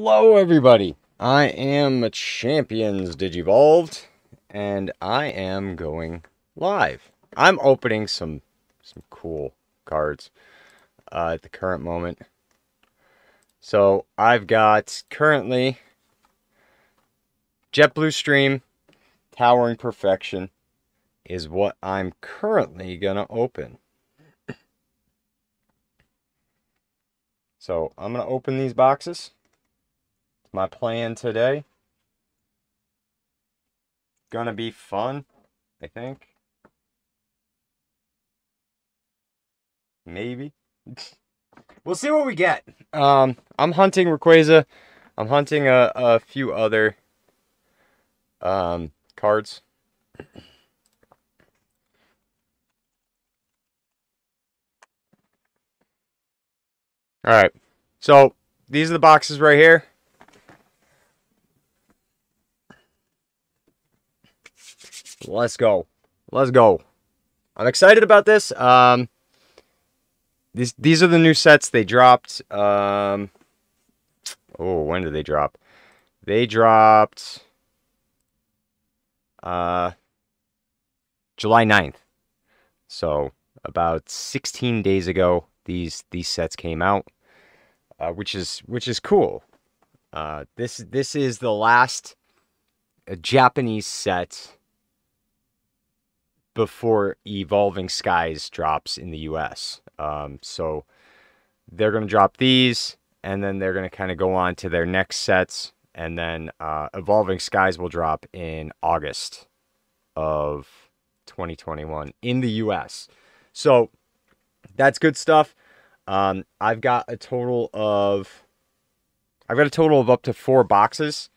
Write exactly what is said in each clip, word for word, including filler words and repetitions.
Hello everybody, I am Champion's Digivolved, and I am going live. I'm opening some some cool cards uh, at the current moment. So I've got currently Jet Blue Stream, Towering Perfection is what I'm currently gonna open. So I'm gonna open these boxes. My plan today, gonna be fun, I think. Maybe. We'll see what we get. Um, I'm hunting Rayquaza. I'm hunting a, a few other um, cards. Alright, so these are the boxes right here. Let's go. Let's go. I'm excited about this. Um, these, these are the new sets they dropped. Um, oh, when did they drop? They dropped uh, July ninth. So about sixteen days ago, these these sets came out, uh, which is which is cool. Uh, this this is the last uh, Japanese set before Evolving Skies drops in the U S Um, so they're going to drop these, and then they're going to kind of go on to their next sets, and then uh, Evolving Skies will drop in August of twenty twenty-one in the U S So that's good stuff. Um, I've got a total of, I've got a total of up to four boxes.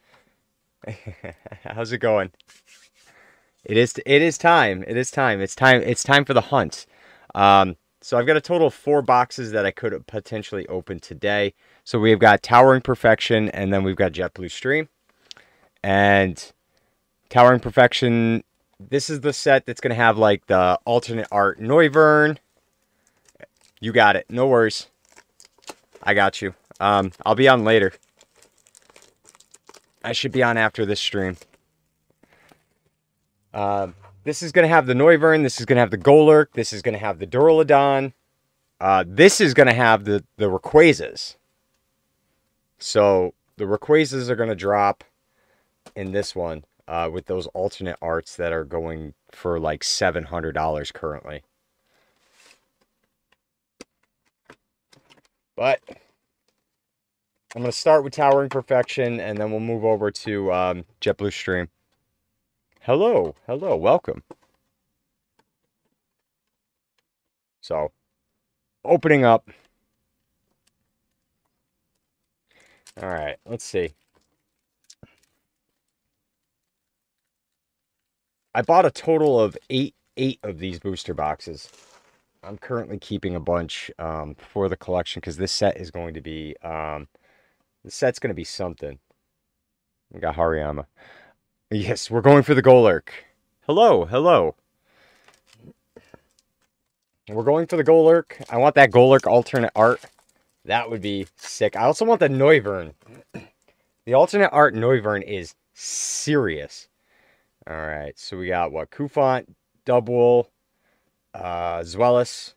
How's it going? It is, it is time. It is time. It's time. It's time for the hunt. Um, so I've got a total of four boxes that I could potentially open today. So we've got Towering Perfection, and then we've got Jet Blue Stream. And Towering Perfection, this is the set that's going to have like the alternate art Noivern. You got it. No worries. I got you. Um, I'll be on later. I should be on after this stream. Uh, this is going to have the Noivern, this is going to have the Golurk, this is going to have the Duraludon, uh, this is going to have the, the Rayquazas. So, the Rayquazas are going to drop in this one, uh, with those alternate arts that are going for like seven hundred dollars currently. But I'm going to start with Towering Perfection, and then we'll move over to um, Jet Blue Stream. Hello, hello, welcome. So, opening up. All right, let's see. I bought a total of eight, eight of these booster boxes. I'm currently keeping a bunch um, for the collection because this set is going to be, um, this set's going to be something. We got Hariyama. Yes, we're going for the Golurk. Hello, hello. We're going for the Golurk. I want that Golurk alternate art. That would be sick. I also want the Noivern. The alternate art Noivern is serious. All right, so we got what? Kufant, Dubwool, uh, Zweilous,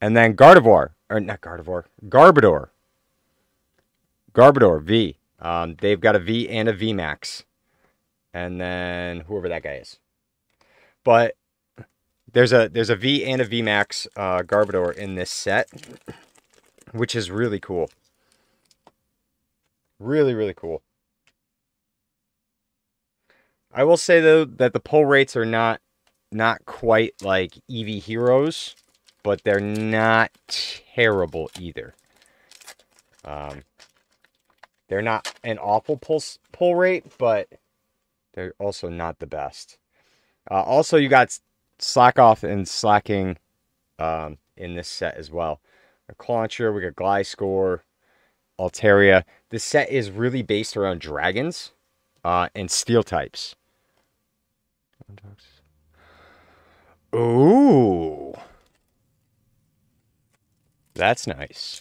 and then Gardevoir. Or not Gardevoir, Garbodor. Garbodor V. Um, they've got a V and a V max. And then whoever that guy is. But there's a there's a V and a V max uh, Garbodor in this set, which is really cool. Really, really cool. I will say, though, that the pull rates are not, not quite like Eevee Heroes, but they're not terrible either. Um, they're not an awful pull, pull rate, but they're also not the best. Uh, also, you got Slack Off and Slacking um, in this set as well. A Clauncher, we got Gliscor, Altaria. This set is really based around dragons uh, and steel types. Ooh. That's nice.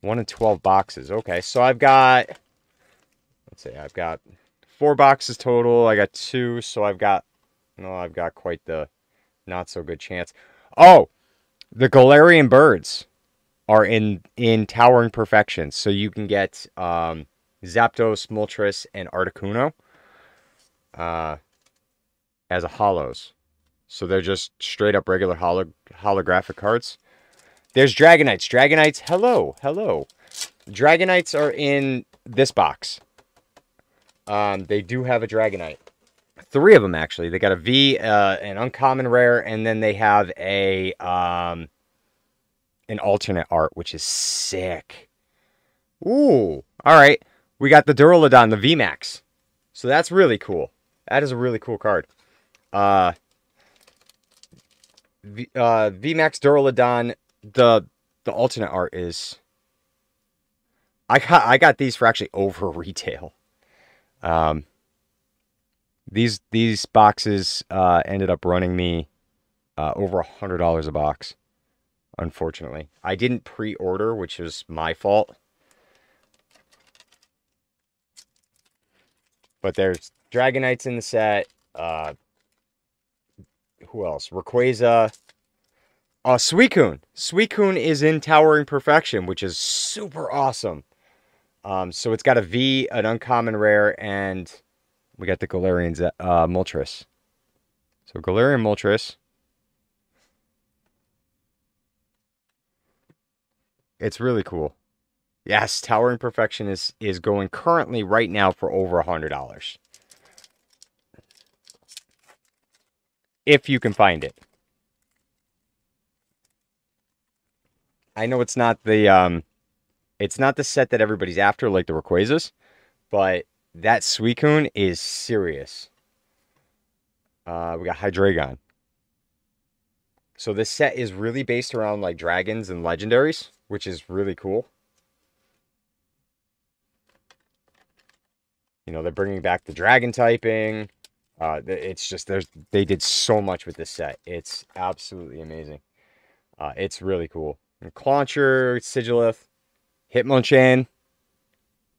one in twelve boxes. Okay, so I've got let's see, I've got four boxes total. I got two, so I've got, no, I've got quite the not so good chance. Oh, the Galarian birds are in, in Towering Perfection. So you can get um, Zapdos, Moltres, and Articuno uh, as a holos. So they're just straight up regular holo holographic cards. There's Dragonites. Dragonites, hello, hello. Dragonites are in this box. Um, they do have a Dragonite. Three of them, actually. They got a V, uh, an uncommon rare, and then they have a um, an alternate art, which is sick. Ooh, all right. We got the Duraludon, the V max. So that's really cool. That is a really cool card. Uh, v, uh, V max Duraludon, the the alternate art is... I got, I got these for actually over retail. Um, these these boxes uh, ended up running me uh, over a hundred dollars a box. Unfortunately, I didn't pre-order, which is my fault. But there's Dragonites in the set. Uh, who else? Rayquaza. Uh, Suicune. Suicune is in Towering Perfection, which is super awesome. Um, so it's got a V, an uncommon rare, and we got the Galarian's uh, Moltres. So Galarian Moltres. It's really cool. Yes, Towering Perfection is, is going currently right now for over a hundred dollars. If you can find it. I know it's not the... Um, It's not the set that everybody's after, like the Rayquazas, but that Suicune is serious. Uh, we got Hydreigon. So this set is really based around like dragons and legendaries, which is really cool. You know, they're bringing back the dragon typing. Uh, it's just, there's, they did so much with this set. It's absolutely amazing. Uh, it's really cool. And Clauncher, Sigilith. Hitmonchan,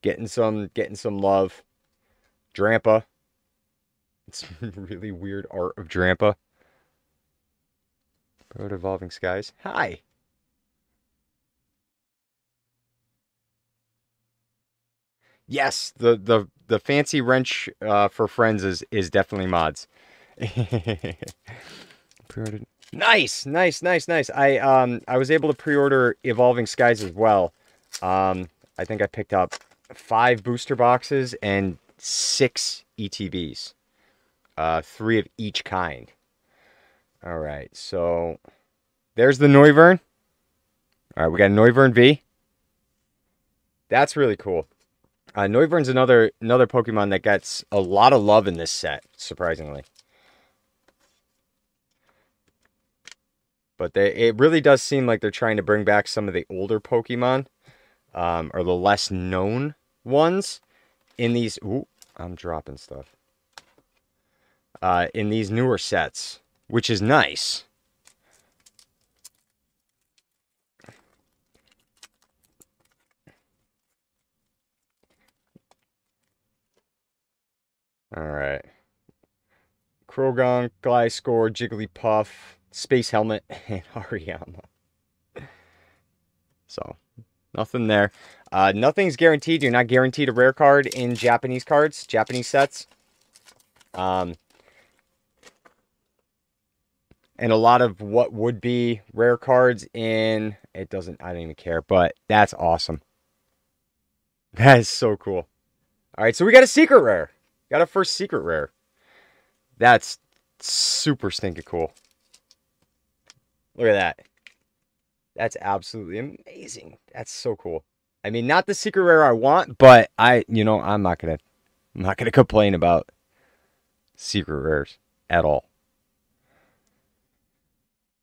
getting some getting some love. Drampa. It's really weird art of Drampa. Go to Evolving Skies. Hi. Yes, the the the fancy wrench uh, for friends is is definitely mods. Nice, nice, nice, nice. I um I was able to pre-order Evolving Skies as well. Um, I think I picked up five booster boxes and six E T Bs, uh, three of each kind. All right, so there's the Noivern. All right, we got a Noivern V. That's really cool. Uh, Noivern's another another Pokemon that gets a lot of love in this set, surprisingly. But they, it really does seem like they're trying to bring back some of the older Pokemon. Um, or the less known ones in these, ooh, I'm dropping stuff, uh, in these newer sets, which is nice. All right. Croagunk, Gliscor, Jigglypuff, Space Helmet, and Hariyama. So... nothing there. Uh, nothing's guaranteed. You're not guaranteed a rare card in Japanese cards, Japanese sets. Um, and a lot of what would be rare cards in... It doesn't... I don't even care, but that's awesome. That is so cool. All right, so we got a secret rare. Got our first secret rare. That's super stinking cool. Look at that. That's absolutely amazing. That's so cool. I mean, not the secret rare I want, but I, you know, I'm not gonna, I'm not gonna complain about secret rares at all.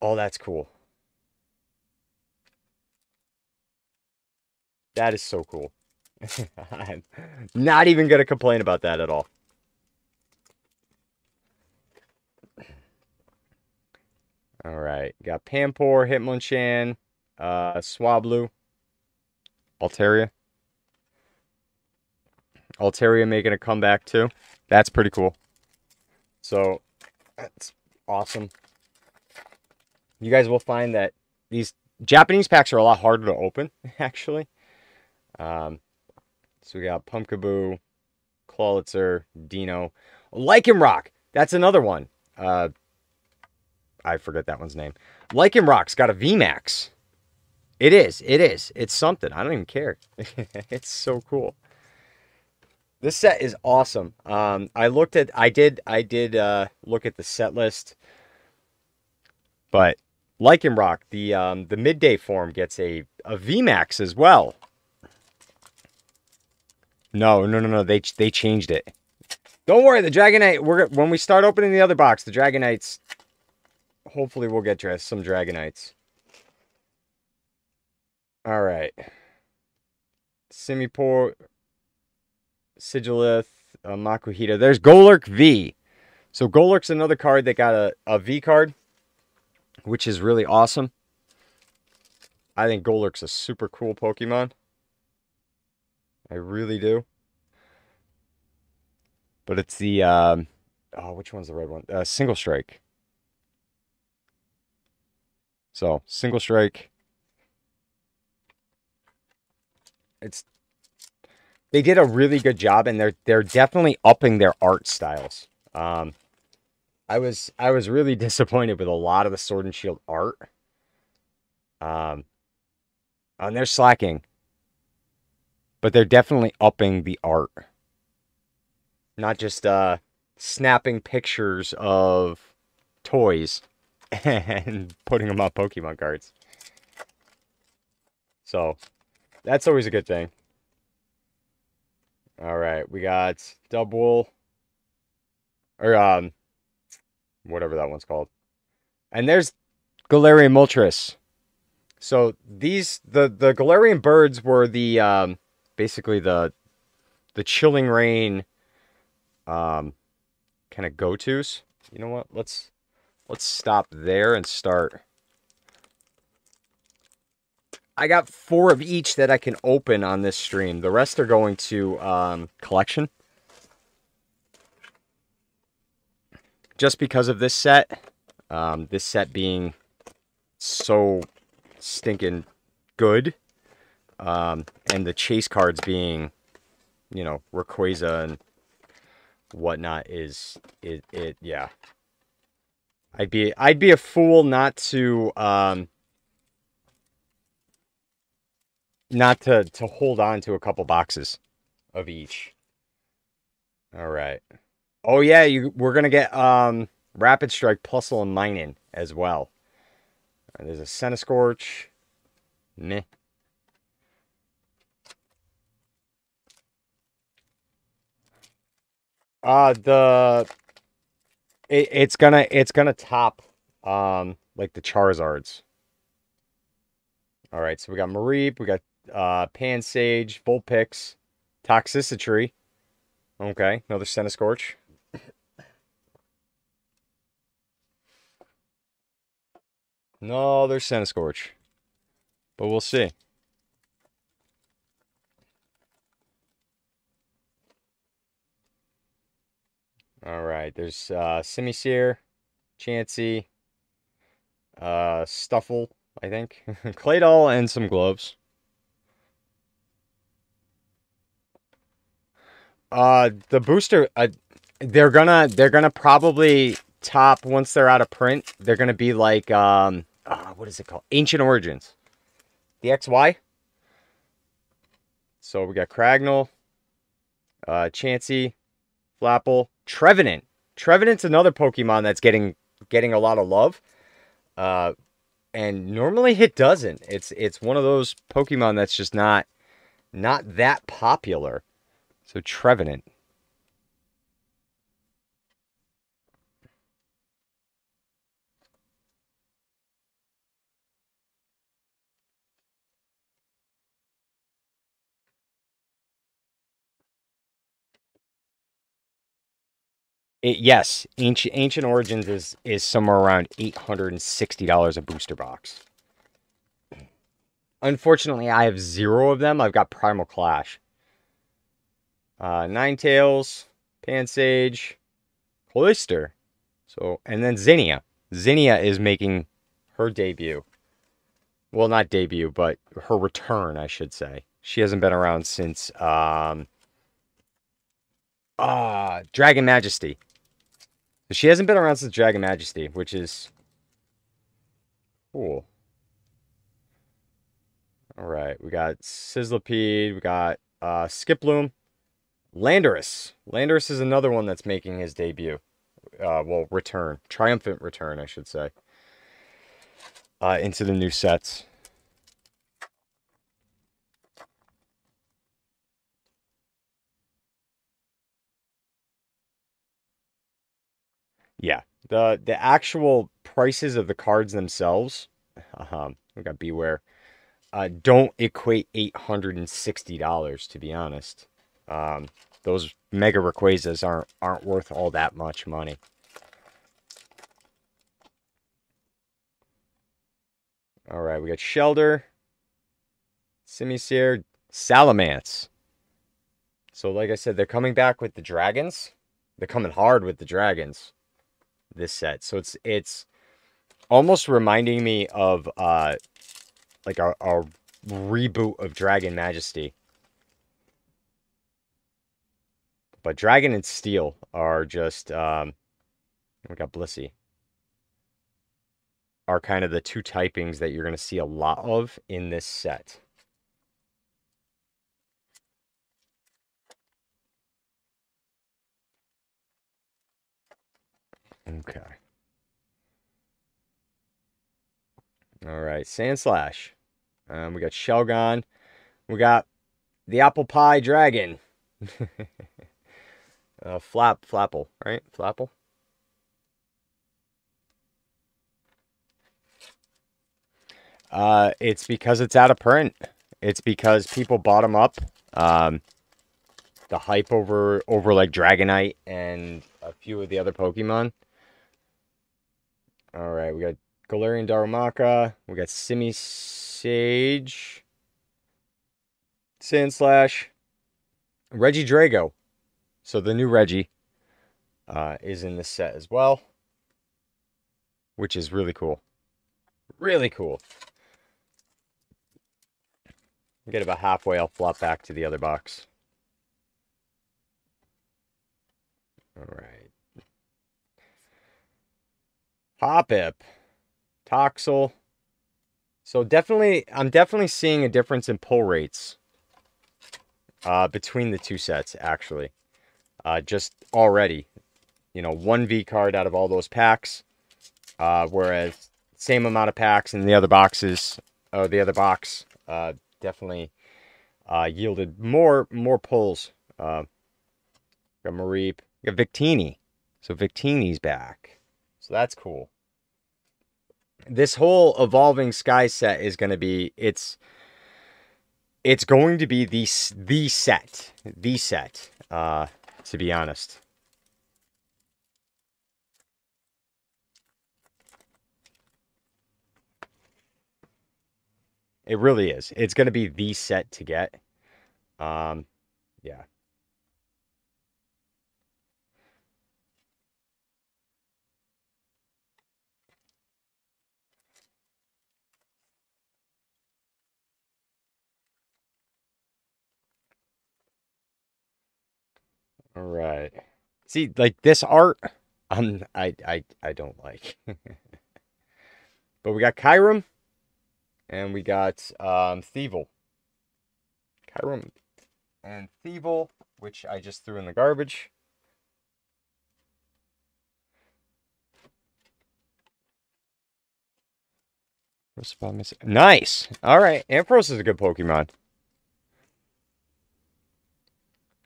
Oh, that's cool. That is so cool. I'm not even gonna complain about that at all. All right, got Pampor, Hitmonchan, uh, Swablu, Altaria. Altaria making a comeback too. That's pretty cool. So that's awesome. You guys will find that these Japanese packs are a lot harder to open, actually. Um, so we got Pumpkaboo, Clawitzer, Dino, Lycanroc. That's another one. Uh, I forget that one's name. Lycanroc's got a V max. It is. It is. It's something. I don't even care. It's so cool. This set is awesome. Um, I looked at. I did. I did uh, look at the set list. But Lycanroc, the um, the midday form, gets a a V max as well. No, no, no, no. They they changed it. Don't worry. The Dragonite. We're when we start opening the other box, the Dragonites. Hopefully, we'll get some Dragonites. All right. Simipour, Sigilith, uh, Makuhita. There's Golurk V. So Golurk's another card that got a, a V card, which is really awesome. I think Golurk's a super cool Pokemon. I really do. But it's the... Um, oh, which one's the red one? Uh, Single Strike. So, Single Strike... It's they did a really good job, and they're they're definitely upping their art styles. Um, I was I was really disappointed with a lot of the Sword and Shield art. Um, and they're slacking, but they're definitely upping the art. Not just uh, snapping pictures of toys and putting them on Pokemon cards. So. That's always a good thing. All right, we got Double, or um, whatever that one's called. And there's Galarian Moltres. So these the the Galarian birds were the um, basically the the Chilling Rain um, kind of go-tos. You know what? Let's let's stop there and start. I got four of each that I can open on this stream. The rest are going to um, collection. Just because of this set. Um, this set being so stinking good. Um, and the chase cards being, you know, Rayquaza and whatnot is... It, it yeah. I'd be, I'd be a fool not to... Um, Not to, to hold on to a couple boxes of each. All right. Oh, yeah, you, we're going to get um, Rapid Strike, Plusle, and Minun as well. Right, there's a Centiskorch. Meh. Uh, the... It, it's gonna it's gonna top, um, like, the Charizards. All right, so we got Mareep, we got... Uh, Pansage, Vulpix, Toxicity. Okay, another Centiskorch. No, there's Centiskorch. But we'll see. Alright, there's uh, Simisear, Chansey, uh, Stuffle, I think, Claydol, and some gloves. Uh, the booster, uh, they're gonna, they're gonna probably top, once they're out of print, they're gonna be like, um, uh, what is it called? Ancient Origins. The X Y. So we got Cragnole, uh, Chansey, Flapple, Trevenant. Trevenant's another Pokemon that's getting, getting a lot of love. Uh, and normally it doesn't. It's, it's one of those Pokemon that's just not, not that popular. So, Trevenant. It, yes, Ancient, Ancient Origins is, is somewhere around eight hundred sixty dollars a booster box. Unfortunately, I have zero of them. I've got Primal Clash. uh, Ninetales, Pansage, Cloyster. So, and then Zinnia. Zinnia is making her debut. Well, not debut, but her return, I should say. She hasn't been around since um, uh, Dragon Majesty. She hasn't been around since Dragon Majesty, which is cool. All right, we got Sizzlipede, we got uh, Skiploom. Landorus. Landorus is another one that's making his debut. Uh, well, return. Triumphant return, I should say. Uh, into the new sets. Yeah, the the actual prices of the cards themselves, um, we got Beware, uh, don't equate eight hundred sixty dollars, to be honest. Um, those Mega Rayquazas aren't, aren't worth all that much money. All right, we got Shellder, Simisear, Salamence. So like I said, they're coming back with the dragons. They're coming hard with the dragons this set. So it's it's almost reminding me of uh like a, a reboot of Dragon Majesty, but Dragon and Steel are just um we got Blissey, are kind of the two typings that you're going to see a lot of in this set. Okay. All right, Sandslash. Um, we got Shelgon. We got the Apple Pie Dragon. uh, Flap, Flapple, right? Flapple. Uh, it's because it's out of print. It's because people bought them up. Um, the hype over over like Dragonite and a few of the other Pokemon. All right, we got Galarian Darumaka. We got Simisage, Sandslash, Regidrago. So the new Regi uh, is in this set as well, which is really cool. Really cool. We get about halfway. I'll flop back to the other box. All right. Hoppip, Toxel. So definitely, I'm definitely seeing a difference in pull rates uh, between the two sets, actually. Uh, just already, you know, one V card out of all those packs, uh, whereas same amount of packs in the other boxes, or the other box uh, definitely uh, yielded more more pulls. Uh, got Mareep, got Victini, so Victini's back. So that's cool. This whole Evolving Sky set is going to be, it's it's going to be the the set, the set, uh, to be honest. It really is. It's going to be the set to get. Um, yeah. All right. See, like this art, um, I, I, I don't like. But we got Kyurem, and we got um, Thievul. Kyurem and Thievul, which I just threw in the garbage. Nice. All right. Ampharos is a good Pokemon.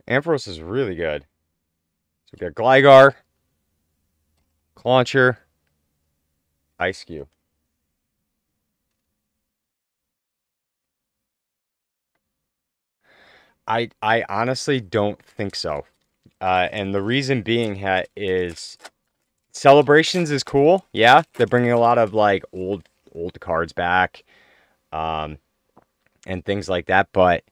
Ampharos is really good. So we got Gligar, Clauncher, Ice Cube. I I honestly don't think so, uh, and the reason being ha is Celebrations is cool. Yeah, they're bringing a lot of like old old cards back, um, and things like that, but.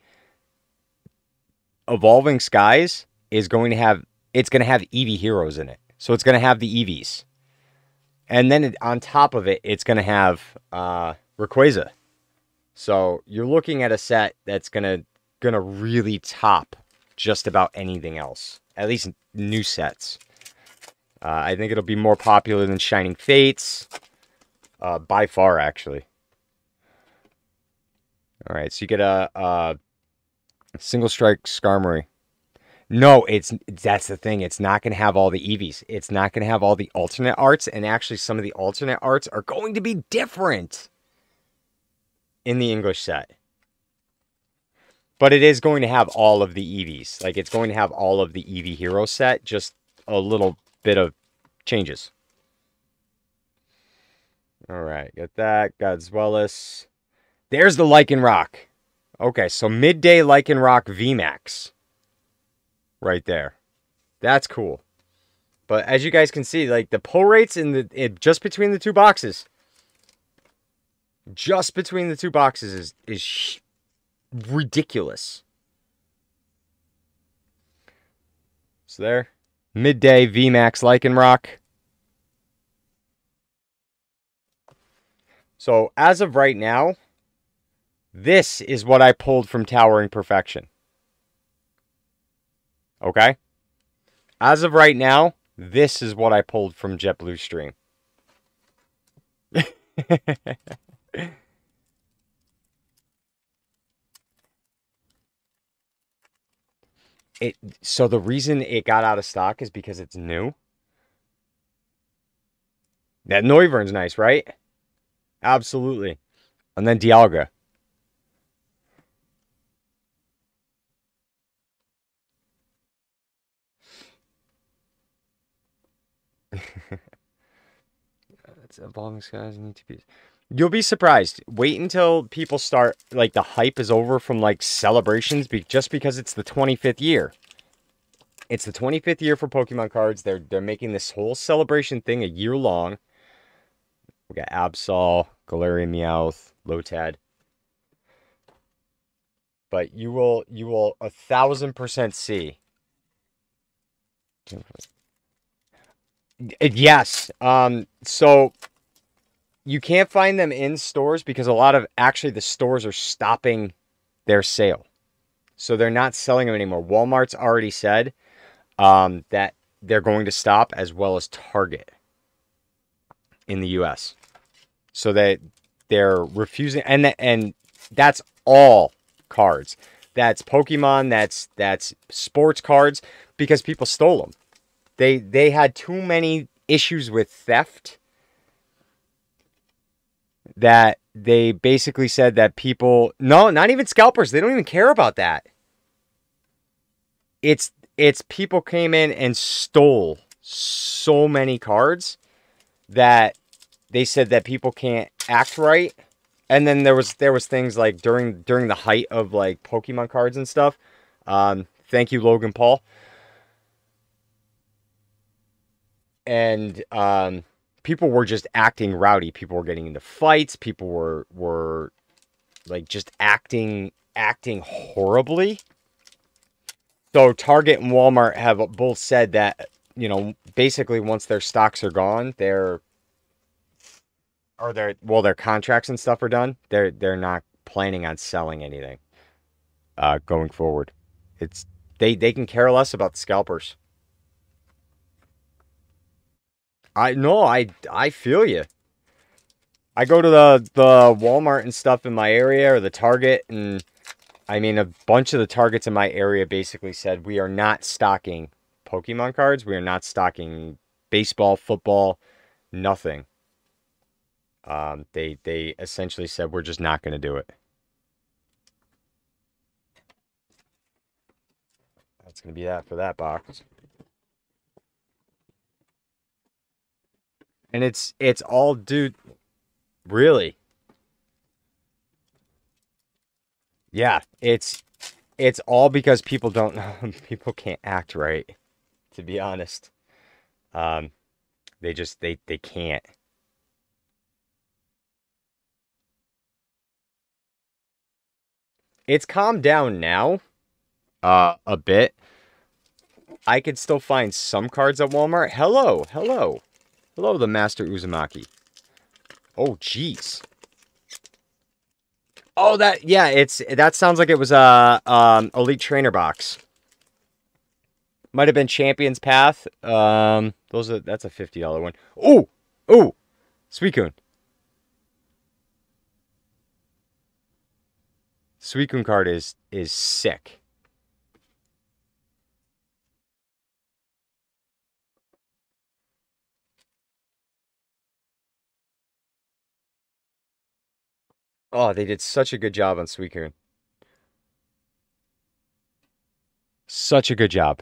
Evolving Skies is going to have, it's going to have Eevee Heroes in it. So it's going to have the Eevees. And then it, on top of it, it's going to have uh, Rayquaza. So you're looking at a set that's going to going to really top just about anything else. At least new sets. Uh, I think it'll be more popular than Shining Fates. Uh, by far, actually. All right, so you get a, a single strike Skarmory. No, it's that's the thing. It's not going to have all the Eevees. It's not going to have all the alternate arts. And actually, some of the alternate arts are going to be different in the English set. But it is going to have all of the Eevees. Like, it's going to have all of the Eevee Hero set. Just a little bit of changes. All right, got that. Godzwellis. There's the Lycanroc. Okay, so Midday Lycanroc V max. Right there. That's cool. But as you guys can see, like, the pull rates in the in, just between the two boxes. Just between the two boxes is, is sh ridiculous. So there. Midday V max Lycanroc. So as of right now, this is what I pulled from Towering Perfection. Okay? As of right now, this is what I pulled from Jet Blue Stream. It, so the reason it got out of stock is because it's new. That Noivern's nice, right? Absolutely. And then Dialga. It's Evolving Skies need to be. You'll be surprised. Wait until people start, like, the hype is over from, like, Celebrations, be just because it's the twenty-fifth year. It's the twenty-fifth year for Pokemon cards. They're they're making this whole celebration thing a year long. We got Absol, Galarian Meowth, Lotad. But you will you will a thousand percent see. Yes. Um, so you can't find them in stores because a lot of actually the stores are stopping their sale. So they're not selling them anymore. Walmart's already said um, that they're going to stop, as well as Target in the U S So they, they're refusing. And, and that's all cards. That's Pokemon. That's, that's sports cards, because people stole them. They they had too many issues with theft that they basically said that people... No, not even scalpers. They don't even care about that. It's, it's people came in and stole so many cards that they said that people can't act right. And then there was there was things like during, during the height of, like, Pokemon cards and stuff. Um, thank you, Logan Paul. And um, people were just acting rowdy. People were getting into fights. People were were like just acting acting horribly. So Target and Walmart have both said that, you know, basically once their stocks are gone, their or their well their contracts and stuff are done. They're they're not planning on selling anything uh, going forward. It's they they can care less about the scalpers. I no, I I feel you. I go to the the Walmart and stuff in my area, or the Target, and I mean a bunch of the Targets in my area basically said we are not stocking Pokemon cards, we are not stocking baseball, football, nothing. Um, they they essentially said we're just not going to do it. That's going to be that for that box. And it's it's all due, really. Yeah, it's it's all because people don't people can't act right. To be honest, um, they just they they can't. It's calmed down now, uh, a bit. I could still find some cards at Walmart. Hello, hello. Hello, the Master Uzumaki. Oh, jeez. Oh, that, yeah, it's, that sounds like it was a um, Elite Trainer box. Might have been Champion's Path. Um, those are, that's a fifty dollar one. Oh, oh, Suicune. Suicune card is, is sick. Oh, they did such a good job on Suicune. Such a good job.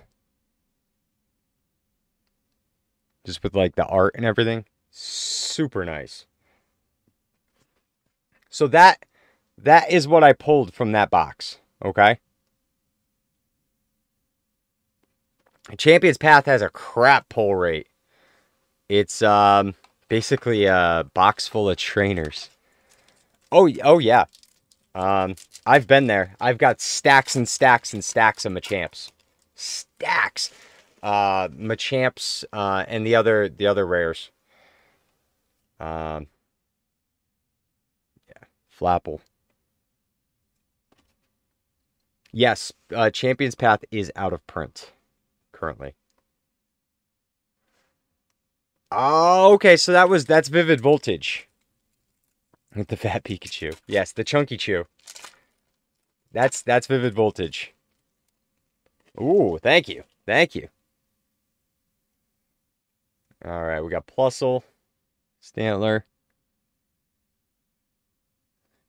Just with like the art and everything. Super nice. So that that is what I pulled from that box. Okay. Champion's Path has a crap pull rate. It's um basically a box full of trainers. Oh, oh yeah. Um, I've been there. I've got stacks and stacks and stacks of Machamps. Stacks. Uh, Machamps, uh, and the other, the other rares. Um, yeah, Flapple. Yes, uh, Champion's Path is out of print currently. Oh, okay, so that was, that's Vivid Voltage. With the fat Pikachu. Yes, the chunky chew. That's, that's Vivid Voltage. Ooh, thank you, thank you. All right, we got Plusle, Stantler.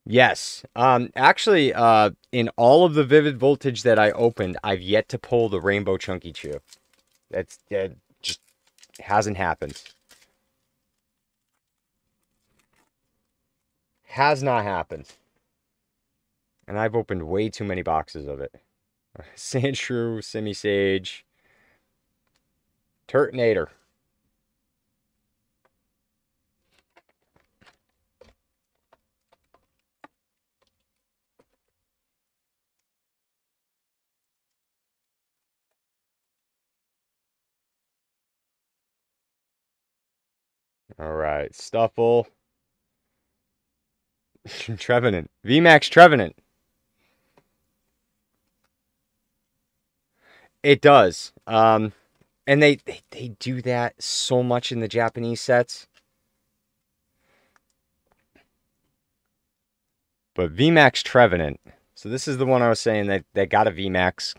Yes, um, actually, uh, in all of the Vivid Voltage that I opened, I've yet to pull the Rainbow Chunky Chew. That's that just hasn't happened. Has not happened. And I've opened way too many boxes of it. Sandshrew, Simisage, Turtonator. All right, Stuffle. Trevenant. V max Trevenant. It does. Um, and they, they, they do that so much in the Japanese sets. But V max Trevenant. So this is the one I was saying that, that got a V max.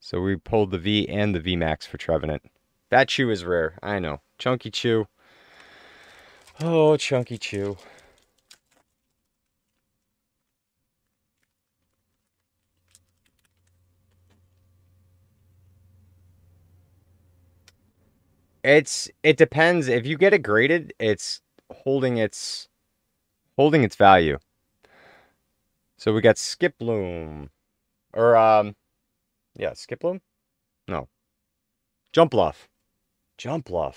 So we pulled the V and the V max for Trevenant. That chew is rare. I know. Chunky Chew. Oh, Chunky Chew. It's, it depends. If you get it graded, it's holding its, holding its value. So we got Skiploom. Or, um, yeah, Skiploom? No. Jumpluff. Jumpluff.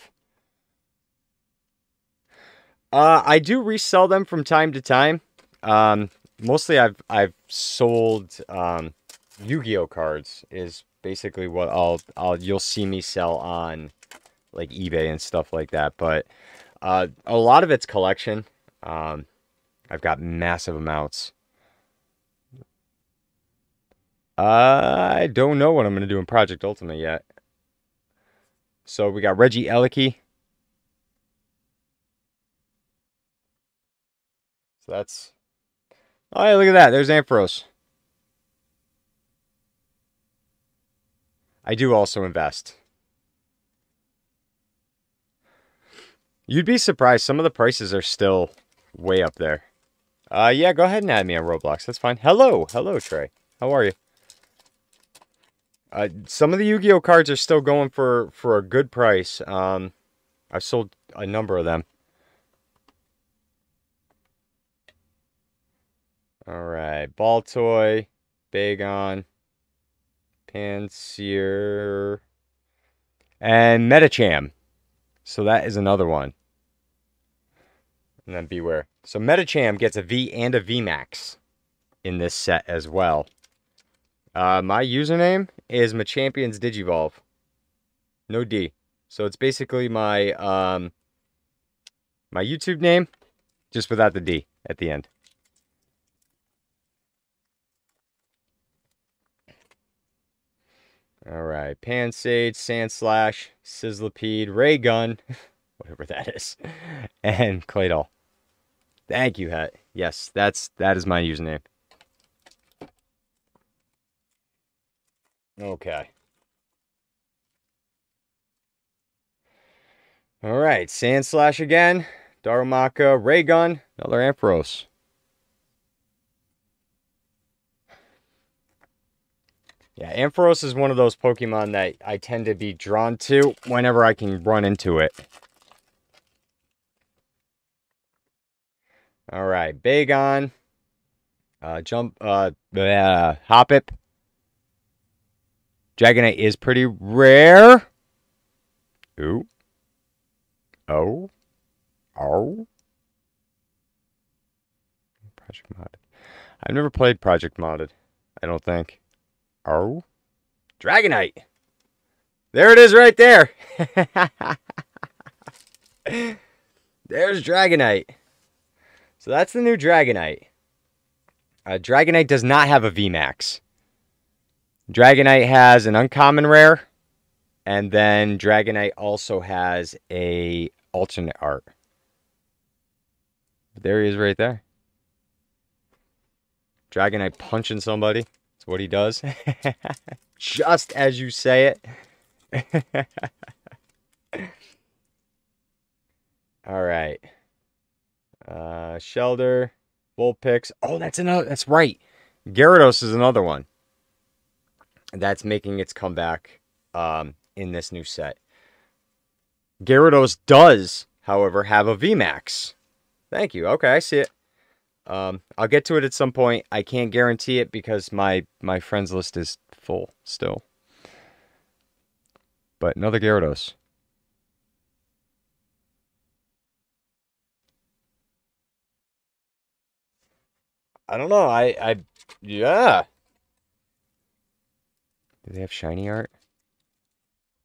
Uh, I do resell them from time to time. Um, mostly I've, I've sold, um, Yu-Gi-Oh cards is basically what I'll, I'll, you'll see me sell on, like, eBay and stuff like that. But uh, a lot of it's collection. Um, I've got massive amounts. Uh, I don't know what I'm going to do in Project Ultimate yet. So we got Reggie Elikey. So that's... Oh, hey, look at that. There's Ampharos. I do also invest. You'd be surprised. Some of the prices are still way up there. Uh, yeah, go ahead and add me on Roblox. That's fine. Hello. Hello, Trey. How are you? Uh, some of the Yu-Gi-Oh cards are still going for, for a good price. Um, I've sold a number of them. Alright. Baltoy. Bagon. Pansear. And Medicham. So that is another one. And then beware. So Medicham gets a V and a V max in this set as well. Uh, my username is Machampion's Digivolve. No D. So it's basically my um, my YouTube name, just without the D at the end. Alright, Pansage, Sandslash, Sizzlipede, Raygun, whatever that is, and Claydol. Thank you, Hat. Yes, that's that is my username. Okay. Alright, Sandslash again, Darumaka, Raygun, another Ampharos. Yeah, Ampharos is one of those Pokemon that I tend to be drawn to whenever I can run into it. Alright, Bagon. Uh, jump, uh, uh, Hoppip. Dragonite is pretty rare. Ooh. Oh. Oh. Project Modded. I've never played Project Modded, I don't think. Oh, Dragonite. There it is right there. There's Dragonite. So that's the new Dragonite. Uh, Dragonite does not have a V max. Dragonite has an uncommon rare. And then Dragonite also has a alternate art. There he is right there. Dragonite punching somebody. What he does, just as you say it. All right, uh, Shellder, Vulpix. Oh, that's another. That's right. Gyarados is another one that's making its comeback um, in this new set. Gyarados does, however, have a V max. Thank you. Okay, I see it. Um, I'll get to it at some point. I can't guarantee it because my, my friends list is full still. But another Gyarados. I don't know. I, I, yeah. Do they have shiny art?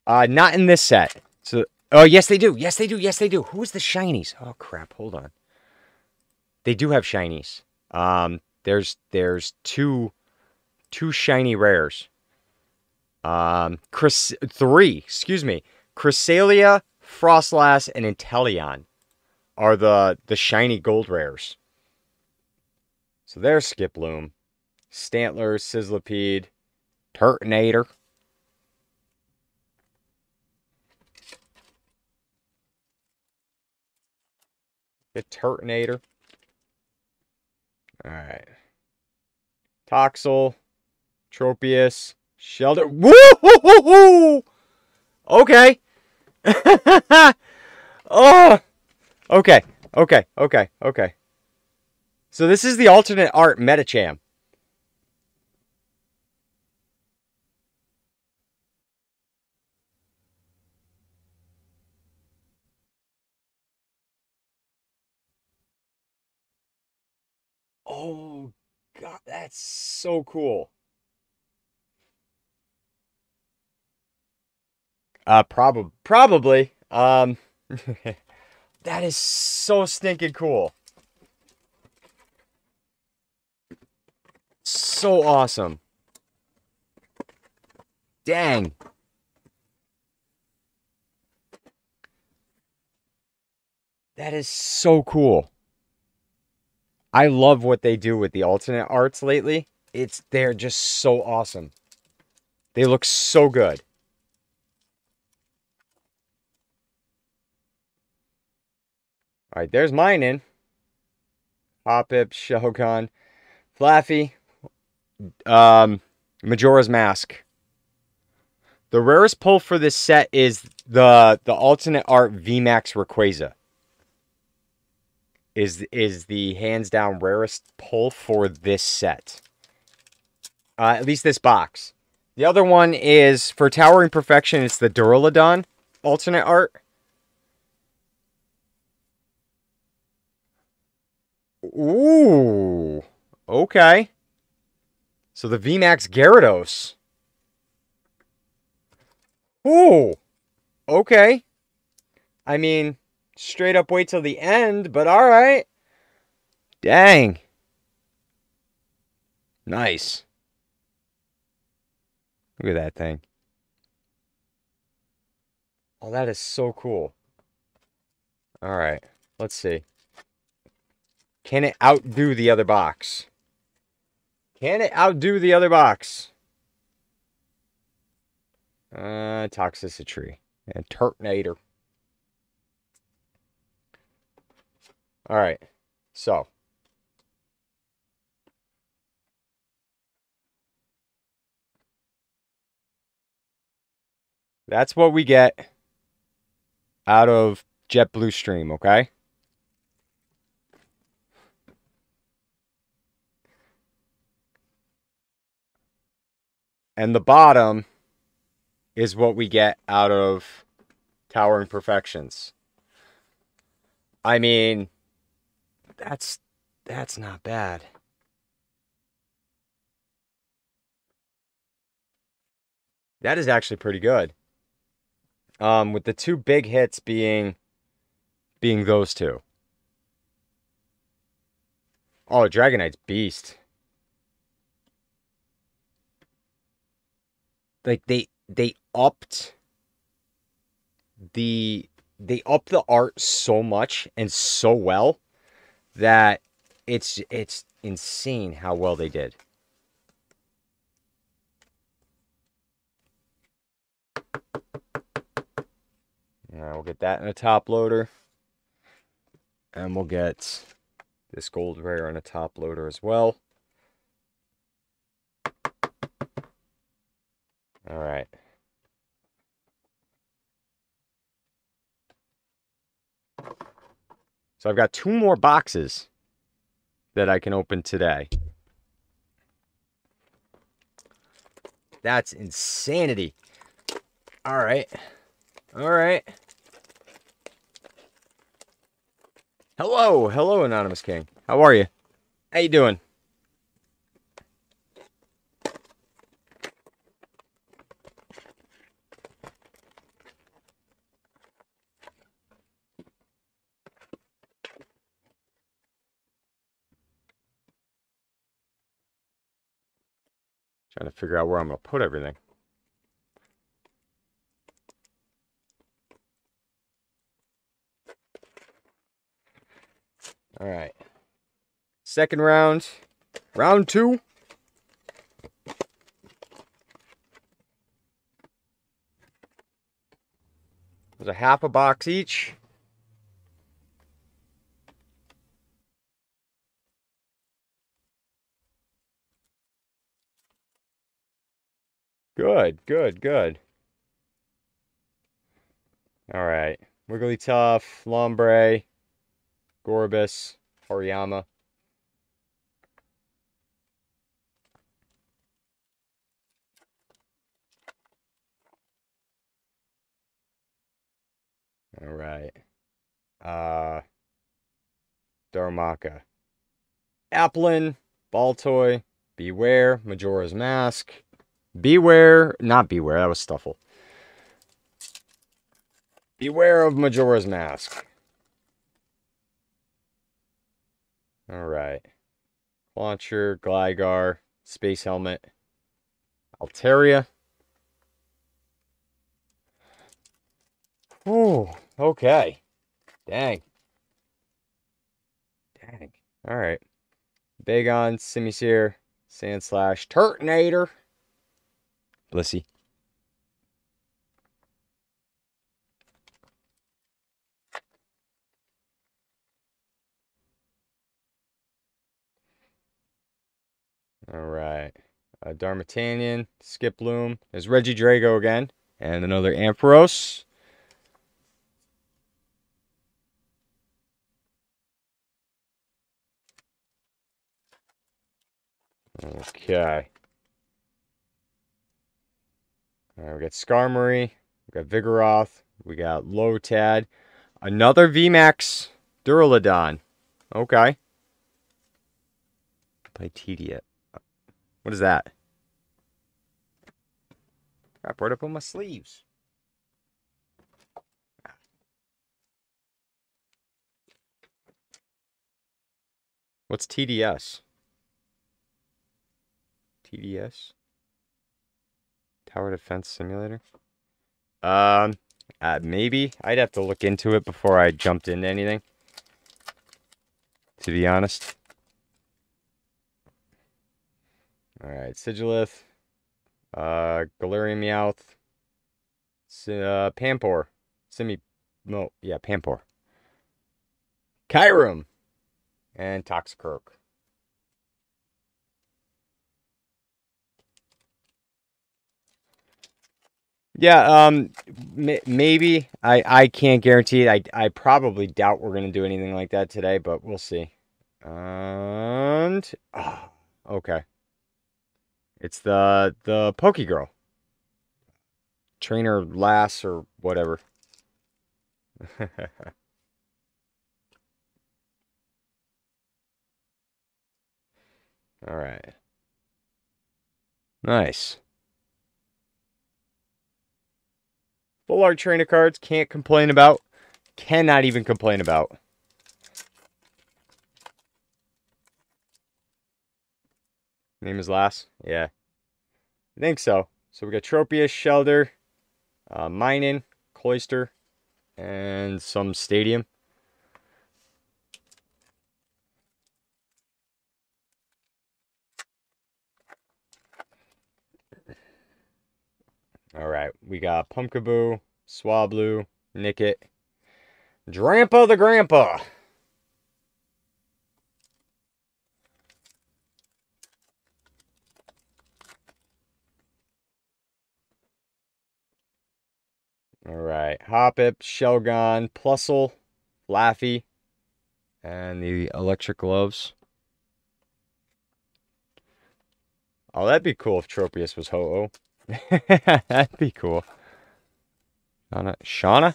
Uh, not in this set. So, oh, yes, they do. Yes, they do. Yes, they do. Who's the shinies? Oh, crap. Hold on. They do have shinies. Um, there's there's two two shiny rares. Um, Chris, three, excuse me. Cresselia, Frostlass, and Inteleon are the the shiny gold rares. So there's Skiploom, Stantler, Sizzlipede, Turtonator. The Turtonator. Alright. Toxel, Tropius, Shellder. Woo hoo hoo hoo! Okay. Oh. Okay. Okay. Okay. Okay. So this is the alternate art Medicham. Oh, God, that's so cool. Uh, prob probably. Um, that is so stinking cool. So awesome. Dang. That is so cool. I love what they do with the alternate arts lately. It's they're just so awesome. They look so good. All right, there's mine in. Hoppip, Shogun, Flaffy, um, Majora's Mask. The rarest pull for this set is the the alternate art V max Rayquaza. Is, is the hands down rarest pull for this set. Uh, at least this box. The other one is, for Towering Perfection, it's the Duraludon alternate art. Ooh. Okay. So the V max Gyarados. Ooh. Okay. I mean, straight up wait till the end, but alright. Dang. Nice. Look at that thing. Oh, that is so cool. Alright. Let's see. Can it outdo the other box? Can it outdo the other box? Uh, Toxicity. And Turtonator. Alright. So. That's what we get out of Jet Blue Stream, okay? And the bottom is what we get out of Towering Perfections. I mean, that's that's not bad. That is actually pretty good. Um, with the two big hits being, being those two. Oh, Dragonite's beast. Like they they upped the they upped the art so much and so well that it's it's insane how well they did. Alright, we'll get that in a top loader. And we'll get this gold rare in a top loader as well. Alright. So I've got two more boxes that I can open today. That's insanity. Alright. Alright. Hello, hello, Anonymous King. How are you? How you doing? Trying to figure out where I'm going to put everything. All right, second round, round two. There's a half a box each. Good, good, good. All right, Wigglytuff, Lombre. Gorbis, Horiyama. All right. Uh, Darumaka. Applin, Baltoy, Beware, Majora's Mask. Beware, not Beware, that was Stuffle. Beware of Majora's Mask. All right, Launcher, Gligar, Space Helmet, Altaria. Oh, okay. Dang. Dang. All right. Bagon, Simisear, Sandslash, Turtonator, Blissey. All right, uh, Darmanitan, Skiploom. There's Regidrago again, and another Ampharos. Okay. All right, we got Skarmory, we got Vigoroth, we got Lotad, another V max Duraludon. Okay. Play T D yet. What is that? I brought up on my sleeves. What's T D S? T D S? Tower Defense Simulator? Um, uh, maybe. I'd have to look into it before I jumped into anything, to be honest. Alright, Sigilith. Uh, Galarian Meowth. Uh, Pampor. Simi... No, yeah, Pampor. Kyurem! And Toxicroak. Yeah, um, maybe. I, I can't guarantee it. I, I probably doubt we're going to do anything like that today, but we'll see. And... Oh, okay. It's the, the Pokegirl. Trainer Lass or whatever. Alright. Nice. Full art trainer cards, can't complain about. Cannot even complain about. Name is Lass? Yeah. I think so. So we got Tropius, Shellder, uh, Minun, Cloyster, and some Stadium. Alright, we got Pumpkaboo, Swablu, Nickit, Drampa the Grandpa. Alright, Hoppip, Shelgon, Plusle, Laffy, and the Electric Gloves. Oh, that'd be cool if Tropius was Ho-Oh. That'd be cool. Shauna? Shauna?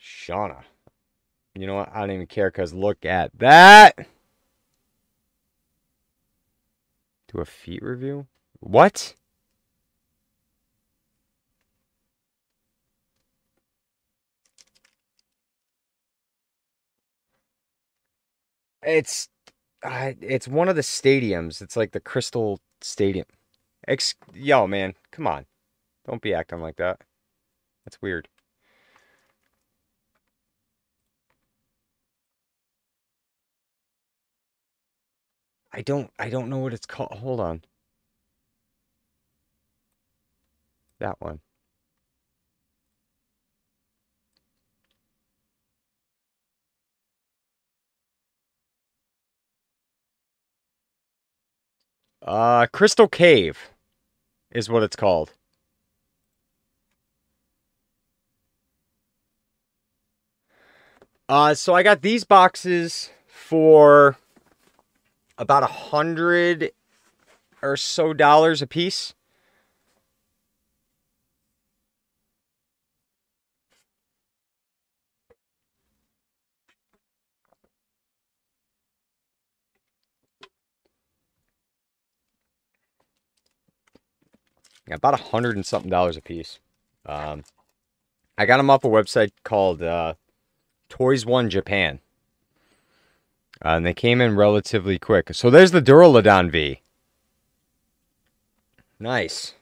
Shauna. You know what? I don't even care because look at that! Do a feet review? What? It's uh, it's one of the stadiums. It's like the Crystal Stadium. Ex Yo, man, come on. Don't be acting like that. That's weird. I don't I don't know what it's called. Hold on. That one. Uh, Crystal Cave is what it's called. Uh, so I got these boxes for about a hundred or so dollars a piece. About a hundred and something dollars a piece. Um, I got them off a website called uh, Toys One Japan. Uh, and they came in relatively quick. So there's the Duraludon V. Nice.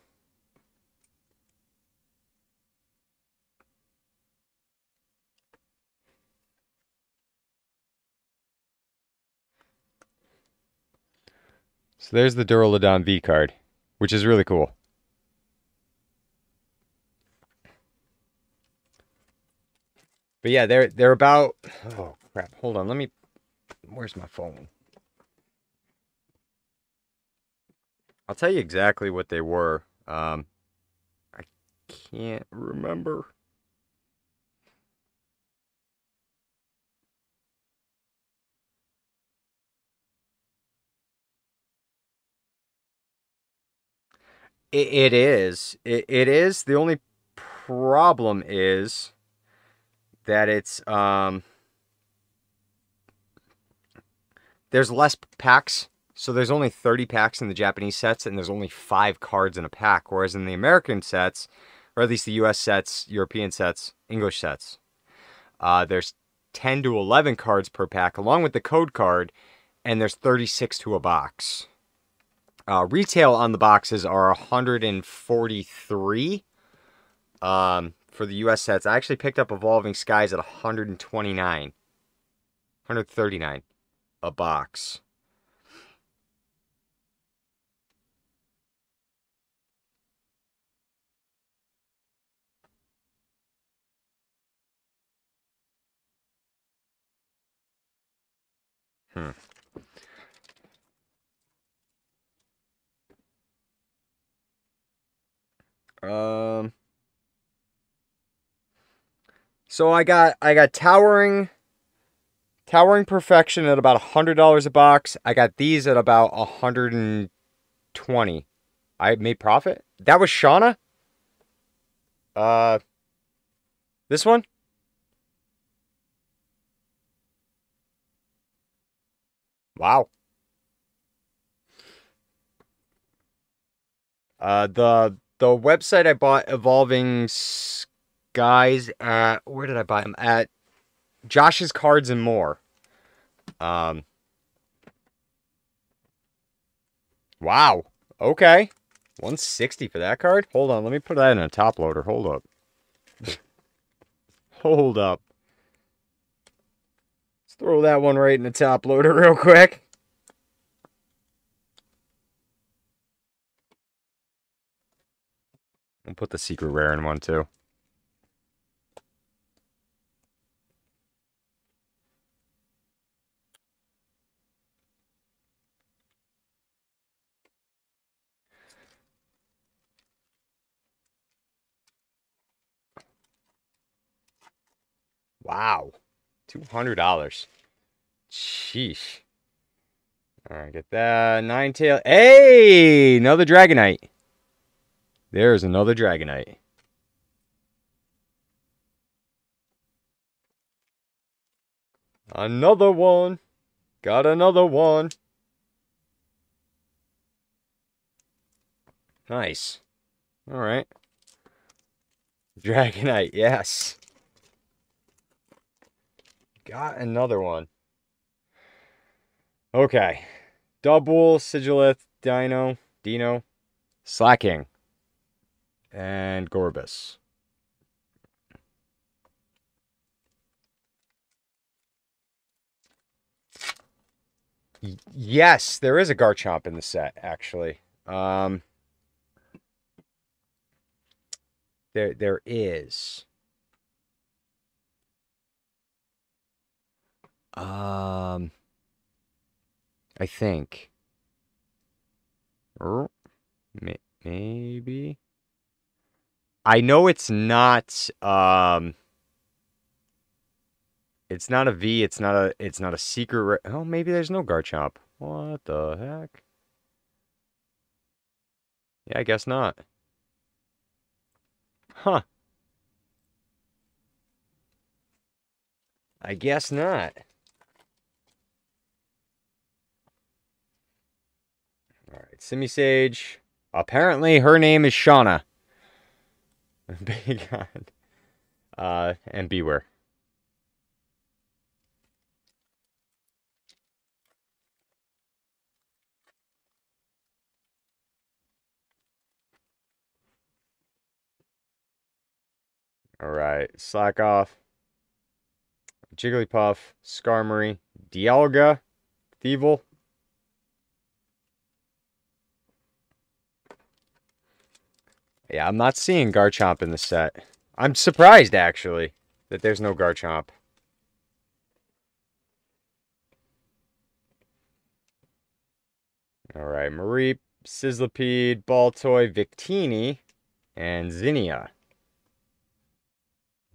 So there's the Duraludon V card, which is really cool. But yeah, they're, they're about, oh crap, hold on, let me, where's my phone? I'll tell you exactly what they were. Um, I can't remember. It, it is, it, it is, the only problem is... that it's, um, there's less packs, So there's only thirty packs in the Japanese sets, and there's only five cards in a pack, whereas in the American sets, or at least the U S sets, European sets, English sets, uh, there's ten to eleven cards per pack, along with the code card, and there's thirty-six to a box. Uh, retail on the boxes are one hundred forty-three um, for the U S sets. I actually picked up Evolving Skies at one hundred twenty-nine. one hundred thirty-nine a box. Hmm. Um. So I got I got towering, towering perfection at about a hundred dollars a box. I got these at about a hundred and twenty. I made profit. That was Shauna. Uh. This one. Wow. Uh, the the website I bought Evolving Skies at, where did I buy them? At Josh's Cards and More. Um. Wow. Okay. one sixty for that card? Hold on, let me put that in a top loader. Hold up. Hold up. Throw that one right in the top loader real quick. I'll put the secret rare in one too. Wow. two hundred dollars. Sheesh. Alright, get that. Ninetales. Hey! Another Dragonite. There's another Dragonite. Another one. Got another one. Nice. Alright. Dragonite, yes. Got another one. Okay. Double, Sigilith, Dino, Dino, Slacking, and Gorbis. Y yes, there is a Garchomp in the set, actually. Um, there, there is. Um, I think, or maybe, I know it's not, um, it's not a V, it's not a, it's not a secret, oh, maybe there's no Garchomp, what the heck, yeah, I guess not, huh, I guess not. Alright, Simi Sage. Apparently her name is Shauna. Big God. Uh, and beware. Alright, slack off. Jigglypuff, Skarmory, Dialga, Thievul. Yeah, I'm not seeing Garchomp in the set. I'm surprised, actually, that there's no Garchomp. Alright, Mareep, Sizzlipede, Baltoy, Victini, and Zinnia.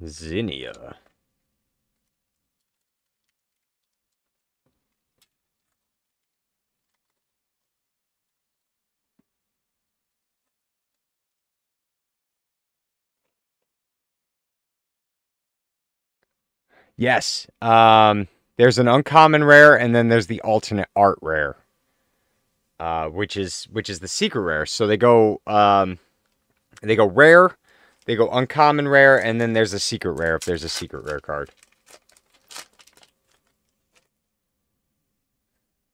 Zinnia. Yes, um, there's an uncommon rare, and then there's the alternate art rare. uh, which is which is the secret rare. So they go um, they go rare, they go uncommon rare, and then there's a secret rare if there's a secret rare card.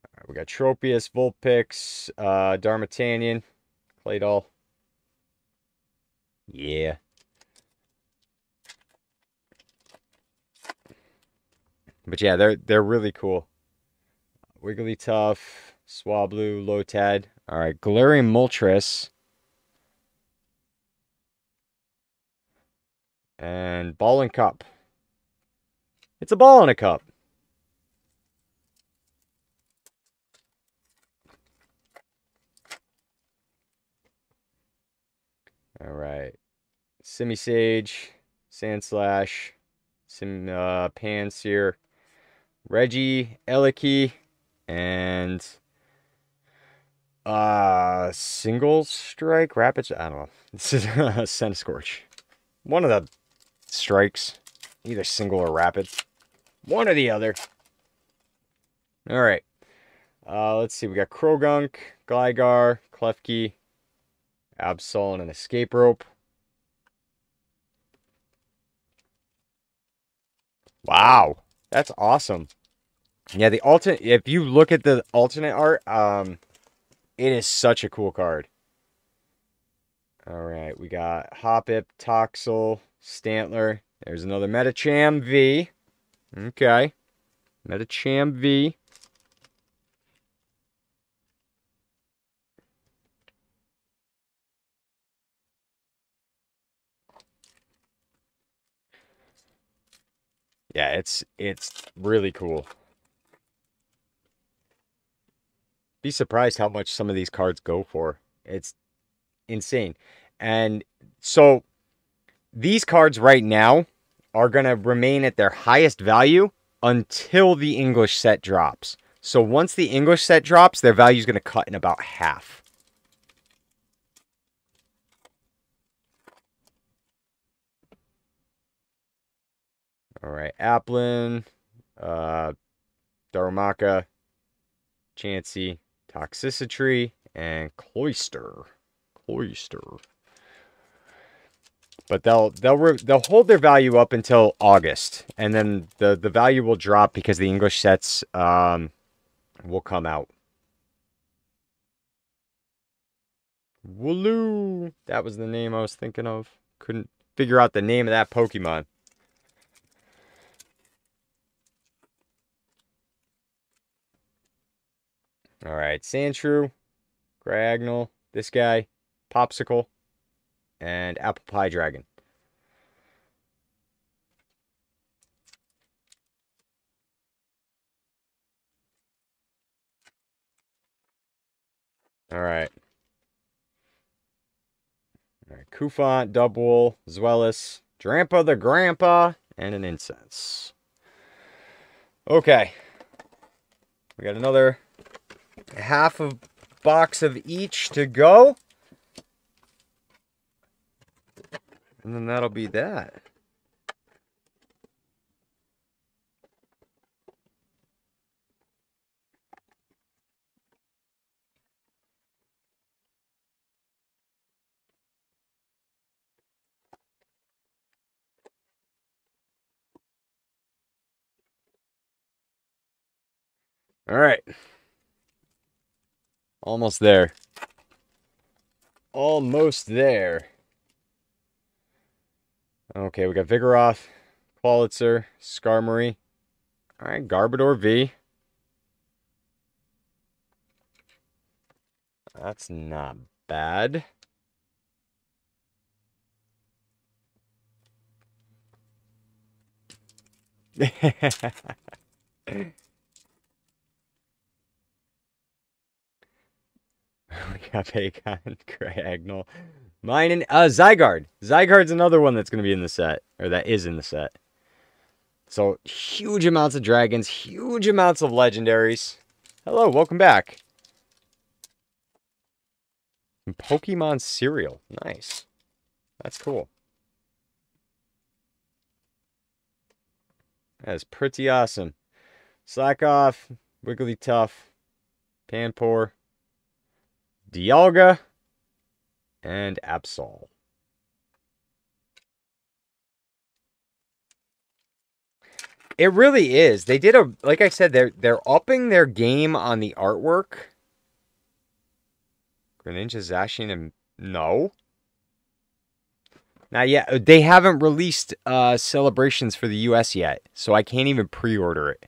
All right, we got Tropius, Vulpix, uh, Darmanitan, Claydol. Yeah. But yeah, they're they're really cool. Wigglytuff, Swablu, Lotad. All right, Galarian Moltres. And Ball and Cup. It's a ball and a cup. All right. Simisage, Sandslash, Sim uh, Pansear. Reggie, Eleki, and uh, Single Strike, Rapid, I don't know. This is uh, Centiskorch. One of the strikes, either Single or Rapid. One or the other. All right. Uh, let's see. We got Krogunk, Gligar, Klefki, Absol, and an Escape Rope. Wow. That's awesome. Yeah, the alternate, if you look at the alternate art, um, it is such a cool card. All right, we got Hoppip, Toxel, Stantler. There's another Medicham V. Okay. Medicham V. Yeah, it's it's really cool. Be surprised how much some of these cards go for. It's insane. And so these cards right now are going to remain at their highest value until the English set drops. So once the English set drops, their value is going to cut in about half. All right, Applin, uh, Darumaka, Chansey, Toxicity, and Cloyster, Cloyster. But they'll they'll they'll hold their value up until August, and then the the value will drop because the English sets um will come out. Wooloo, that was the name I was thinking of. Couldn't figure out the name of that Pokemon. All right, Sandshrew, Gragnol, this guy, Popsicle, and Apple Pie Dragon. All right. All right, Kufant, Dubwool, Zweilous, Drampa the Grandpa, and an Incense. Okay. We got another... half a box of each to go. And then that'll be that. All right. Almost there. Almost there. Okay, we got Vigoroth, Qualitzer, Skarmory. All right, Garbodor V. That's not bad. We got Akon, Cragnol, mine, and uh, Zygarde. Zygarde's another one that's going to be in the set, or that is in the set. So, huge amounts of dragons, huge amounts of legendaries. Hello, welcome back. And Pokemon cereal. Nice. That's cool. That is pretty awesome. Slakoth, Wigglytuff, Panpour. Dialga, and Absol. It really is. They did a, like I said, they're they're upping their game on the artwork. Greninja, Zacian, and no. Now, yeah, they haven't released uh, Celebrations for the U S yet, so I can't even pre-order it.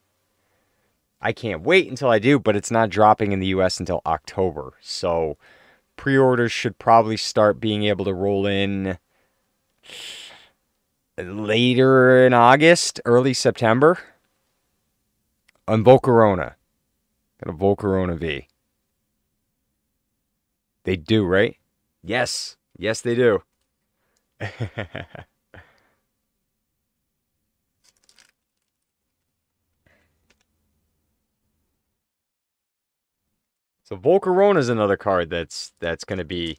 I can't wait until I do, but it's not dropping in the U S until October. So pre-orders should probably start being able to roll in later in August, early September. On Volcarona. Got a Volcarona V. They do, right? Yes. Yes, they do. So Volcarona is another card that's that's going to be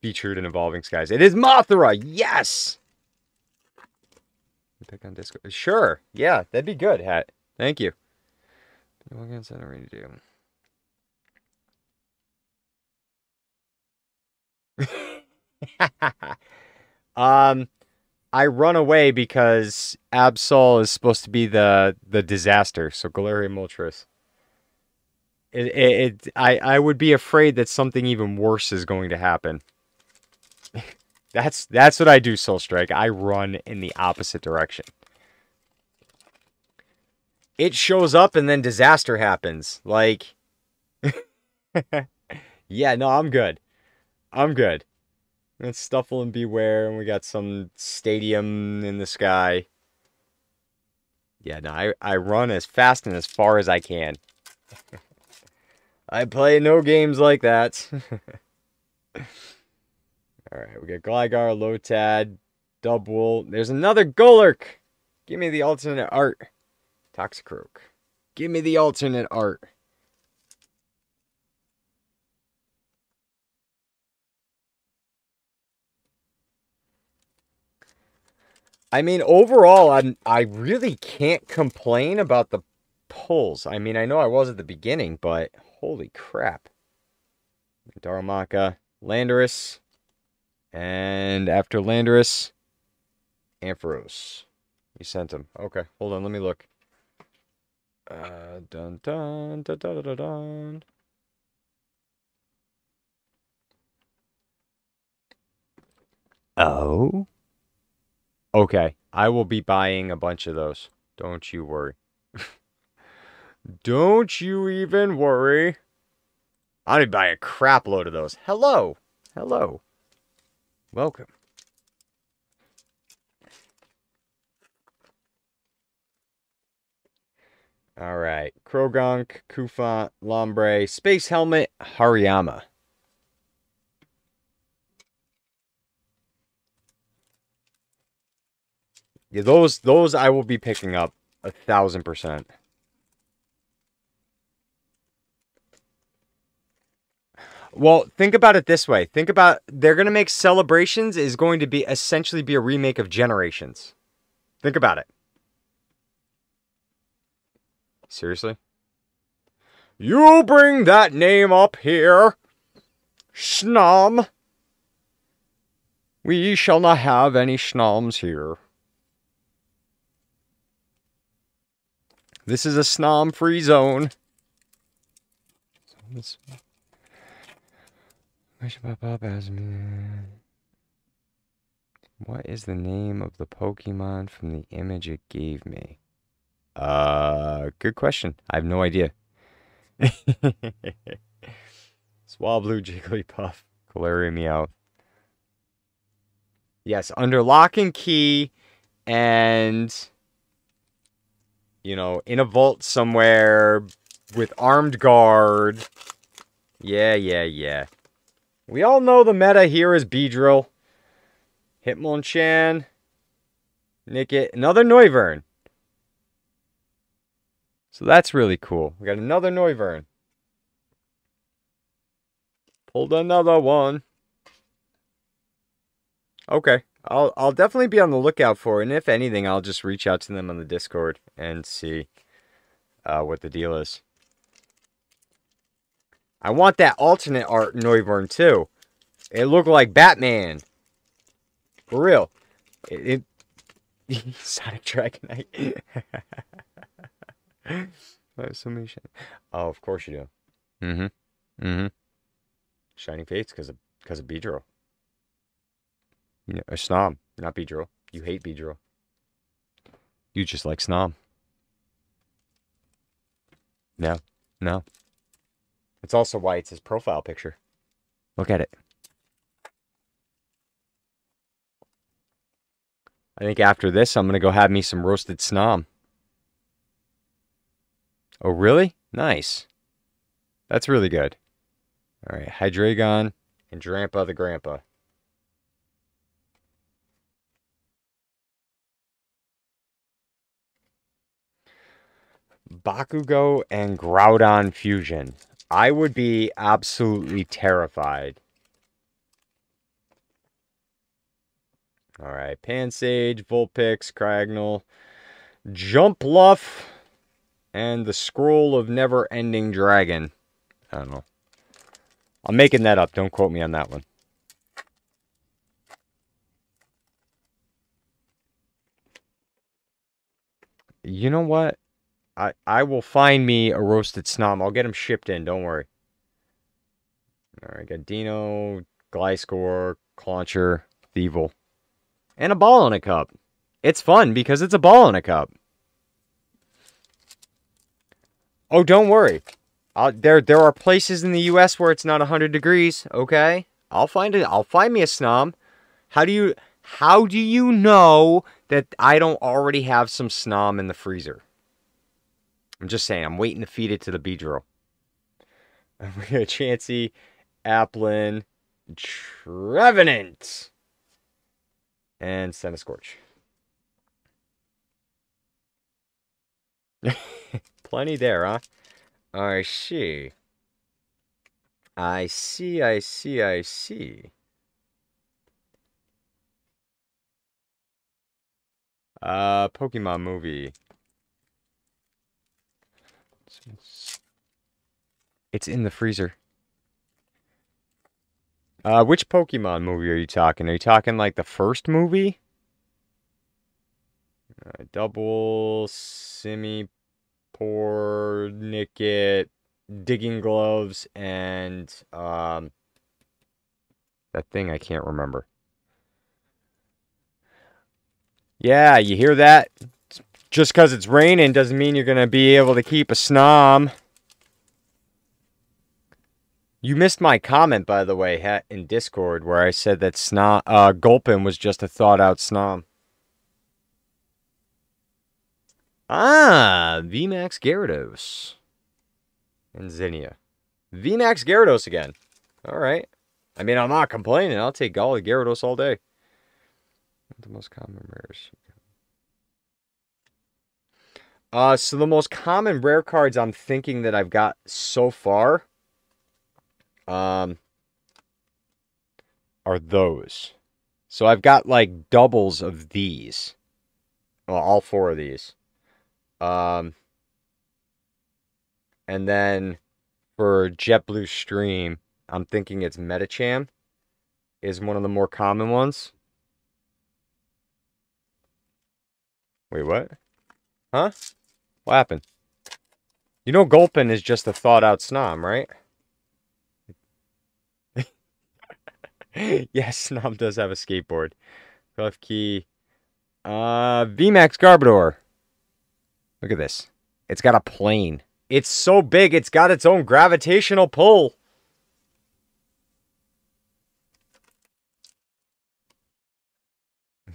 featured in Evolving Skies. It is Mothra. Yes. Pick on Discord. Sure. Yeah, that'd be good, Hat. Thank you. What else I already do? um, I run away because Absol is supposed to be the the disaster. So Galarian Moltres. It, it, it, I, I would be afraid that something even worse is going to happen. that's that's what I do, Soul Strike. I run in the opposite direction. It shows up and then disaster happens. Like, yeah, no, I'm good. I'm good. Let's Stuffle and Beware, and we got some stadium in the sky. Yeah, no, I, I run as fast and as far as I can. I play no games like that. Alright, we got Gligar, Lotad, Dubwool. There's another Golurk! Give me the alternate art. Toxicroak. Give me the alternate art. I mean, overall, I'm, I really can't complain about the pulls. I mean, I know I was at the beginning, but... holy crap. Darumaka, Landorus, and after Landorus, Ampharos. You sent him. Okay, hold on, let me look. Uh, dun dun dun dun dun dun. Oh? Okay, I will be buying a bunch of those. Don't you worry. Don't you even worry. I did buy a crap load of those. Hello. Hello. Welcome. All right. Krogonk, Kufant, Lombre, Space Helmet, Hariyama. Yeah, those, those I will be picking up a thousand percent. Well, think about it this way. Think about, they're going to make Celebrations is going to be essentially be a remake of Generations. Think about it. Seriously? You bring that name up here, Schnom. We shall not have any Schnoms here. This is a Snom-free zone. This What is the name of the Pokemon from the image it gave me? Uh, good question. I have no idea. Swablu, Jigglypuff, Galarian Meowth. Yes, under lock and key and, you know, in a vault somewhere with armed guard. Yeah, yeah, yeah. We all know the meta here is Beedrill. Hitmonchan. Nickit. Another Noivern. So that's really cool. We got another Noivern. Pulled another one. Okay. I'll, I'll definitely be on the lookout for it. And if anything, I'll just reach out to them on the Discord and see uh, what the deal is. I want that alternate art Noivern too. It looked like Batman. For real. It, it Sonic Dragonite. So many shiny. Oh, of course you do. Mm-hmm. Mm-hmm. Shining Fates because of because of Beedrill. You know, a Snom, not Beedrill. You hate Beedrill. You just like Snom. No, no. It's also why it's his profile picture. Look at it. I think after this, I'm gonna go have me some roasted Snom. Oh, really? Nice. That's really good. All right, Hydreigon and Drampa the Grandpa. Bakugo and Groudon fusion. I would be absolutely terrified. All right, Pansage, Vulpix, Cragnole, Jumpluff, and the Scroll of Never-Ending Dragon. I don't know. I'm making that up. Don't quote me on that one. You know what? I, I will find me a roasted Snom. I'll get him shipped in. Don't worry. All right. Got Dino, Gliscor, Clauncher, Thievul. And a ball in a cup. It's fun because it's a ball in a cup. Oh, don't worry. I'll, there there are places in the U S where it's not one hundred degrees. Okay? I'll find it. I'll find me a Snom. How do you, how do you know that I don't already have some Snom in the freezer? I'm just saying, I'm waiting to feed it to the Beedrill. We got Chansey, Applin, Trevenant, and Centiskorch. Plenty there, huh? I see. I see, I see, I see. Uh, Pokemon movie. It's in the freezer. Uh, which Pokemon movie are you talking? Are you talking like the first movie? Uh, double Simi, Pornicket, Digging Gloves, and um, that thing I can't remember. Yeah, you hear that? Just because it's raining doesn't mean you're going to be able to keep a Snom. You missed my comment, by the way, in Discord, where I said that Snom, uh, Gulpin was just a thought-out Snom. Ah, V max Gyarados. And Zinnia. V max Gyarados again. All right. I mean, I'm not complaining. I'll take Golly Gyarados all day. The most common rares... Uh, so the most common rare cards I'm thinking that I've got so far um, are those. So I've got like doubles of these. Well, all four of these. Um, and then for Jet Blue Stream, I'm thinking it's Medicham is one of the more common ones. Wait, what? Huh? What happened? You know Gulpin is just a thought-out Snom, right? Yes, Snom does have a skateboard. Rough key. Uh, V max Garbodor. Look at this. It's got a plane. It's so big, it's got its own gravitational pull.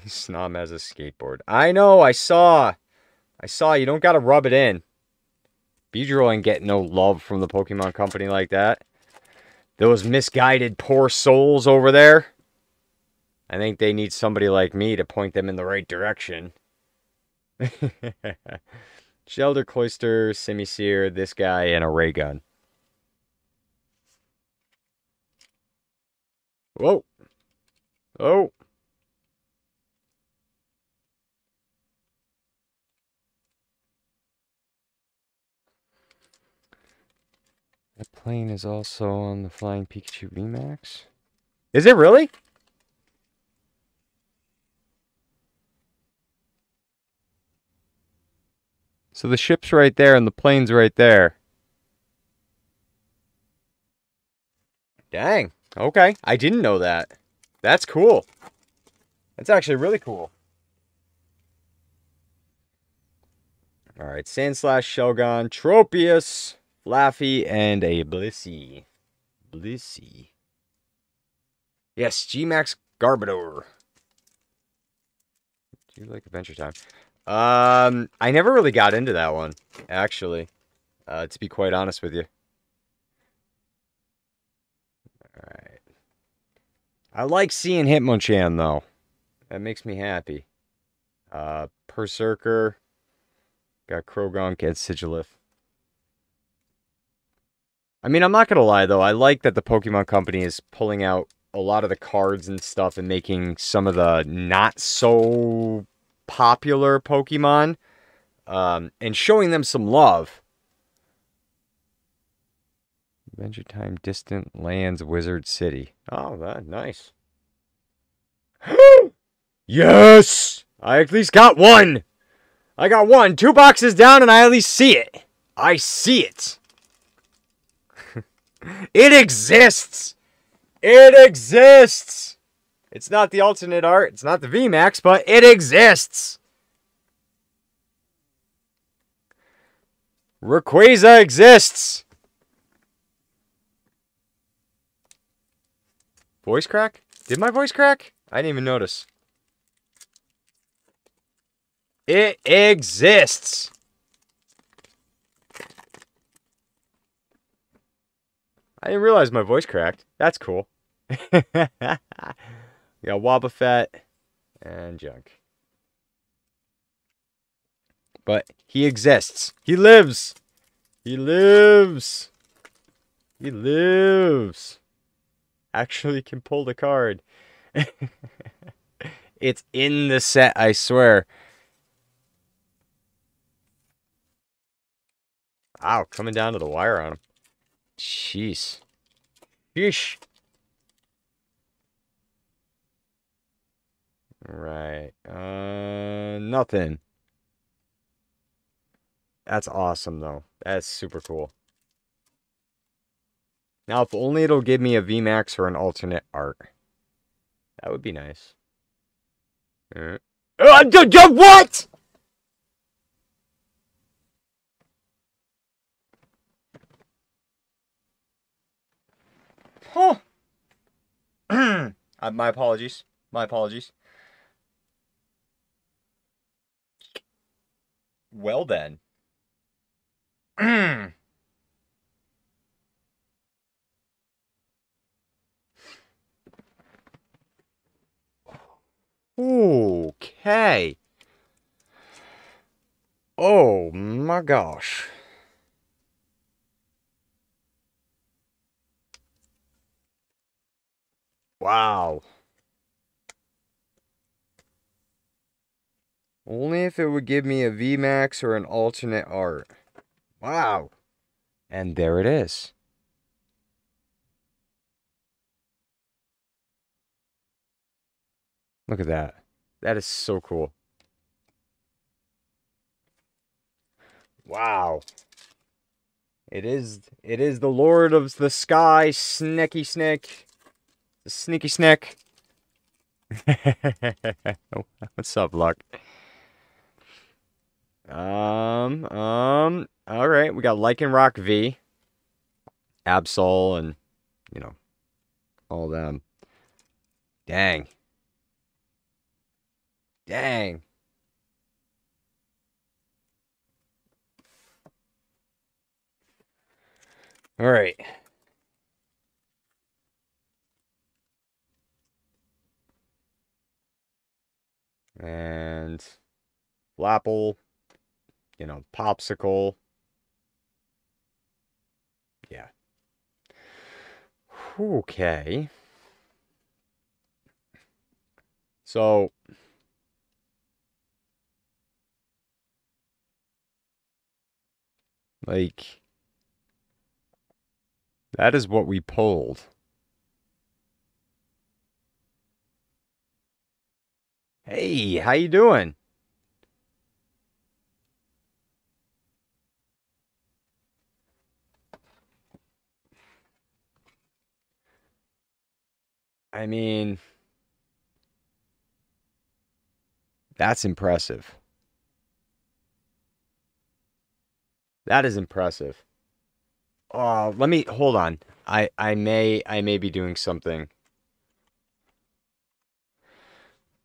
Snom has a skateboard. I know, I saw... I saw you don't gotta rub it in. Beedrill ain't getting no love from the Pokemon Company like that. Those misguided poor souls over there. I think they need somebody like me to point them in the right direction. Shelder, Cloyster, Simisear, this guy, and a ray gun. Whoa. Oh. Plane is also on the Flying Pikachu V max. Is it really? So the ship's right there and the plane's right there. Dang. Okay. I didn't know that. That's cool. That's actually really cool. Alright, Sandslash, Shelgon, Tropius, Laffy, and a Blissey. Blissey. Yes, G max Garbodor. Do you like Adventure Time? Um, I never really got into that one, actually. Uh, to be quite honest with you. Alright. I like seeing Hitmonchan, though. That makes me happy. Uh, Berserker. Got Krogunk and Sigilyph. I mean, I'm not going to lie, though. I like that the Pokemon Company is pulling out a lot of the cards and stuff and making some of the not-so-popular Pokemon um, and showing them some love. Adventure Time Distant Lands Wizard City. Oh, that nice. Yes! I at least got one! I got one, two boxes down, and I at least see it. I see it. It exists. It exists. It's not the alternate art. It's not the V max, but it exists. Rayquaza exists. Voice crack? Did my voice crack? I didn't even notice. It exists. I didn't realize my voice cracked. That's cool. We got Wobbuffet and Junk. But he exists. He lives. He lives. He lives. Actually can pull the card. It's in the set, I swear. Wow, coming down to the wire on him. Jeez. Yeesh. Right. Uh, nothing. That's awesome, though. That's super cool. Now, if only it'll give me a V max or an alternate art. That would be nice. Uh, what? Huh. uh, my apologies. My apologies. Well then. Okay. Oh my gosh. Wow. Only if it would give me a V max or an alternate art. Wow. And there it is. Look at that. That is so cool. Wow. It is it is the Lord of the Sky, Sneaky Snick. Sneaky snack. What's up, Luck? Um, um, all right. We got Lycanroc V, Absol, and, you know, all them. Dang. Dang. All right. And Flapple, you know, Popsicle. Yeah. Okay. So like That is what we polled. Hey, how you doing? I mean, that's impressive. That is impressive. Oh, let me hold on. I I may I may be doing something.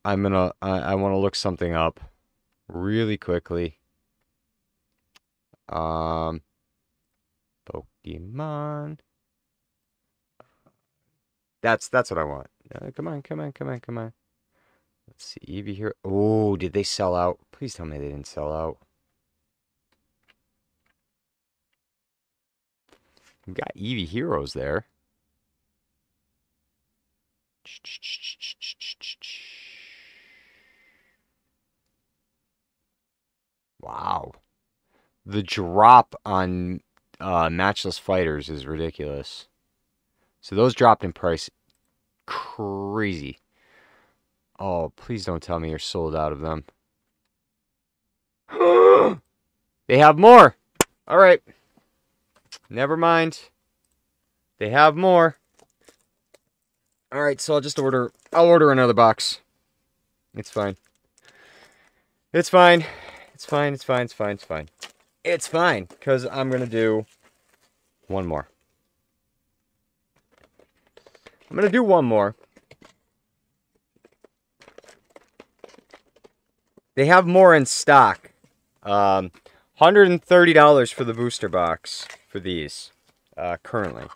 I'm gonna I, I want to look something up really quickly. Um, Pokemon. That's that's what I want. Uh, come on, come on, come on, come on. Let's see, Eevee here. Oh, did they sell out? Please tell me they didn't sell out. We got Eevee Heroes there. Wow, the drop on uh, Matchless Fighters is ridiculous. So those dropped in price. Crazy. Oh, please don't tell me you're sold out of them. They have more. All right. Never mind. They have more. All right, so I'll just order. I'll order another box. It's fine. It's fine. It's fine. It's fine. It's fine. It's fine. It's fine, because I'm going to do one more. I'm going to do one more. They have more in stock. Um, one hundred thirty dollars for the booster box for these uh, currently.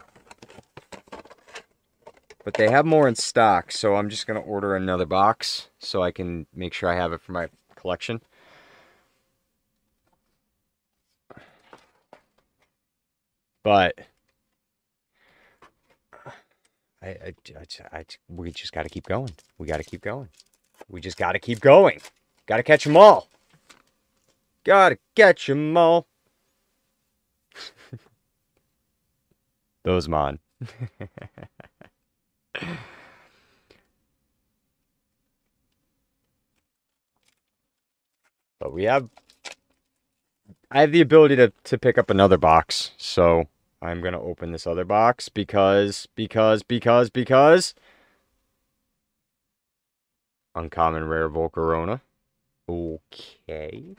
But they have more in stock, so I'm just going to order another box so I can make sure I have it for my collection. But I, I, I, I, we just got to keep going. We got to keep going. We just got to keep going. Got to catch them all. Got to catch them all. Those mon. But we have... I have the ability to, to pick up another box, so... I'm going to open this other box because, because, because, because. Uncommon Rare Volcarona. Okay.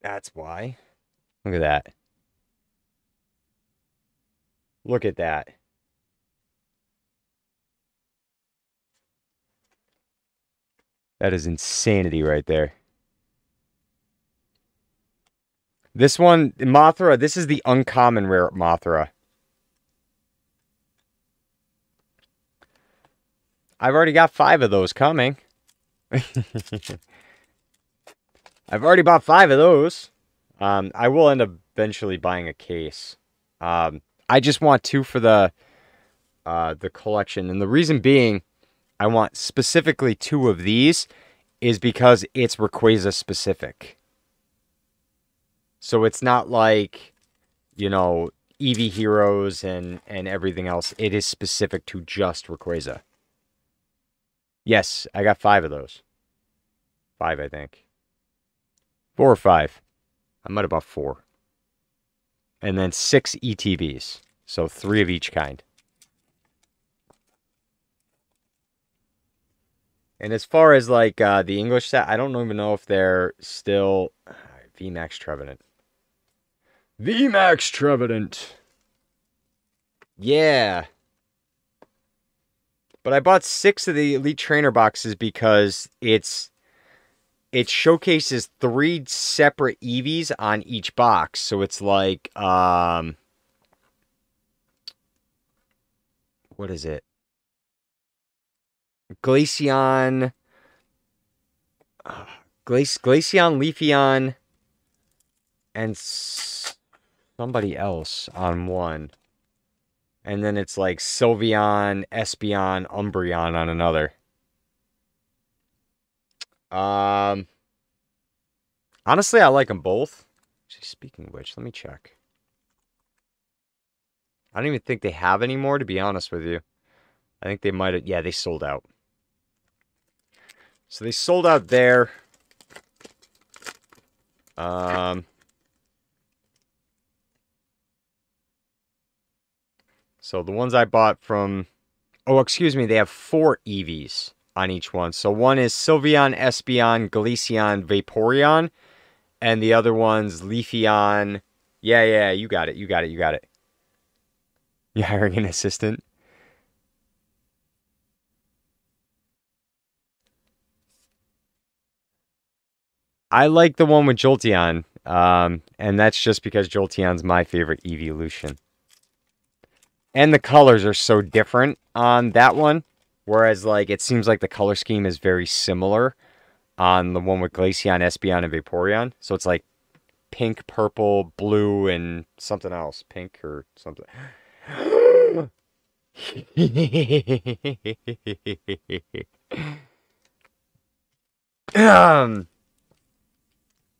That's why. Look at that. Look at that. That is insanity right there. This one, Mothra, this is the uncommon rare Mothra. I've already got five of those coming. I've already bought five of those. Um, I will end up eventually buying a case. Um, I just want two for the, uh, the collection. And the reason being, I want specifically two of these is because it's Rayquaza specific. So it's not like, you know, Eevee Heroes and, and everything else. It is specific to just Rayquaza. Yes, I got five of those. Five, I think. Four or five. I might have bought four. And then six E T Bs. So three of each kind. And as far as, like, uh, the English set, I don't even know if they're still... VMAX Trevenant. VMAX Trevenant. Yeah. But I bought six of the Elite Trainer boxes because it's it showcases three separate Eevees on each box. So it's like um what is it? Glaceon uh, Glace Glaceon, Leafeon, and somebody else on one. And then it's like Sylveon, Espeon, Umbreon on another. Um, honestly, I like them both. Actually, speaking of which, let me check. I don't even think they have any more, to be honest with you. I think they might have... Yeah, they sold out. So they sold out there. Um... So the ones I bought from... Oh, excuse me, they have four Eevees on each one. So one is Sylveon, Espeon, Glaceon, Vaporeon. And the other one's Leafeon. Yeah, yeah, you got it, you got it, you got it. You hiring an assistant? I like the one with Jolteon. Um, and that's just because Jolteon's my favorite evolution. And the colors are so different on that one. Whereas, like, it seems like the color scheme is very similar on the one with Glaceon, Espeon, and Vaporeon. So it's like pink, purple, blue, and something else. Pink or something. um,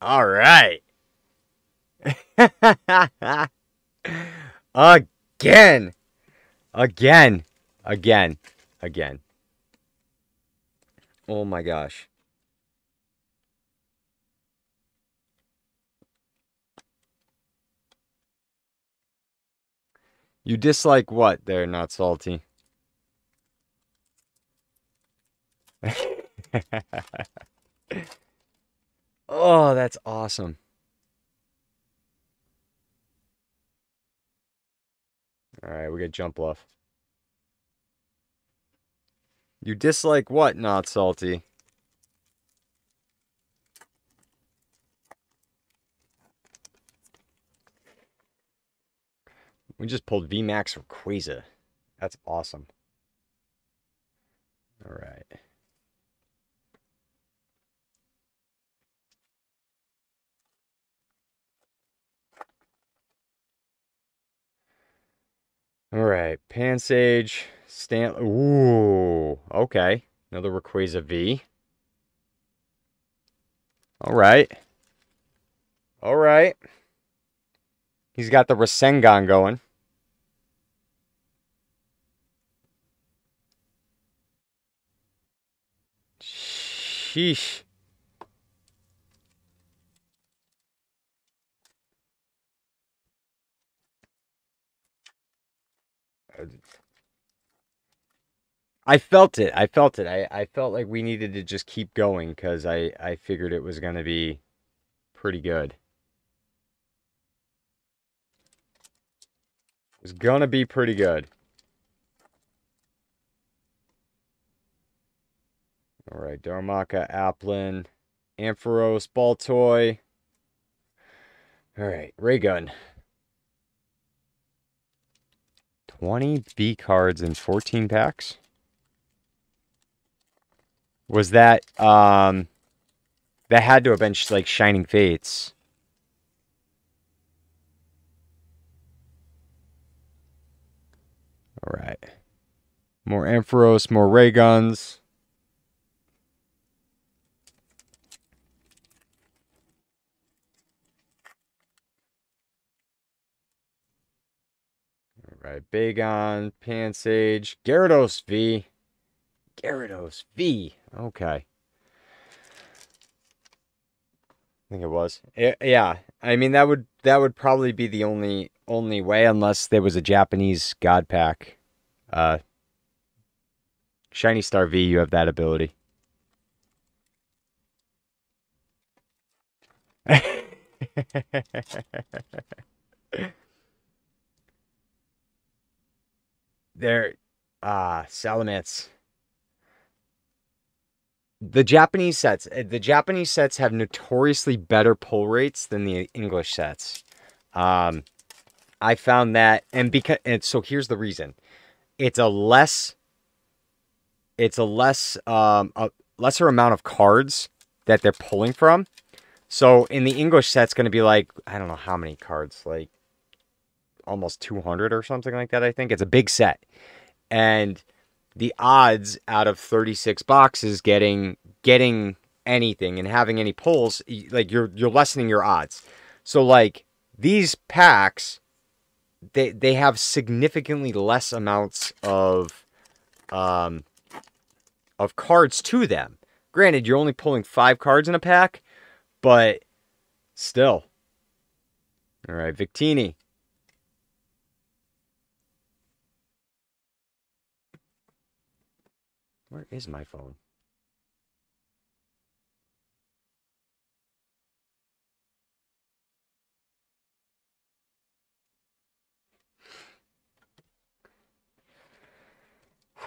all right. Again. Again. Again. Again. Oh my gosh. You dislike what? They're not salty. Oh, that's awesome. All right, we got jump bluff. You dislike what? Not salty. We just pulled V max Rayquaza. That's awesome. All right. All right. Pansage, Stan. Ooh. Okay. Another Rayquaza V. All right. All right. He's got the Rasengan going. Sheesh. I felt it. I felt it. I, I felt like we needed to just keep going because I, I figured it was going to be pretty good. It was going to be pretty good. All right. Darmaka, Applin, Ampharos, Baltoy. All right. Raygun. twenty V cards in fourteen packs. Was that, um, that had to have been like Shining Fates. All right. More Ampharos, more ray guns. Right, Bagon, Pansage, Gyarados V. Gyarados V. Okay. I think it was. It, yeah. I mean that would that would probably be the only only way unless there was a Japanese god pack. Uh Shiny Star V, you have that ability. They're, ah, Salamence. The Japanese sets, the Japanese sets have notoriously better pull rates than the English sets. Um, I found that, and because, and so here's the reason. It's a less, it's a less, um, a lesser amount of cards that they're pulling from. So in the English set's going to be like, I don't know how many cards, like, almost two hundred or something like that, I think. It's a big set. And the odds out of thirty-six boxes getting getting anything and having any pulls, like, you're you're lessening your odds. So like these packs, they they have significantly less amounts of um of cards to them. Granted, you're only pulling five cards in a pack, but still. All right, Victini. Where is my phone?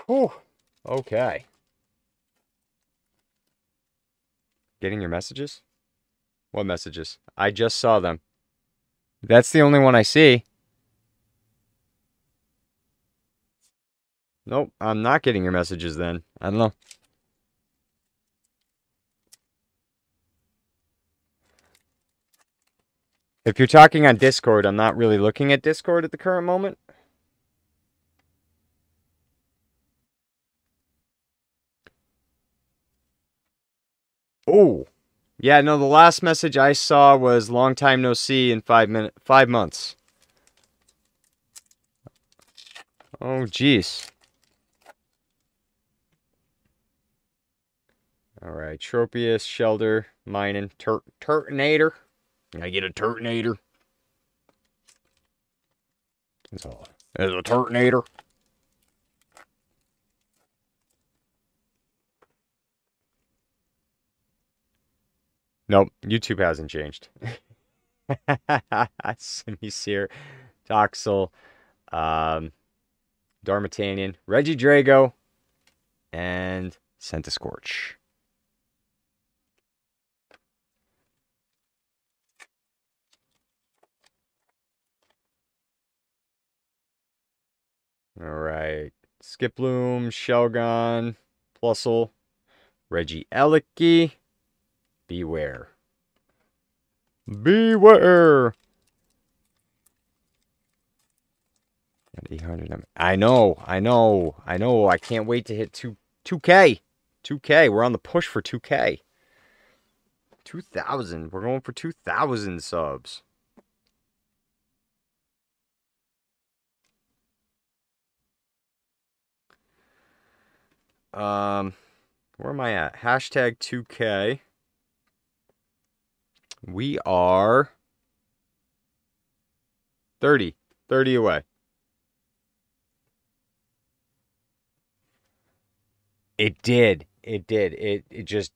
Whew. Okay. Getting your messages? What messages? I just saw them. That's the only one I see. Nope, I'm not getting your messages then. I don't know. If you're talking on Discord, I'm not really looking at Discord at the current moment. Oh, yeah, no, the last message I saw was long time no see in five minute, five months. Oh, jeez. All right, Tropius, Shelder, Minun, Tur Turtonator. Can I get a Turtonator? There's a, there's a Turtonator. Nope, YouTube hasn't changed. Simisear, Toxel, um, Darmanitan, Regidrago, and Centiskorch. All right, Skiploom, Shelgon, Plusle, Regieleki. Beware. Beware! eight hundred. I know, I know, I know. I can't wait to hit two K. two K. We're on the push for two K. two thousand. We're going for two thousand subs. Um, where am I at? Hashtag two K. We are thirty, thirty away. It did. It did. It it just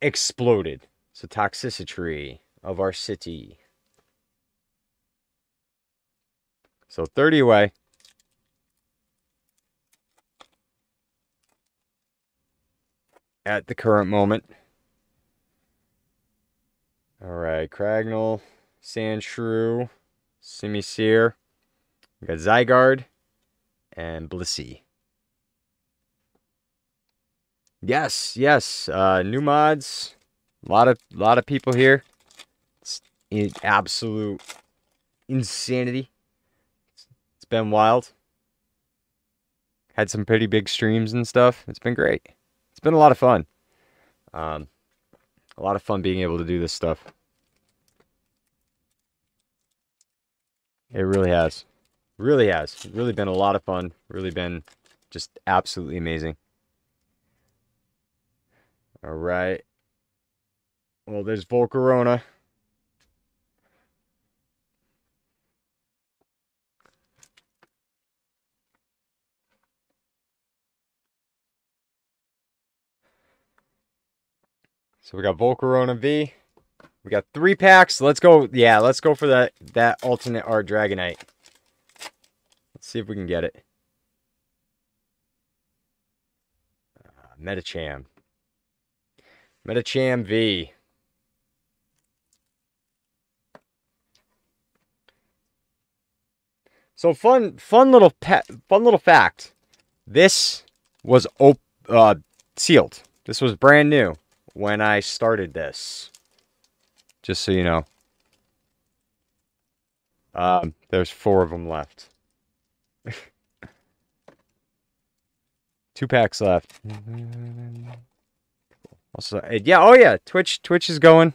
exploded. So toxicity of our city. So thirty away. At the current moment. All right, Cragnole, Sandshrew, Simisear, we got Zygarde, and Blissey. Yes, yes, uh, new mods. A lot of, lot of people here. It's in absolute insanity. It's been wild. Had some pretty big streams and stuff. It's been great. It's been a lot of fun. Um, A lot of fun being able to do this stuff. It really has. Really has. Really been a lot of fun. Really been just absolutely amazing. All right. Well, there's Volcarona. So we got Volcarona V. We got three packs. Let's go. Yeah, let's go for that, that alternate art Dragonite. Let's see if we can get it. Uh, Medicham. Medicham V. So fun, fun little pet, fun little fact. This was op uh, sealed. This was brand new when I started this, just so you know. Um, there's four of them left. Two packs left. Also, yeah, oh yeah, Twitch, Twitch is going.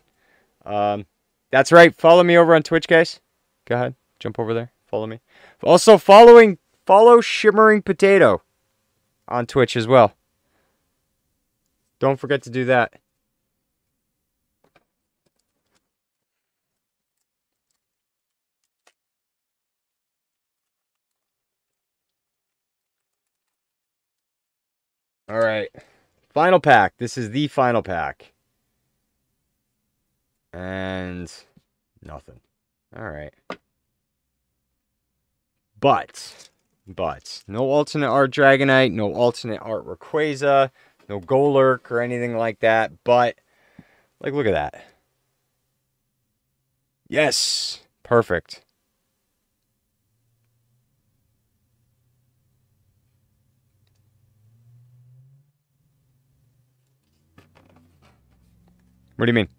Um, That's right. Follow me over on Twitch, guys. Go ahead. Jump over there. Follow me. Also, following follow Shimmering Potato on Twitch as well. Don't forget to do that. All right. Final pack. This is the final pack. And nothing. All right. But, but, no alternate art Dragonite, no alternate art Rayquaza, no Golurk or anything like that. But, like, look at that. Yes. Perfect. What do you mean?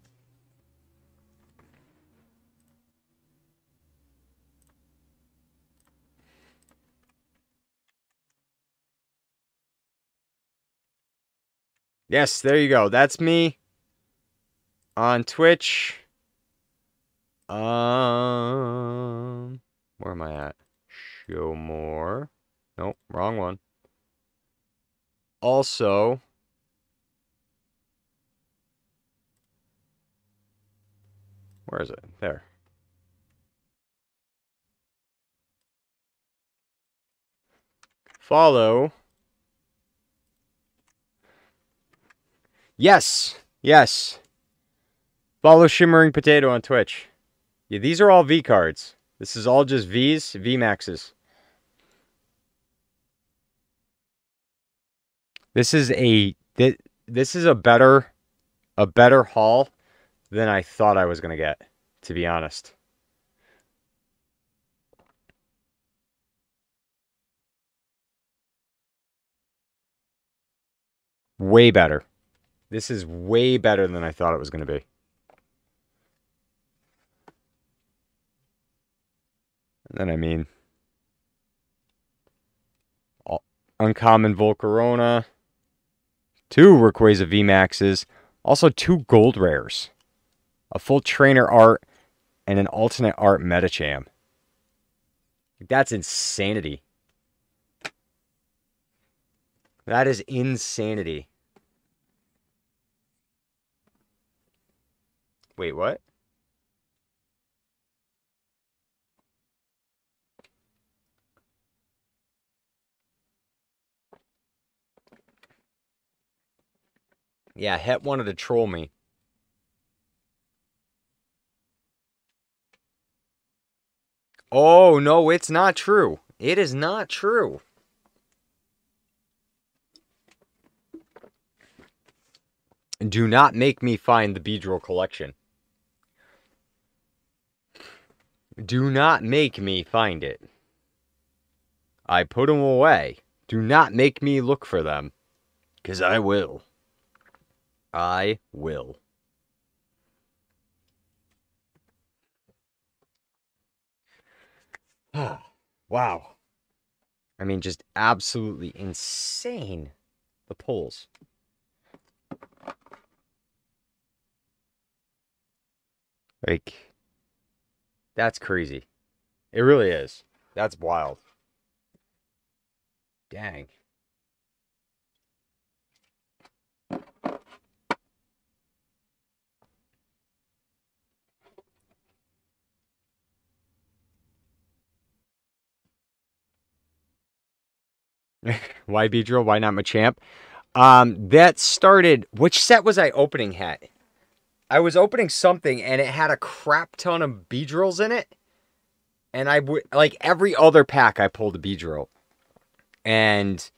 Yes, there you go. That's me on Twitch. Um, where am I at? Show more. Nope, wrong one. Also... Where is it? There. Follow. Yes. Yes. Follow Shimmering Potato on Twitch. Yeah, these are all V cards. This is all just Vs, V maxes. This is a th this is a better a better haul than I thought I was going to get, to be honest. Way better. This is way better than I thought it was going to be. And then, I mean, all, uncommon Volcarona, two Rayquaza V maxes, also two gold rares. A full trainer art, and an alternate art Medicham. That's insanity. That is insanity. Wait, what? Yeah, Het wanted to troll me. Oh, no, it's not true. It is not true. Do not make me find the Beedrill collection. Do not make me find it. I put them away. Do not make me look for them. Because I will. I will. Wow. I mean, just absolutely insane, the pulls. Like, that's crazy. It really is. That's wild. Dang. Why Beedrill? Why not Machamp? Um, that started... Which set was I opening, hat? I was opening something, and it had a crap ton of Beedrills in it. And I would... Like, every other pack, I pulled a Beedrill. And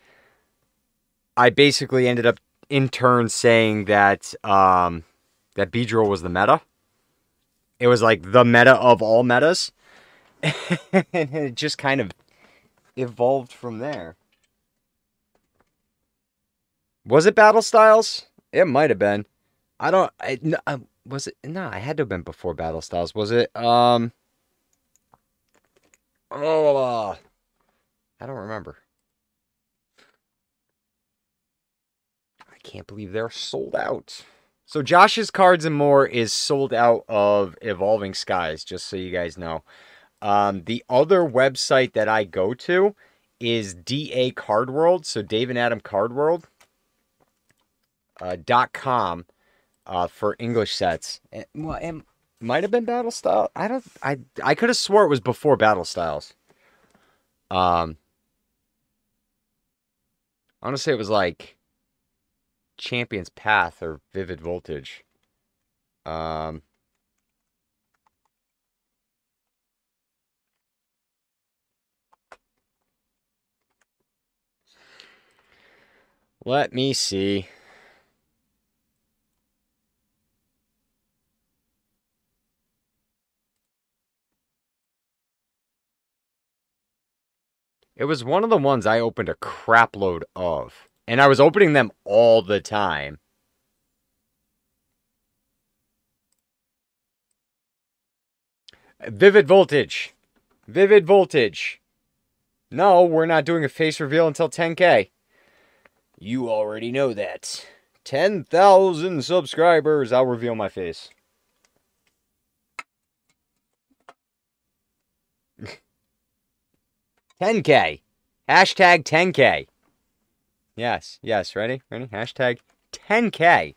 I basically ended up, in turn, saying that, um, that Beedrill was the meta. It was, like, the meta of all metas. And it just kind of evolved from there. Was it Battle Styles? It might have been. I don't... I, no, I, was it... No, I had to have been before Battle Styles. Was it... Um, oh, uh, I don't remember. I can't believe they're sold out. So Josh's Cards and More is sold out of Evolving Skies, just so you guys know. Um, the other website that I go to is D A Card World, so Dave and Adam Card World uh, dot com uh, for English sets. It, well, it might have been Battle Style. I don't. I I could have swore it was before Battle Styles. Um, I want to say it was like Champion's Path or Vivid Voltage. Um. Let me see. It was one of the ones I opened a crap load of. And I was opening them all the time. Vivid Voltage. Vivid Voltage. No, we're not doing a face reveal until ten K. You already know that. ten thousand subscribers, I'll reveal my face. ten K. Hashtag ten K. Yes, yes, ready? Ready? Hashtag ten K.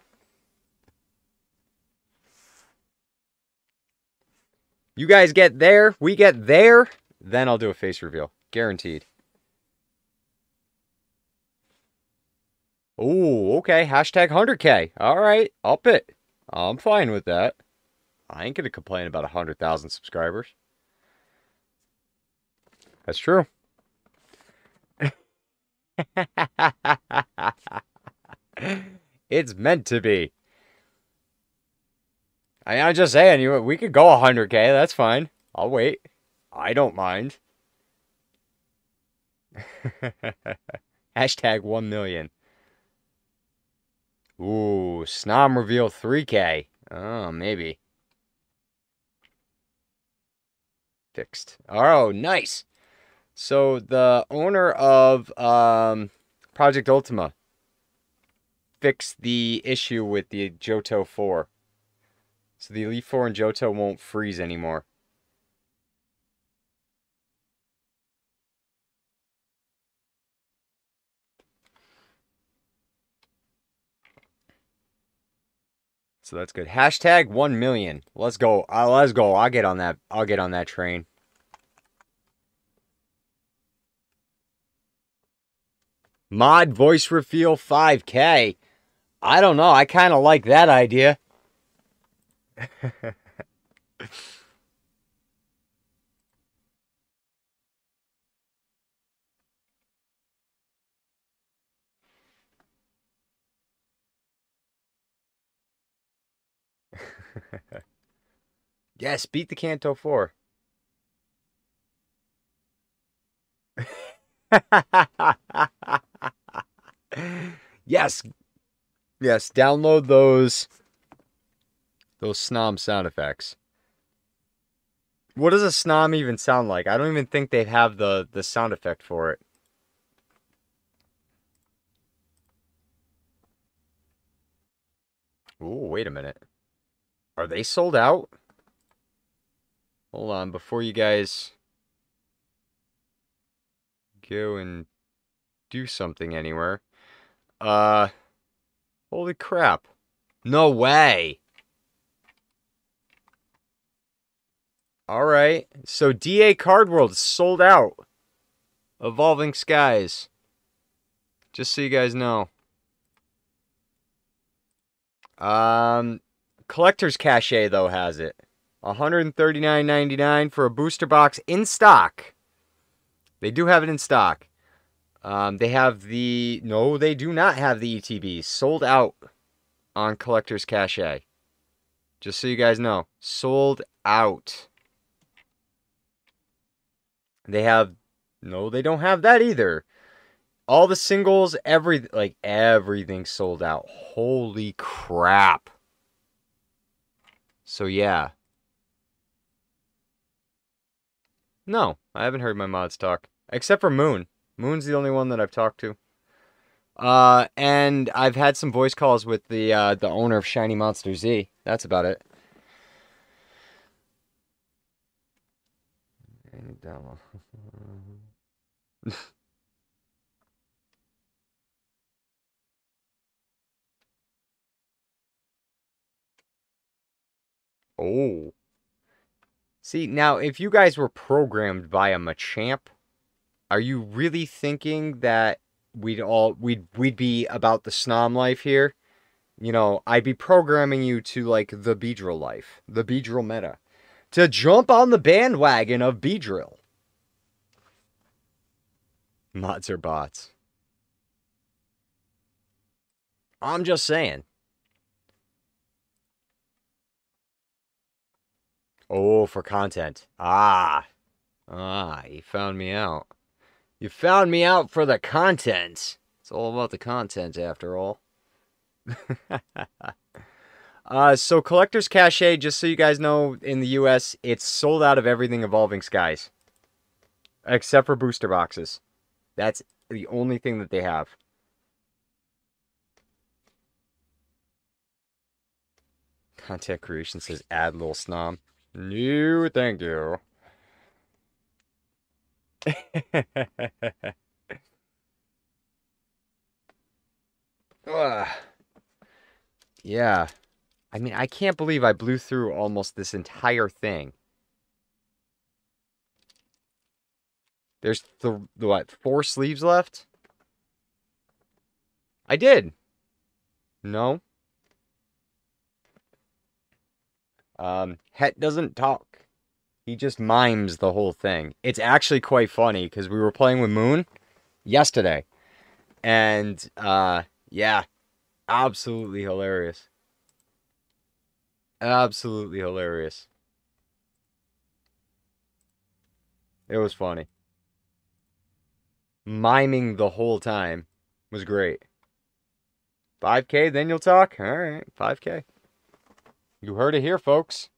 You guys get there, we get there, then I'll do a face reveal. Guaranteed. Oh, okay. Hashtag one hundred K. All right. Up it. I'm fine with that. I ain't going to complain about one hundred thousand subscribers. That's true. It's meant to be. I mean, I'm just saying, you we could go one hundred K. That's fine. I'll wait. I don't mind. Hashtag one million. Ooh, Snom reveal three K. Oh, maybe. Fixed. Oh, nice. So the owner of um, Project Ultima fixed the issue with the Johto four. So the Elite four and Johto won't freeze anymore. So that's good. Hashtag one million. Let's go. Uh, let's go. I'll get on that. I'll get on that train. Mod voice reveal five K. I don't know. I kind of like that idea. Yes, beat the Kanto four. Yes. Yes, download those those Snom sound effects. What does a Snom even sound like? I don't even think they have the the sound effect for it. Ooh, wait a minute. Are they sold out? Hold on, before you guys go and do something anywhere. Uh, holy crap. No way. All right. So D A Card World is sold out. Evolving Skies. Just so you guys know. Um, Collector's Cachet, though, has it. one hundred thirty-nine ninety-nine for a booster box in stock. They do have it in stock. Um, they have the... No, they do not have the E T B. Sold out on Collector's Cachet. Just so you guys know. Sold out. They have... No, they don't have that either. All the singles, every, like, everything sold out. Holy crap. So, yeah. No, I haven't heard my mods talk. Except for Moon. Moon's the only one that I've talked to. Uh, and I've had some voice calls with the uh, the owner of Shiny Monster Z. That's about it. Oh. See, now, if you guys were programmed by a Machamp, are you really thinking that we'd all we'd we'd be about the Snom life here? You know, I'd be programming you to, like, the Beedrill life, the Beedrill meta, to jump on the bandwagon of Beedrill. Mods are bots. I'm just saying. Oh, for content. Ah. Ah, you found me out. You found me out for the content. It's all about the content, after all. uh, so, Collector's Cachet, just so you guys know, in the U S, it's sold out of everything Evolving Skies. Except for booster boxes. That's the only thing that they have. Content creation says, add Lil Snom. No, thank you. uh, yeah. I mean, I can't believe I blew through almost this entire thing. There's, th what, four sleeves left? I did. No. Um, Het doesn't talk. He just mimes the whole thing. It's actually quite funny, because we were playing with Moon yesterday. And, uh, yeah. Absolutely hilarious. Absolutely hilarious. It was funny. Miming the whole time was great. five K, then you'll talk? Alright, five K. You heard it here, folks.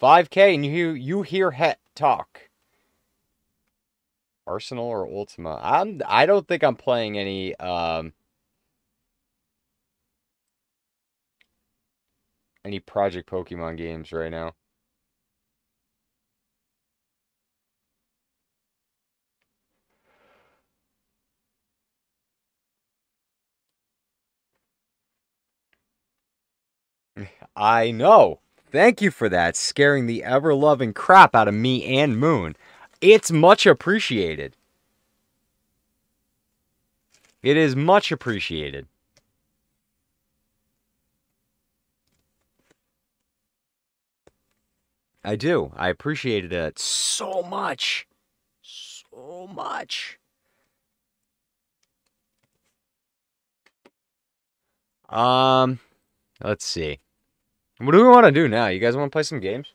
five K, and you, you hear Het talk. Arsenal or Ultima? I'm, I don't think I'm playing any... Um, any Project Pokemon games right now. I know. Thank you for that, scaring the ever-loving crap out of me and Moon. It's much appreciated. It is much appreciated. I do. I appreciated it so much. So much. Um, let's see. What do we want to do now? You guys want to play some games?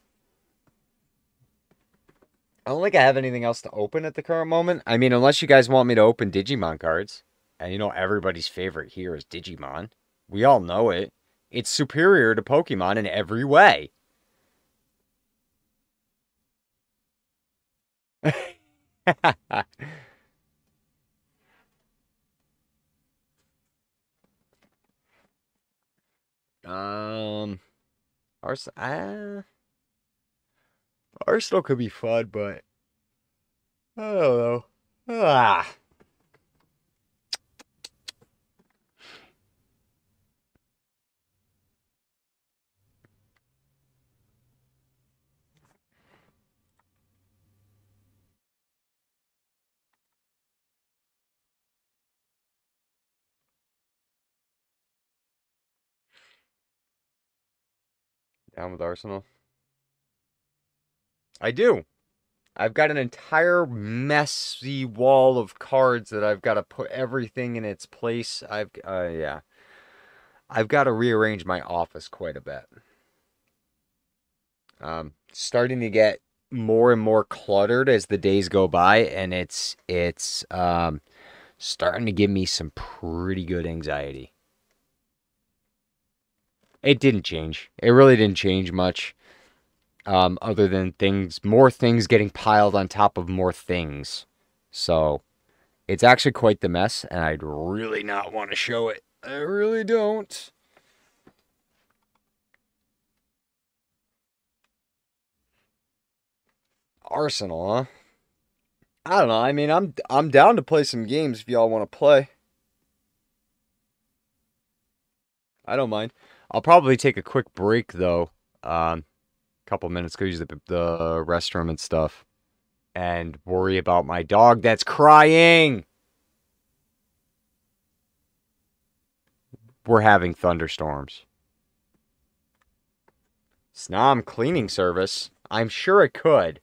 I don't think I have anything else to open at the current moment. I mean, unless you guys want me to open Digimon cards. And you know, everybody's favorite here is Digimon. We all know it. It's superior to Pokemon in every way. um... Arsenal, uh, Arsenal could be fun, but I don't know. Ah. Down with Arsenal. I do. I've got an entire messy wall of cards that I've got to put everything in its place. I've, uh, yeah. I've got to rearrange my office quite a bit. Um, starting to get more and more cluttered as the days go by, and it's, it's, um, starting to give me some pretty good anxiety. It didn't change. It really didn't change much, um, other than things, more things getting piled on top of more things. So, It's actually quite the mess, and I'd really not want to show it. I really don't. Arsenal, huh? I don't know. I mean, I'm I'm down to play some games if y'all want to play. I don't mind. I'll probably take a quick break though. Um, couple minutes, go use the the restroom and stuff, and worry about my dog that's crying. We're having thunderstorms. Snom cleaning service. I'm sure it could.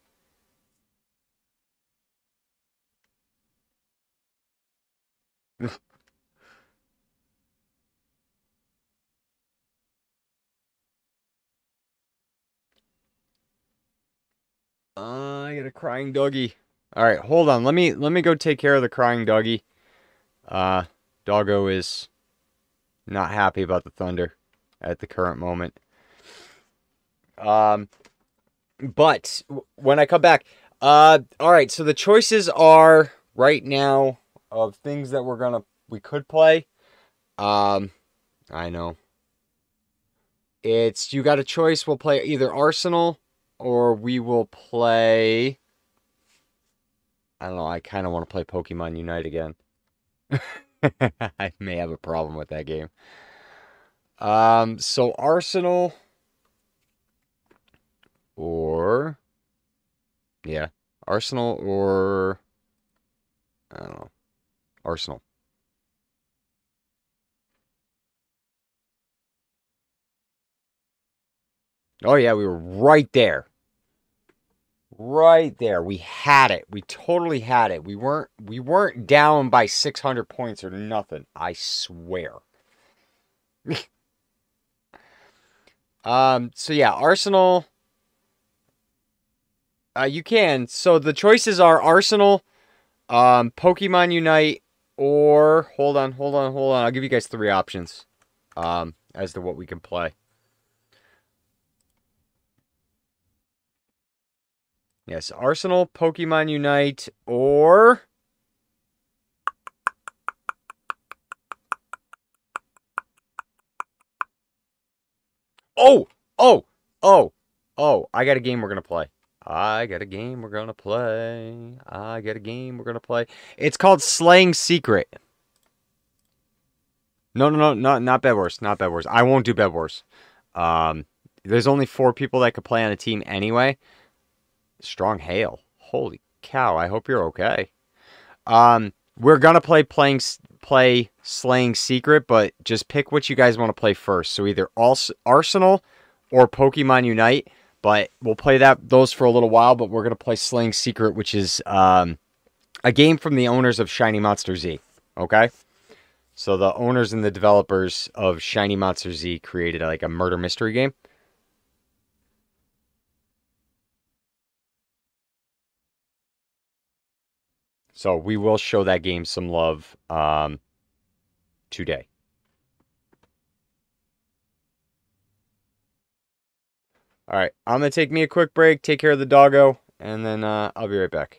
Uh, I got a crying doggy. All right, hold on. Let me let me go take care of the crying doggy. Uh, doggo is not happy about the thunder at the current moment. Um, but when I come back, uh, all right. So the choices are right now of things that we're gonna we could play. Um, I know. It's you got a choice. We'll play either Arsenal. Or we will play... I don't know, I kind of want to play Pokemon Unite again. I may have a problem with that game. Um, so Arsenal... Or... Yeah, Arsenal or... I don't know. Arsenal. Oh yeah, we were right there. Right there. We had it. We totally had it. We weren't we weren't down by six hundred points or nothing. I swear. um so yeah, Arsenal uh you can. So the choices are Arsenal, um Pokemon Unite, or hold on, hold on, hold on. I'll give you guys three options um as to what we can play. Yes, Arsenal, Pokemon Unite, or... Oh! Oh! Oh! Oh, I got a game we're going to play. I got a game we're going to play. I got a game we're going to play. It's called Slaying Secret. No, no, no, not, not Bed Wars. Not Bed Wars. I won't do Bed Wars. Um, there's only four people that could play on a team anyway. Strong hail. Holy cow, I hope you're okay. Um, we're going to play playing play Slaying Secret, but just pick what you guys want to play first. So either Arsenal or Pokemon Unite, but we'll play that those for a little while, but we're going to play Slaying Secret, which is um, a game from the owners of Shiny Monster Z, okay? So the owners and the developers of Shiny Monster Z created like a murder mystery game. So we will show that game some love um, today. All right, I'm going to take me a quick break, take care of the doggo, and then uh, I'll be right back.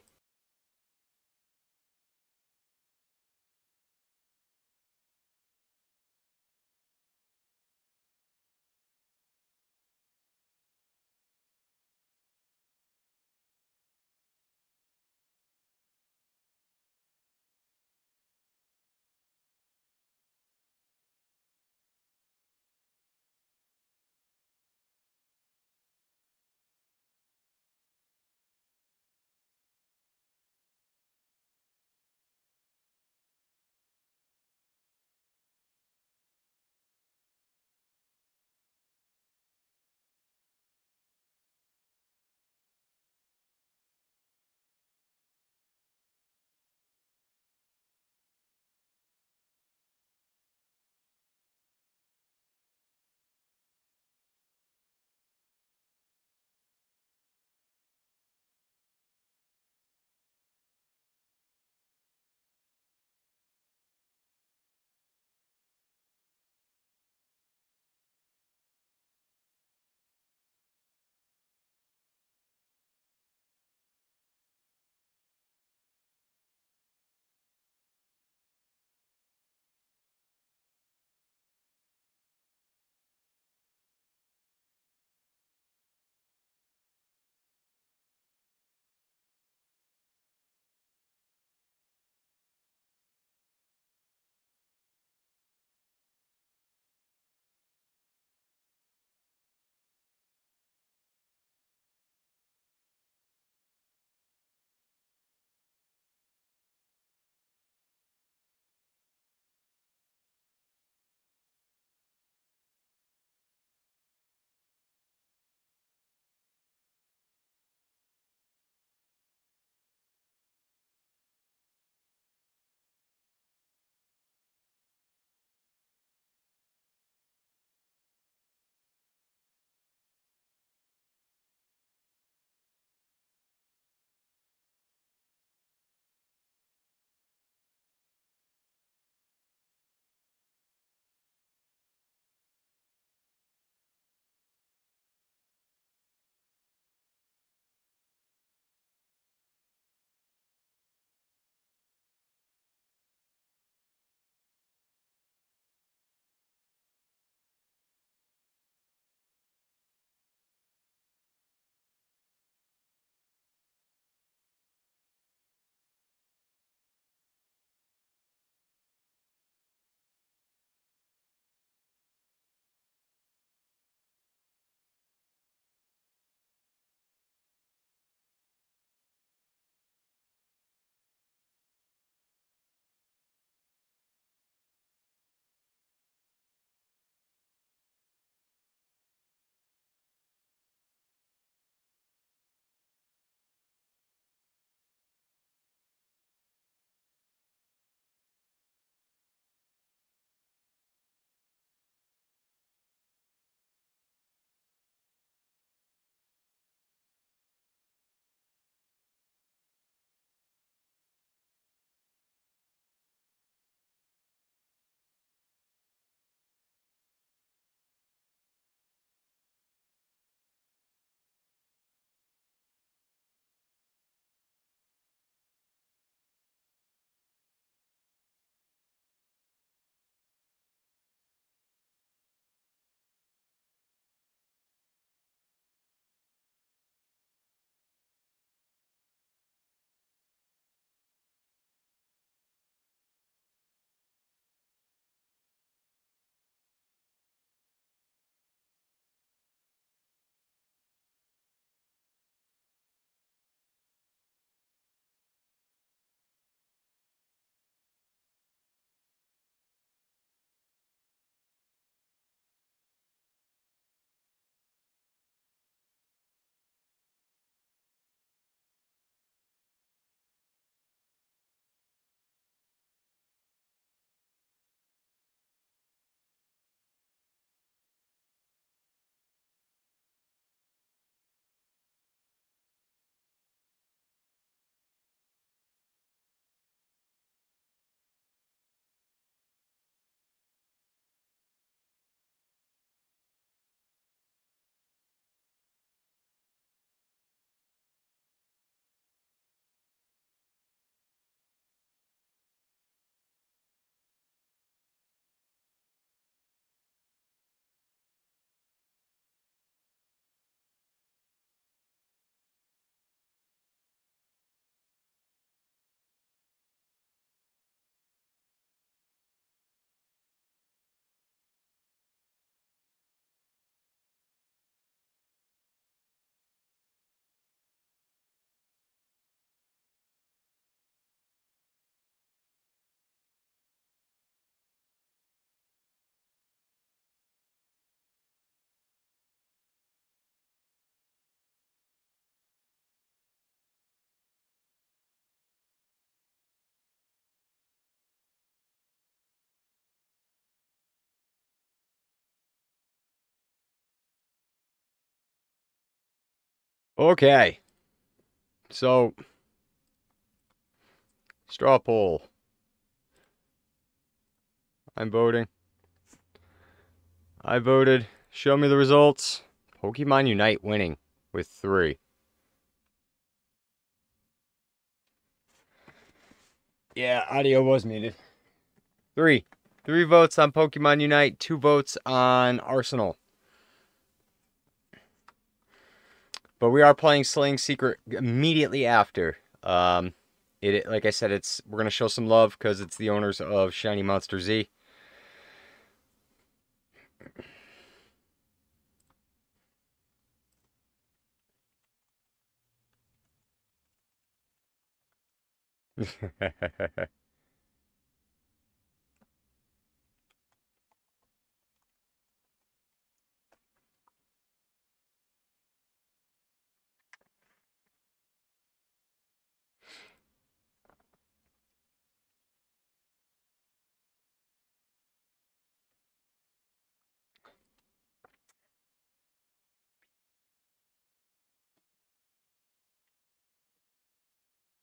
Okay, so straw poll. I'm voting. I voted. Show me the results. Pokemon Unite winning with three. Yeah, audio was muted. Three. Three votes on Pokemon Unite, two votes on Arsenal. But we are playing Slaying Secret immediately after. Um, it like I said, it's we're gonna show some love because it's the owners of Shiny Monster Z.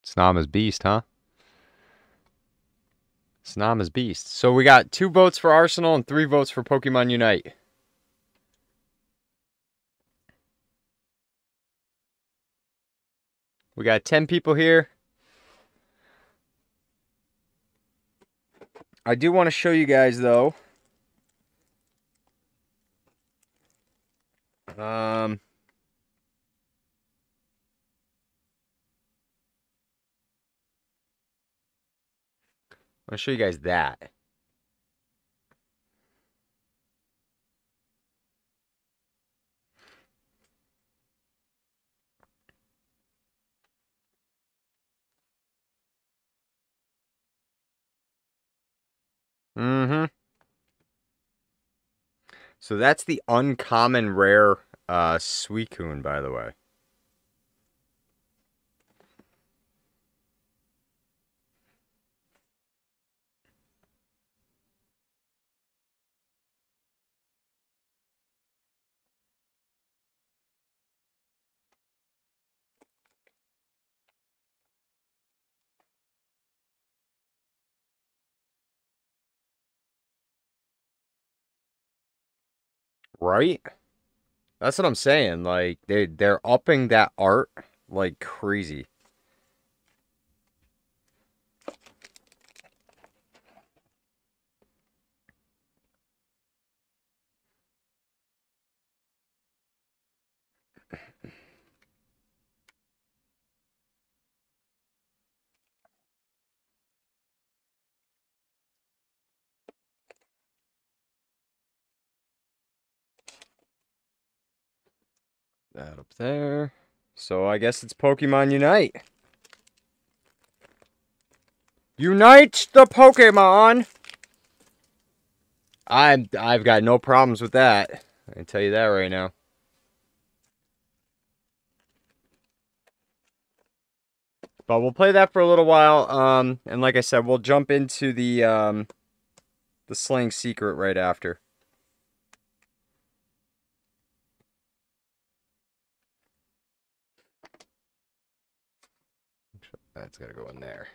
Snama's Beast, huh? Snama's Beast. So we got two votes for Arsenal and three votes for Pokemon Unite. We got ten people here. I do want to show you guys, though. Um... I'll show you guys that. Mm-hmm. So that's the uncommon rare uh, Suicune, by the way. Right? That's what I'm saying. Like, they, they're upping that art like crazy. That up there. So I guess it's Pokemon Unite. Unite the Pokemon! I'm, I've got no problems with that. I can tell you that right now. But we'll play that for a little while. Um, and like I said, we'll jump into the, um, the Slaying Secret right after. That's gotta go in there.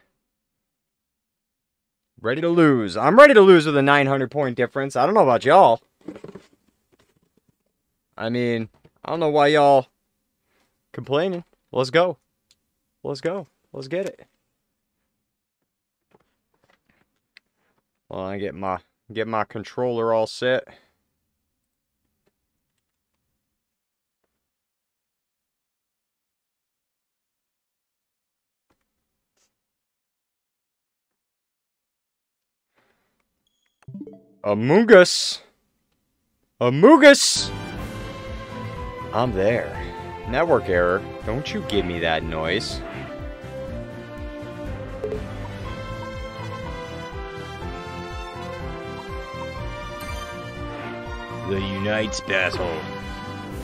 Ready to lose. I'm ready to lose with a nine hundred point difference. I don't know about y'all. I mean, I don't know why y'all complaining. Let's go. Let's go. Let's get it. Well, I get my get my controller all set. Among Us! Among Us! I'm there. Network error. Don't you give me that noise. The Unite's battle.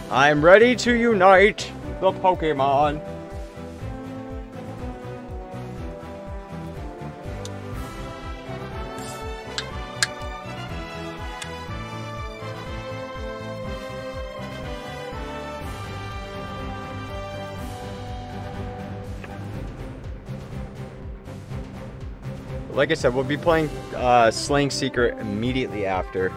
I'm ready to unite the Pokemon. like I said, we'll be playing uh, Slaying Secret immediately after.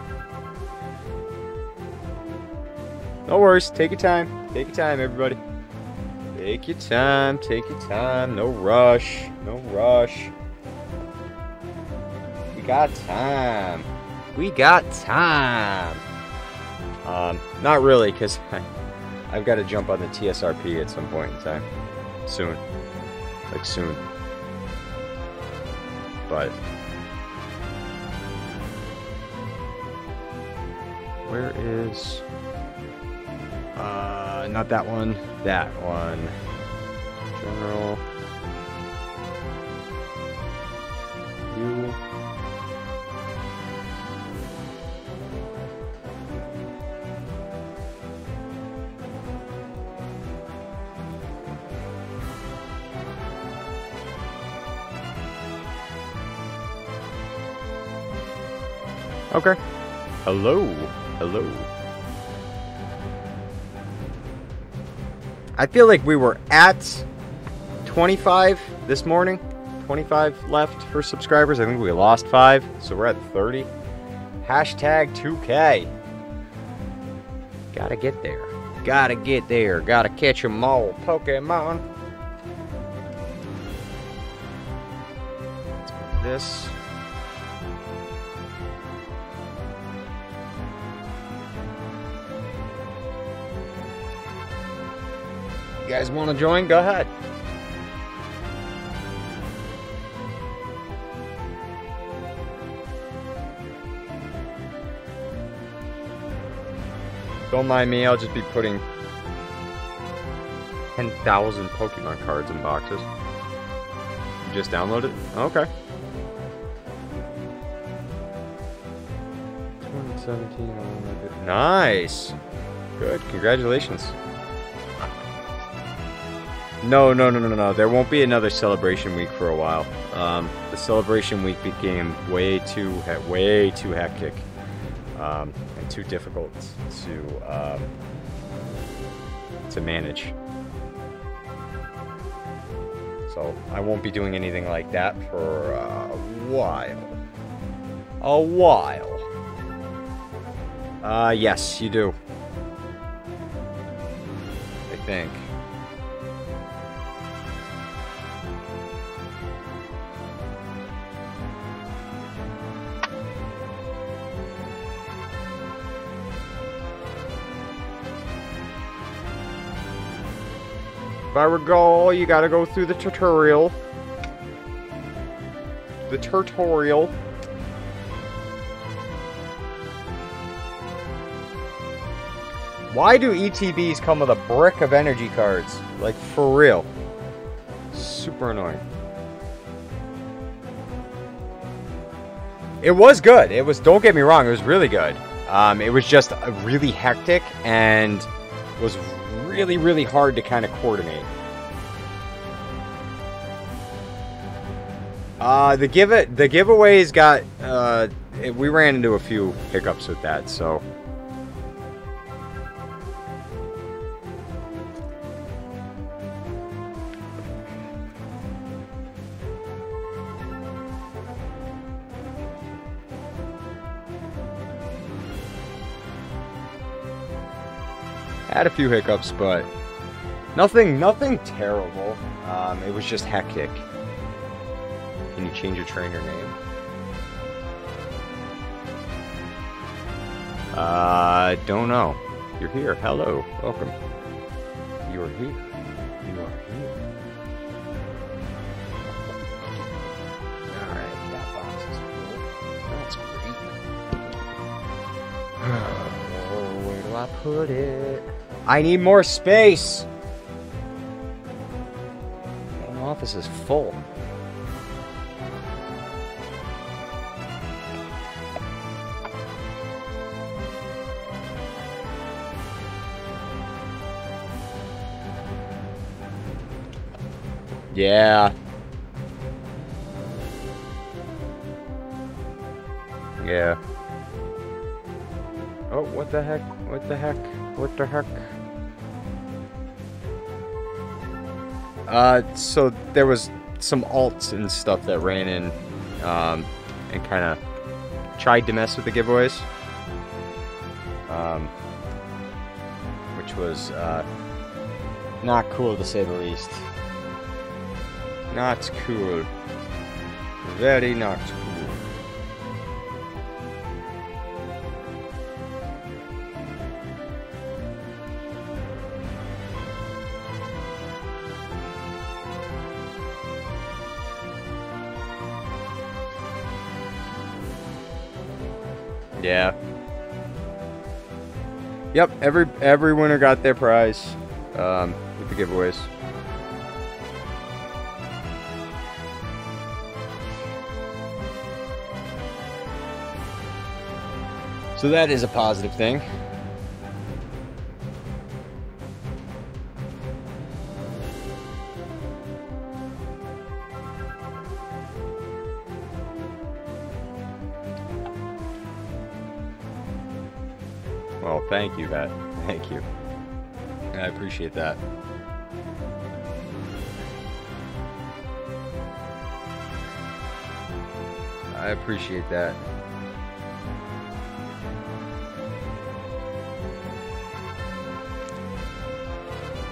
No worries. Take your time. Take your time, everybody. Take your time. Take your time. No rush. No rush. We got time. We got time. Um, not really, because I've got to jump on the T S R P at some point in time. Soon. Like, soon. But... where is... Uh, not that one. That one. General. You. Okay. Hello. Hello. I feel like we were at twenty-five this morning, twenty-five left for subscribers. I think we lost five, so we're at thirty. Hashtag two K. Gotta get there. Gotta get there. Gotta catch 'em all, Pokemon. Let's put this. You guys want to join? Go ahead. Don't mind me, I'll just be putting ten thousand Pokemon cards in boxes. You just download it? Okay. twenty seventeen. Nice. Good. Congratulations. No, no, no, no, no. There won't be another celebration week for a while. Um, the celebration week became way too, way too hectic um, and too difficult to um, to manage. So I won't be doing anything like that for a while. A while. Uh, yes, you do. I think. If I recall, you gotta go through the tutorial. The tutorial. Why do E T Bs come with a brick of energy cards? Like, for real. Super annoying. It was good. It was, don't get me wrong, it was really good. Um, it was just really hectic and was really, really hard to kind of coordinate. Uh, the give it, the giveaways got. Uh, it, we ran into a few hiccups with that, so. Had a few hiccups, but nothing, nothing terrible. Um, it was just hectic. Can you change your trainer name? Uh, don't know. You're here. Hello. Welcome. You are here. You are here. All right. That box is cool. That's great. Oh, where do I put it? I need more space! My office is full. Yeah. Yeah. Oh, what the heck? What the heck? What the heck? Uh, so there was some alts and stuff that ran in um, and kind of tried to mess with the giveaways, um, which was uh, not cool to say the least. Not cool. Very not cool. Yeah. Yep, every every winner got their prize um, with the giveaways. So that is a positive thing. Well, thank you, Vat. Thank you. I appreciate that. I appreciate that.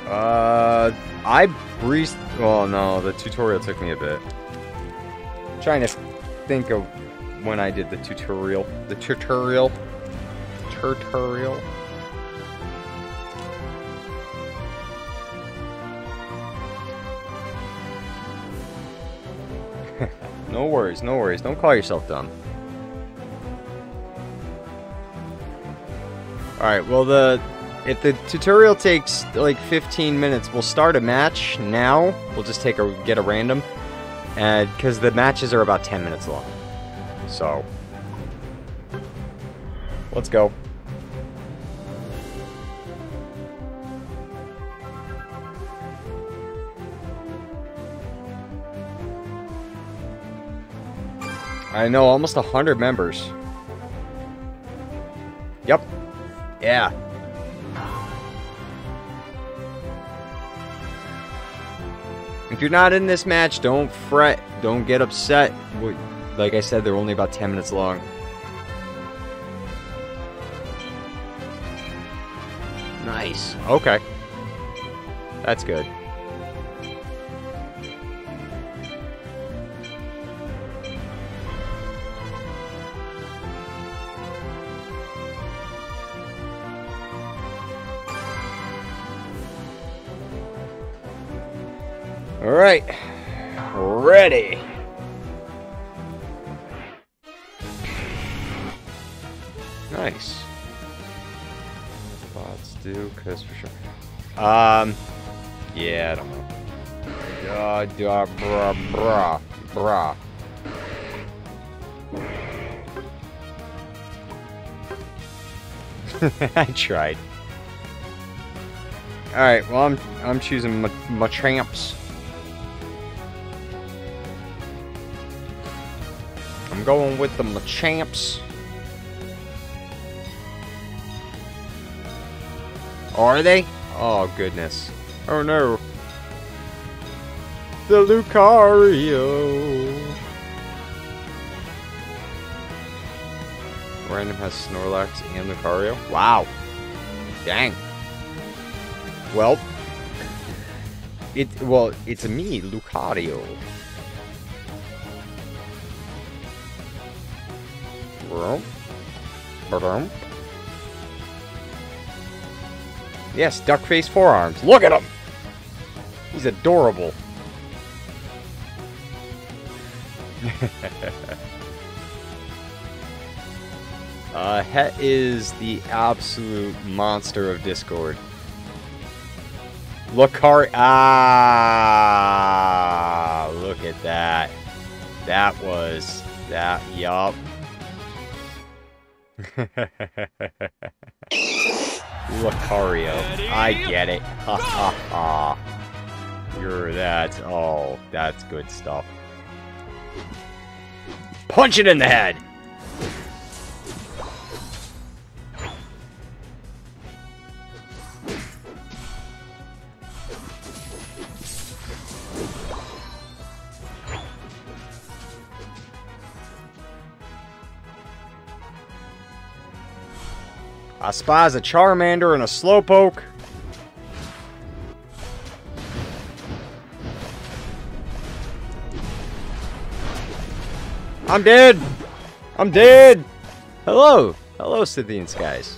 Uh, I breezed. Oh no, the tutorial took me a bit. I'm trying to think of when I did the tutorial. The tutorial. Tutorial. No worries, no worries. Don't call yourself dumb. All right. Well, the if the tutorial takes like fifteen minutes, we'll start a match now. We'll just take a get a random, and because the matches are about ten minutes long, so let's go. I know, almost a hundred members. Yep. Yeah. If you're not in this match, don't fret. Don't get upset. Like I said, they're only about ten minutes long. Nice. Okay. That's good. All right, ready. Nice. Bots do, cause for sure. Um, yeah, I don't know. Uh, da, bra, bra, bra. I tried. All right, well, I'm I'm choosing my, my Machamps. I'm going with the Machamps. Are they? Oh, goodness. Oh, no. The Lucario. Random has Snorlax and Lucario. Wow. Dang. Well. It, well, it's me, Lucario. Yes, Duckface Forearms. Look at him! He's adorable. uh, Het is the absolute monster of Discord. Lucario. Ah! Look at that. That was. That. Yup. Lucario. I get it. Ha ha ha. You're that. Oh, that's good stuff. Punch it in the head! I spies a Charmander and a Slowpoke. I'm dead! I'm dead! Hello! Hello, Scythian Skies.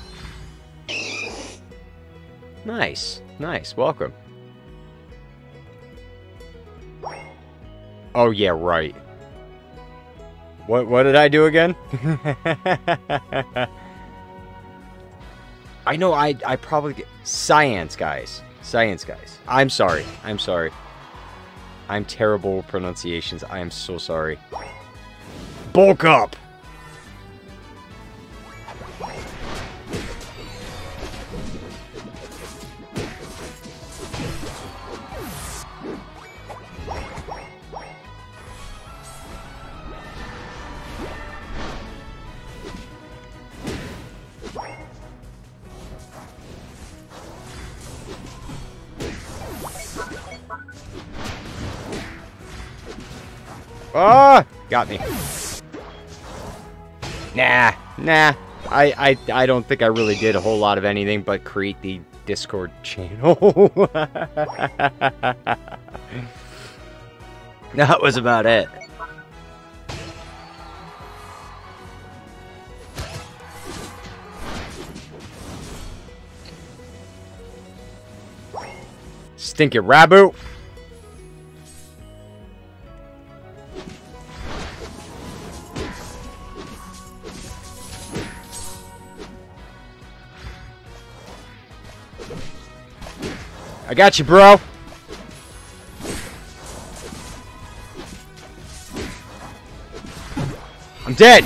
Nice. Nice. Welcome. Oh, yeah, right. What, what did I do again? I know I, I probably... Get... Cyan Skies. Cyan Skies. I'm sorry. I'm sorry. I'm terrible with pronunciations. I am so sorry. Bulk up! Ah! Got me. Nah, nah, I, I, I don't think I really did a whole lot of anything but create the Discord channel. That was about it. Stinky Rabu. I got you, bro. I'm dead.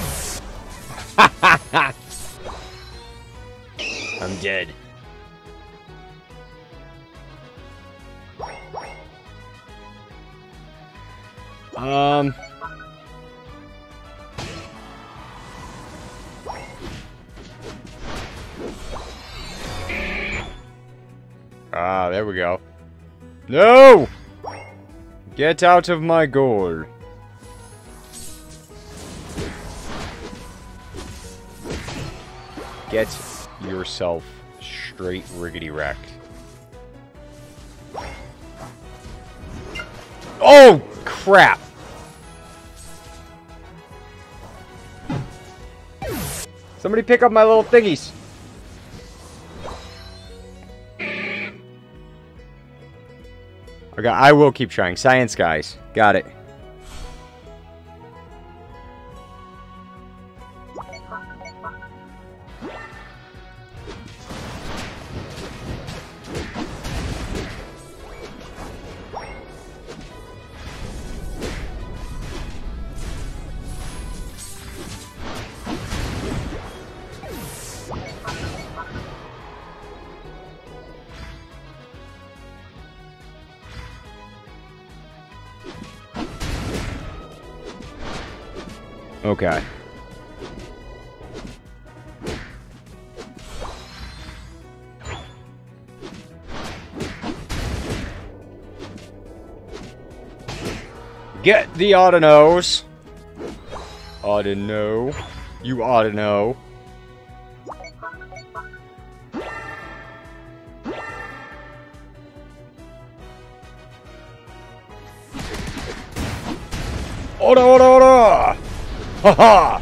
I'm dead. Um. Ah, there we go. No! Get out of my goal. Get yourself straight riggedy wrecked. Oh, crap! Somebody pick up my little thingies. Okay, I will keep trying. Science guys. Got it. Okay. Get the oughta knows. Oughta know. You oughta know. Oughta, oughta, oughta. Haha!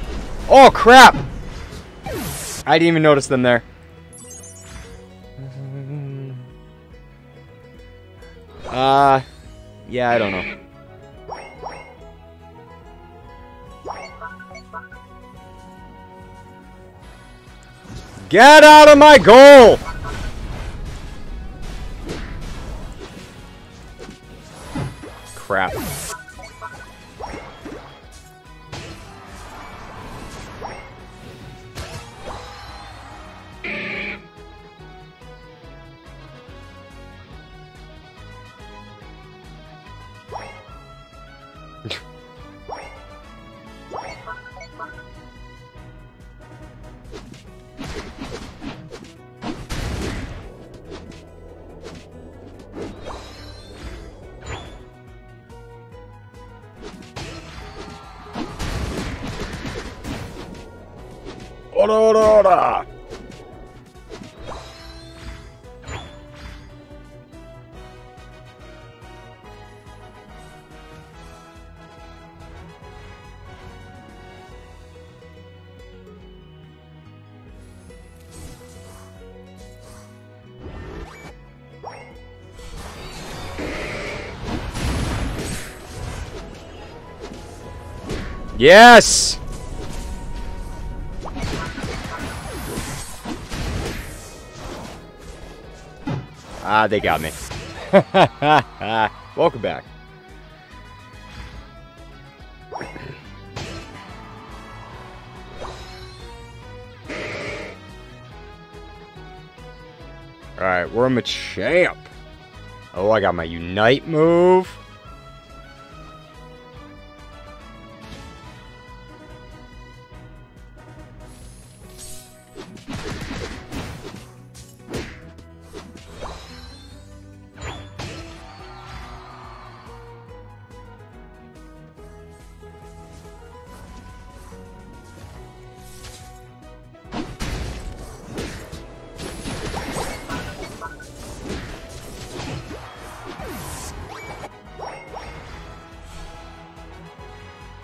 Oh crap! I didn't even notice them there. Uh, yeah, I don't know. Get out of my goal! Crap. Yes! Ah, they got me. Welcome back. Alright, we're a Machamp. Oh, I got my Unite move.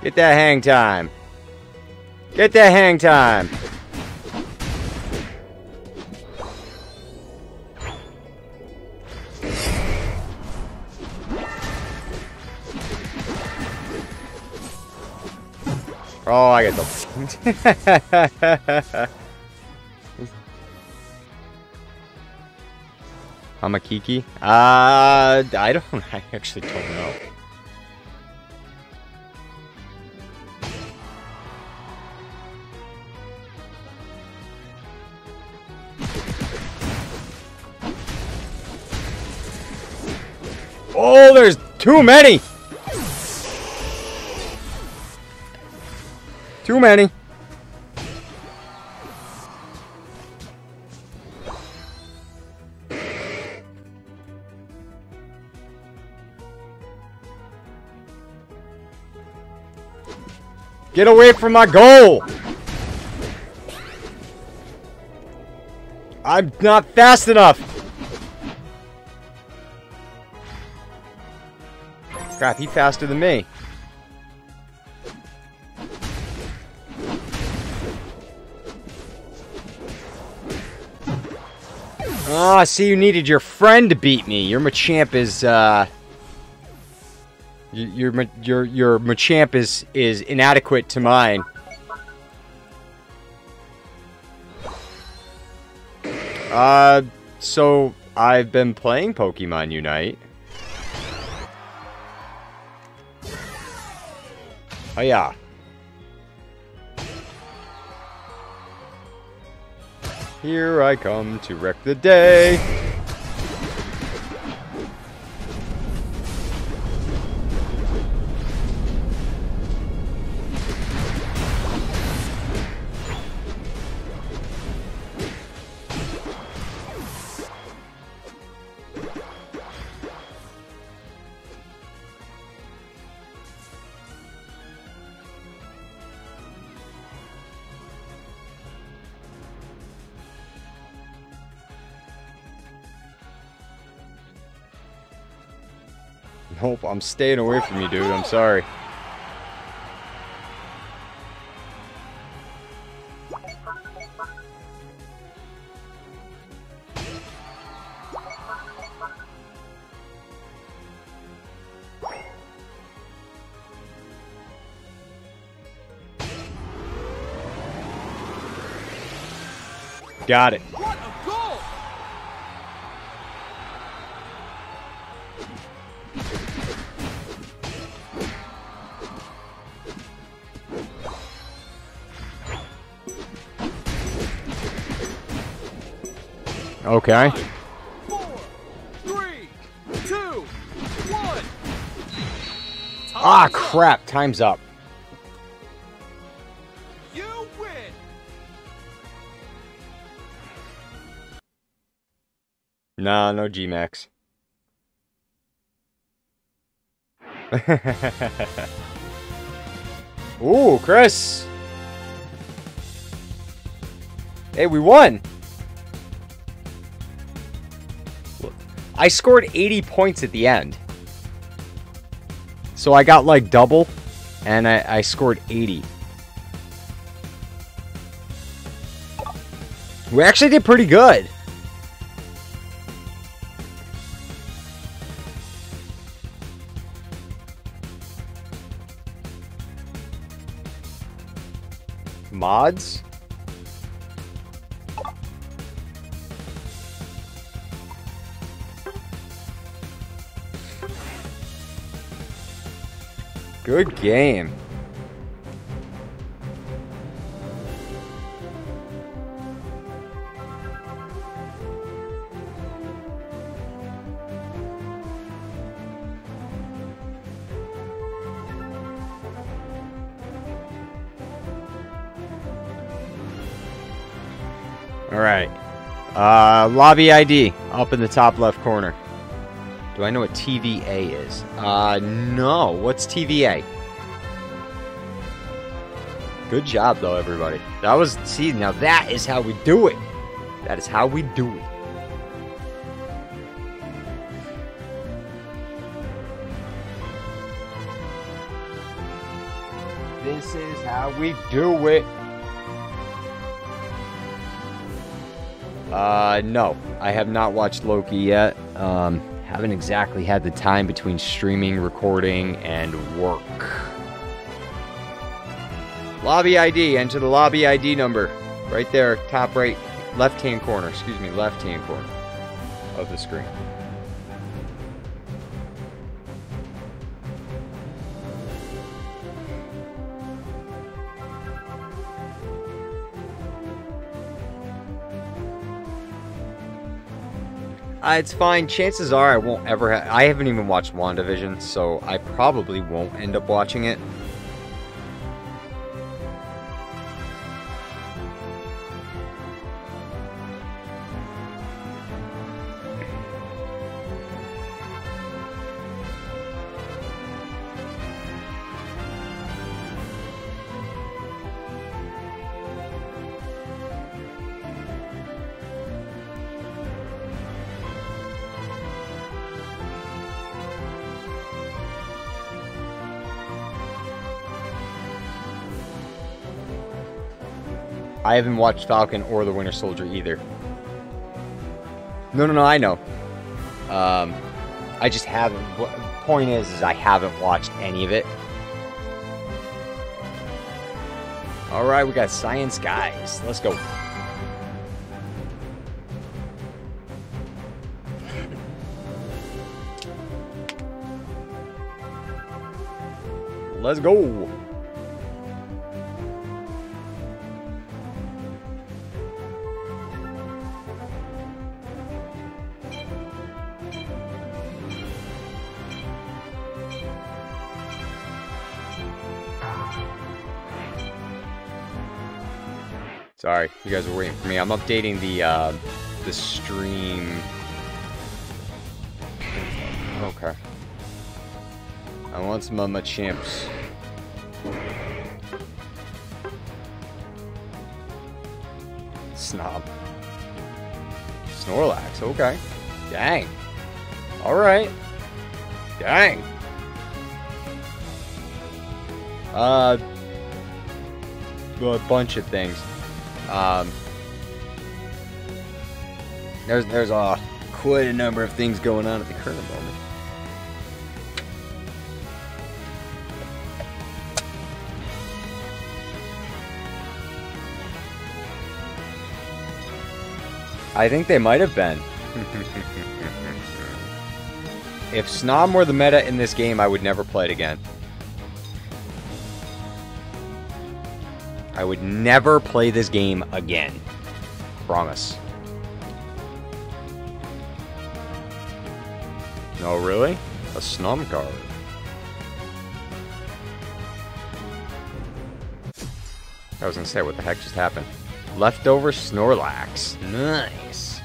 Get that hang time. Get that hang time. Oh, I get the. I'm a Kiki. Uh, I don't. I actually don't know. Oh, there's too many! Too many. Get away from my goal! I'm not fast enough! Crap, he's faster than me. Ah, oh, see, you needed your friend to beat me. Your Machamp is, uh... Your, your, your, your Machamp is, is inadequate to mine. Uh, so, I've been playing Pokemon Unite. Oh yeah. Here I come to wreck the day. Hope I'm staying away from you, dude. I'm sorry. Got it. Okay. Five, four, three, two, one. Ah, crap. Time's up. You win. Nah, no G-Max. Ooh, Chris. Hey, we won. I scored eighty points at the end. So I got like double, and I, I scored eighty. We actually did pretty good. mods? Good game. All right. Uh, lobby I D up in the top left corner. Do I know what T V A is? Uh, no. What's T V A? Good job, though, everybody. That was... See, now that is how we do it. That is how we do it. This is how we do it. Uh, no. I have not watched Loki yet. Um... Haven't exactly had the time between streaming, recording, and work. Lobby I D. Enter the lobby I D number. Right there, top right, left-hand corner. Excuse me, left-hand corner of the screen. Uh, it's fine. Chances are I won't ever ha- I haven't even watched WandaVision, so I probably won't end up watching it. I haven't watched Falcon or The Winter Soldier either. No, no, no, I know. Um, I just haven't. Point is, is I haven't watched any of it. All right, we got Science Guys. Let's go. Let's go. Sorry, you guys were waiting for me. I'm updating the uh, the stream. Okay. I want some of my Machamps. Snob. Snorlax. Okay. Dang. All right. Dang. Uh, a bunch of things. Um, there's there's uh, quite a number of things going on at the current moment. I think they might have been. If Snom were the meta in this game, I would never play it again. I would never play this game again. Promise. No, really? A Snom card. I was gonna say, what the heck just happened? Leftover Snorlax. Nice.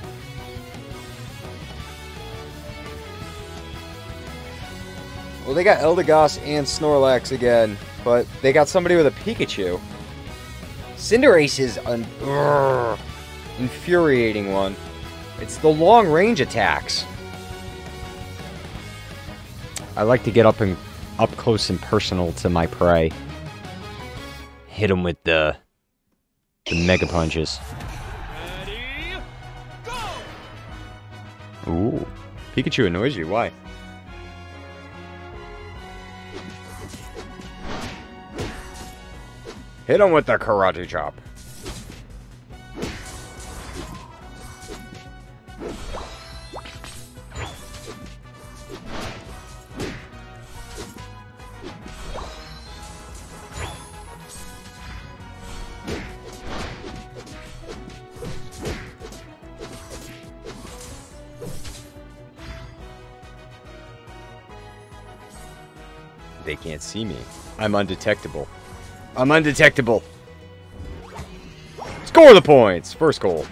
Well, they got Eldegoss and Snorlax again, but they got somebody with a Pikachu. Cinderace is an urgh, infuriating one. It's the long range attacks. I like to get up and up close and personal to my prey. Hit him with the the mega punches. Ready, go! Ooh, Pikachu annoys you. Why? Hit him with the karate chop. They can't see me. I'm undetectable. I'm undetectable. Score the points. First goal.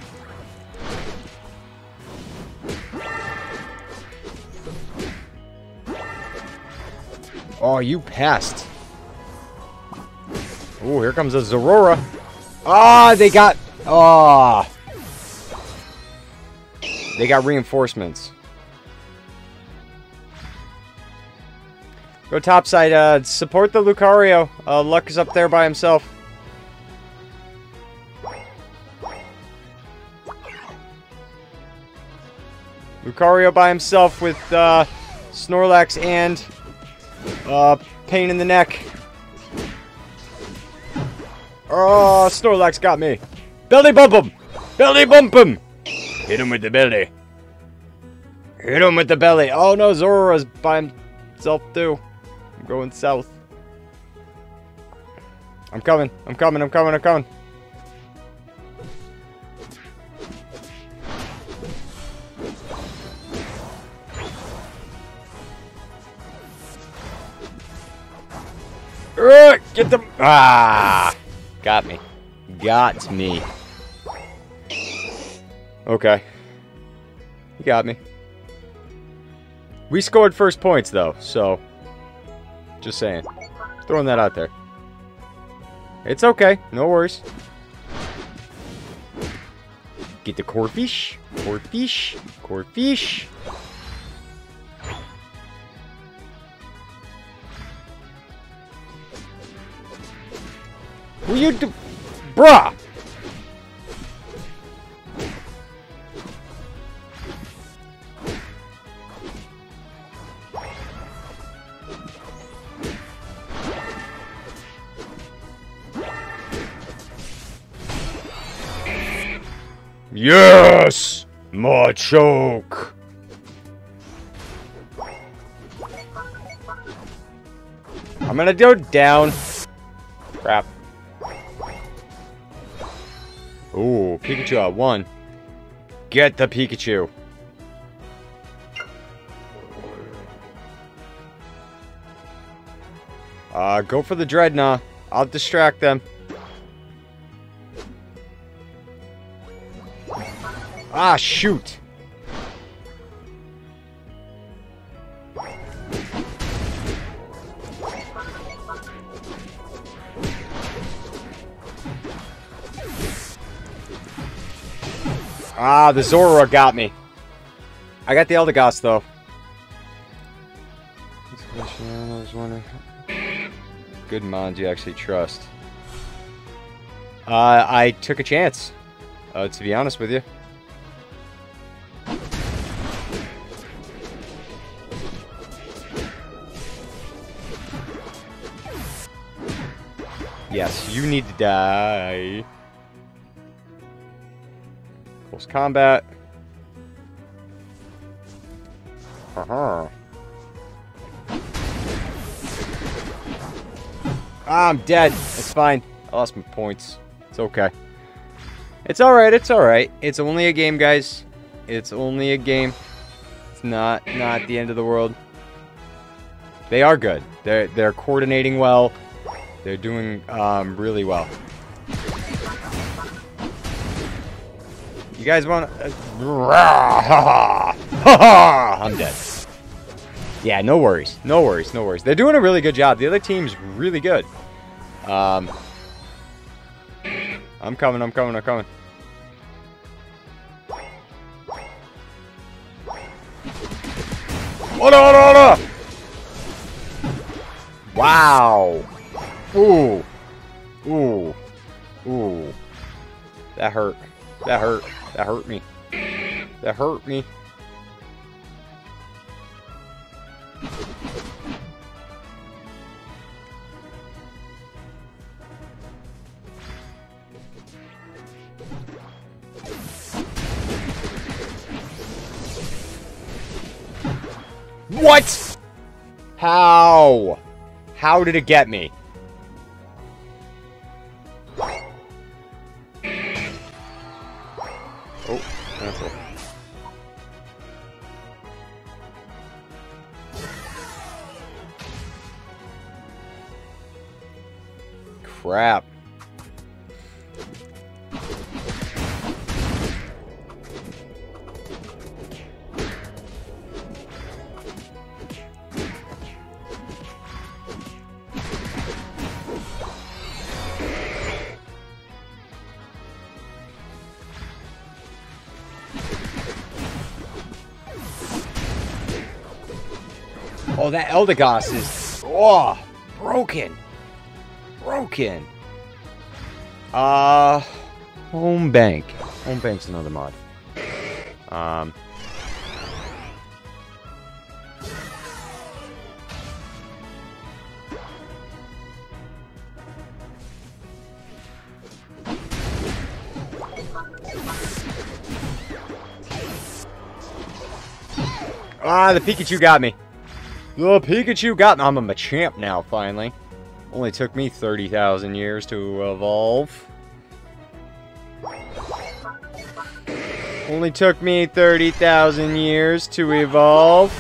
Oh, you passed. Oh, here comes a Zorora. Ah, oh, they got. Ah, oh. They got reinforcements. Go topside, uh, support the Lucario. Uh, Luck is up there by himself. Lucario by himself with, uh, Snorlax and, uh, pain in the neck. Oh, Snorlax got me. Belly bump him! Belly bump him! Hit him with the belly. Hit him with the belly. Oh no, Zoroark's by himself too. I'm going south. I'm coming. I'm coming. I'm coming. I'm coming. Uh, get them. Ah! Got me. Got me. Okay. You got me. We scored first points, though, so... Just saying. Throwing that out there. It's okay. No worries. Get the Corphish. Corphish. Corphish. Will you do... Bruh! Yes! Machoke! I'm gonna go down. Crap. Ooh, Pikachu at one. Get the Pikachu. Uh, go for the Dreadnought. I'll distract them. Ah, shoot! Ah, the Zorua got me. I got the Eldegoss, though. Good mons you actually trust. Uh, I took a chance, uh, to be honest with you. Yes, you need to die. Close combat. Uh-huh. Ah, I'm dead. It's fine. I lost my points. It's okay. It's alright, it's alright. It's only a game, guys. It's only a game. It's not not the end of the world. They are good. They're they're coordinating well. They're doing um, really well. You guys want? I'm dead. Yeah, no worries, no worries, no worries. They're doing a really good job. The other team's really good. Um, I'm coming. I'm coming. I'm coming. Oda, oda, oda! Wow. Ooh. Ooh. Ooh. That hurt. That hurt. That hurt me. That hurt me. What? How? How did it get me? Oh, cancel. Crap. Oh, that Eldegoss is oh broken, broken. Uh, home bank. Home bank's another mod. Um. Ah, the Pikachu got me. The Pikachu got- I'm a Machamp now, finally. Only took me thirty thousand years to evolve. Only took me thirty thousand years to evolve.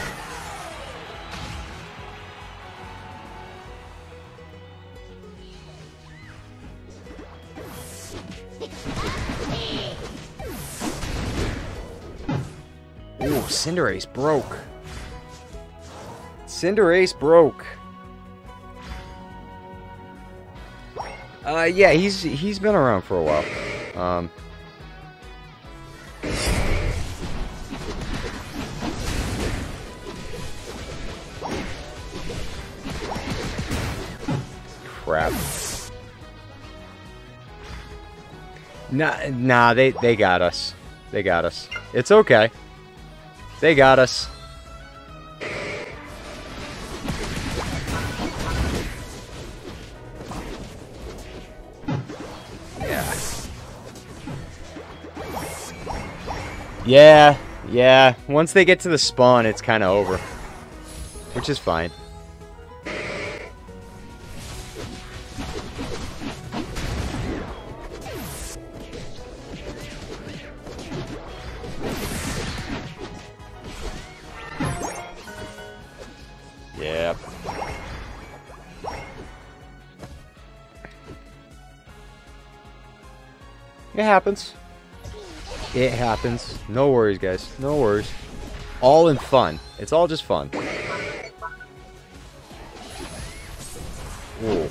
Ooh, Cinderace broke. Cinderace broke. Uh, yeah, he's he's been around for a while. Um. Crap. Nah, nah, they they got us. They got us. It's okay. They got us. Yeah, yeah. Once they get to the spawn, it's kind of over. Which is fine. Yep. It happens. It happens. No worries, guys. No worries. All in fun. It's all just fun. Ooh.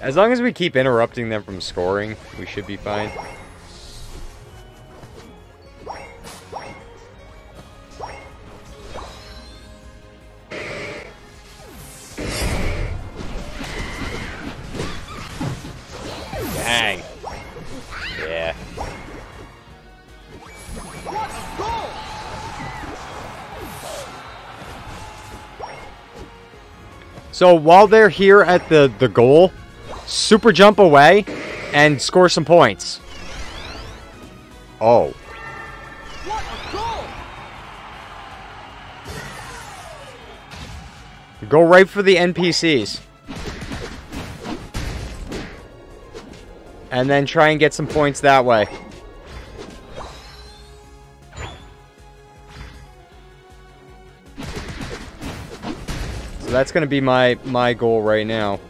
As long as we keep interrupting them from scoring, we should be fine. So while they're here at the, the goal, super jump away and score some points. Oh. What a goal. Go right for the N P Cs. And then try and get some points that way. That's going to be my, my goal right now.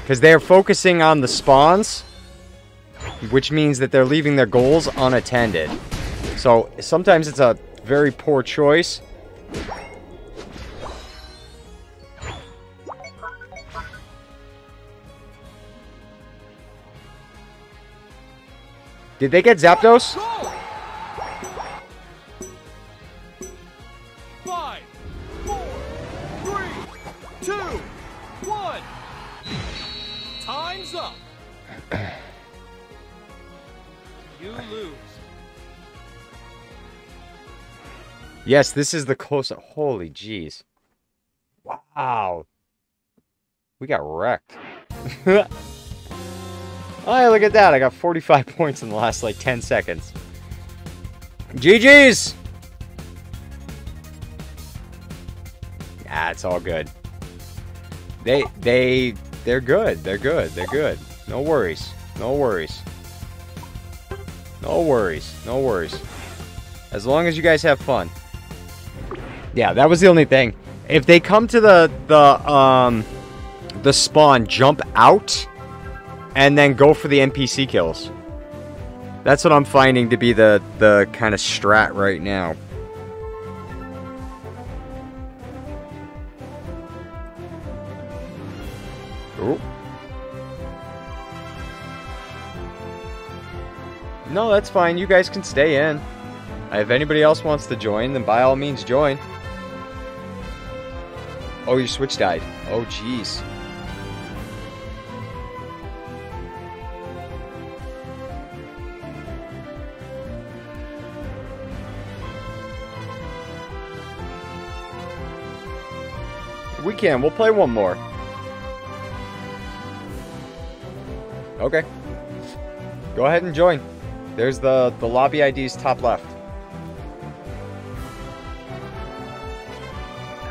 Because they're focusing on the spawns, which means that they're leaving their goals unattended. So sometimes it's a very poor choice. Did they get Zapdos? Yes, this is the close-up. Holy jeez. Wow. We got wrecked. Oh, hey, look at that. I got forty-five points in the last, like, ten seconds. G G's! Nah, it's all good. They, they, they're good. They're good. They're good. No worries. No worries. No worries. No worries. As long as you guys have fun. Yeah, that was the only thing. If they come to the, the, um, the spawn, jump out, and then go for the N P C kills. That's what I'm finding to be the, the kind of strat right now. Ooh. No, that's fine. You guys can stay in. If anybody else wants to join, then by all means join. Oh, your Switch died. Oh, jeez. We can. We'll play one more. Okay. Go ahead and join. There's the, the lobby I Ds top left.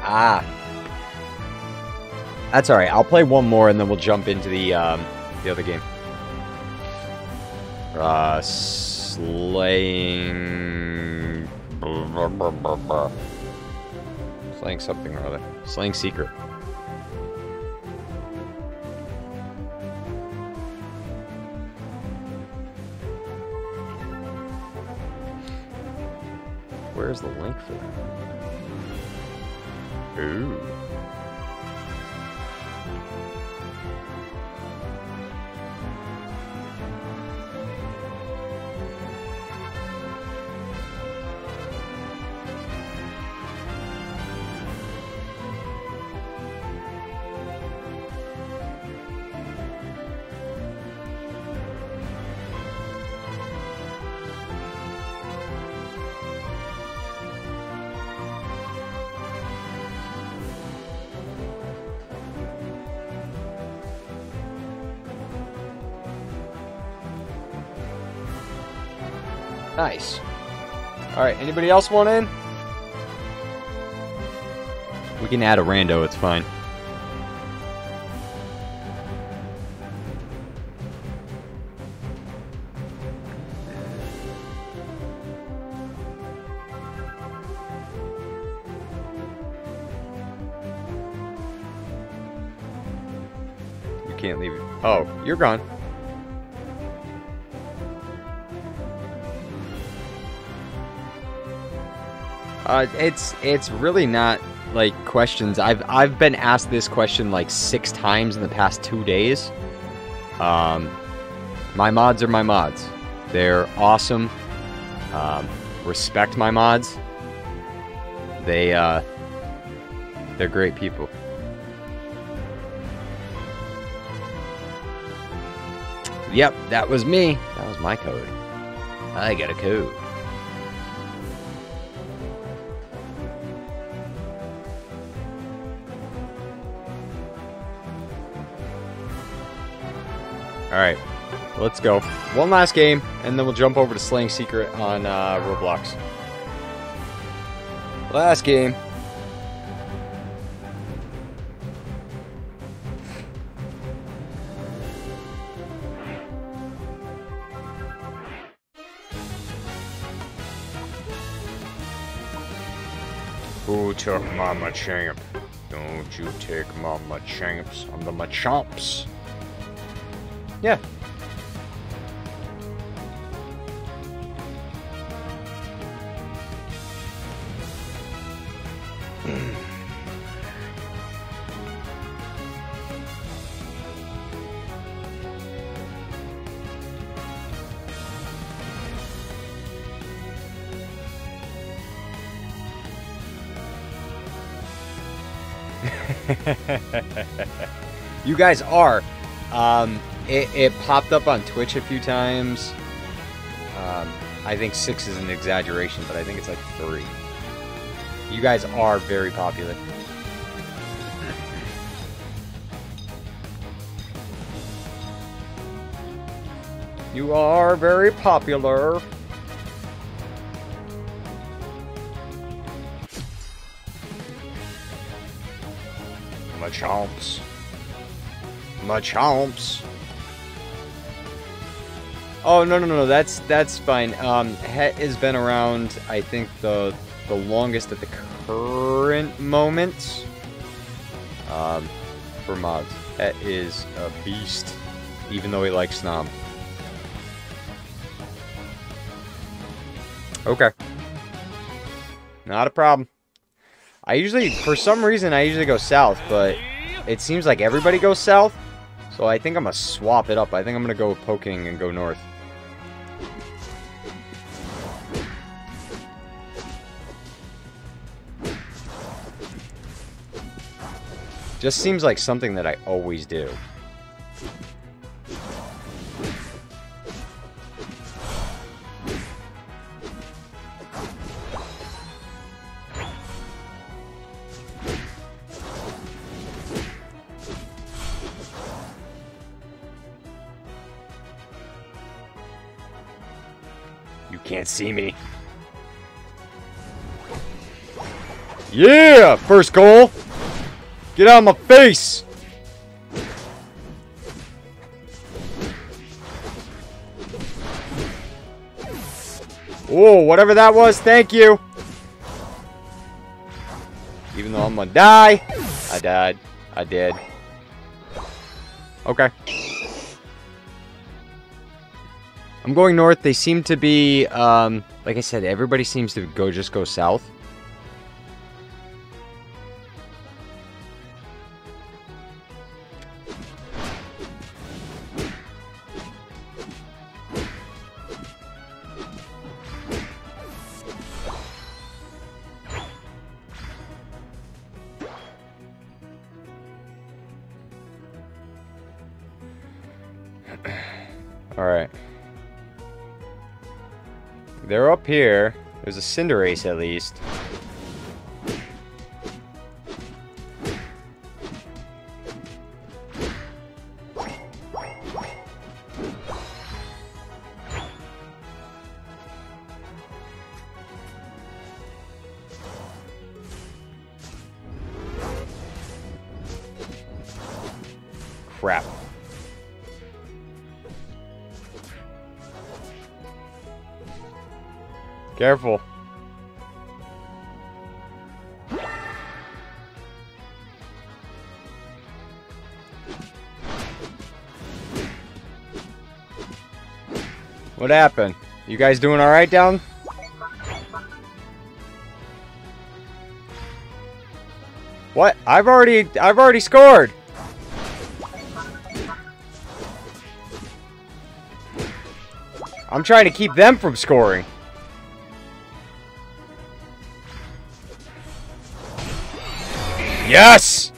Ah. That's alright, I'll play one more and then we'll jump into the, um, the other game. Uh, slaying... Slaying something or other. Slaying Secret. Where's the link for that? Ooh. Nice. Alright, anybody else want in? We can add a rando, it's fine. You can't leave it. Oh, you're gone. Uh, it's it's really not like questions. I've I've been asked this question like six times in the past two days. Um, my mods are my mods. They're awesome. Um, respect my mods. They uh, they're great people. Yep, that was me. That was my code. I got a code. Alright, let's go. One last game, and then we'll jump over to Slaying Secret on uh, Roblox. Last game. Who took my Machamp? Don't you take my Machamps. I'm the Machamps. Yeah. You guys are. Um... It, it popped up on Twitch a few times. Um, I think six is an exaggeration, but I think it's like three. You guys are very popular. You are very popular. Machamps. Machamps. Oh, no, no, no, that's that's fine. Um, Het has been around, I think, the the longest at the current moment. Um, for mods. Het is a beast, even though he likes Snom. Okay. Not a problem. I usually, for some reason, I usually go south, but it seems like everybody goes south. So I think I'm going to swap it up. I think I'm going to go poking and go north. Just seems like something that I always do. You can't see me. Yeah! First goal! Get out of my face! Oh, whatever that was, thank you! Even though I'm gonna die, I died. I did. Okay. I'm going north. They seem to be, um, like I said, everybody seems to go just go south. They're up here. There's a Cinderace at least. Crap. Careful. What happened? You guys doing all right down? What? I've already I've already scored. I'm trying to keep them from scoring. Yes!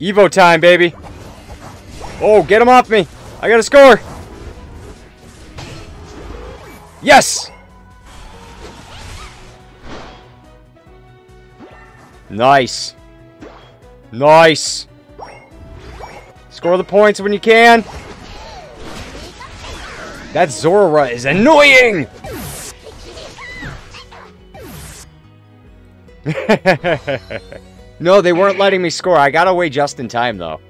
Evo time, baby. Oh, get him off me. I gotta score. Yes! Nice. Nice. Score the points when you can. That Zorora is annoying! No, they weren't letting me score. I got away just in time, though.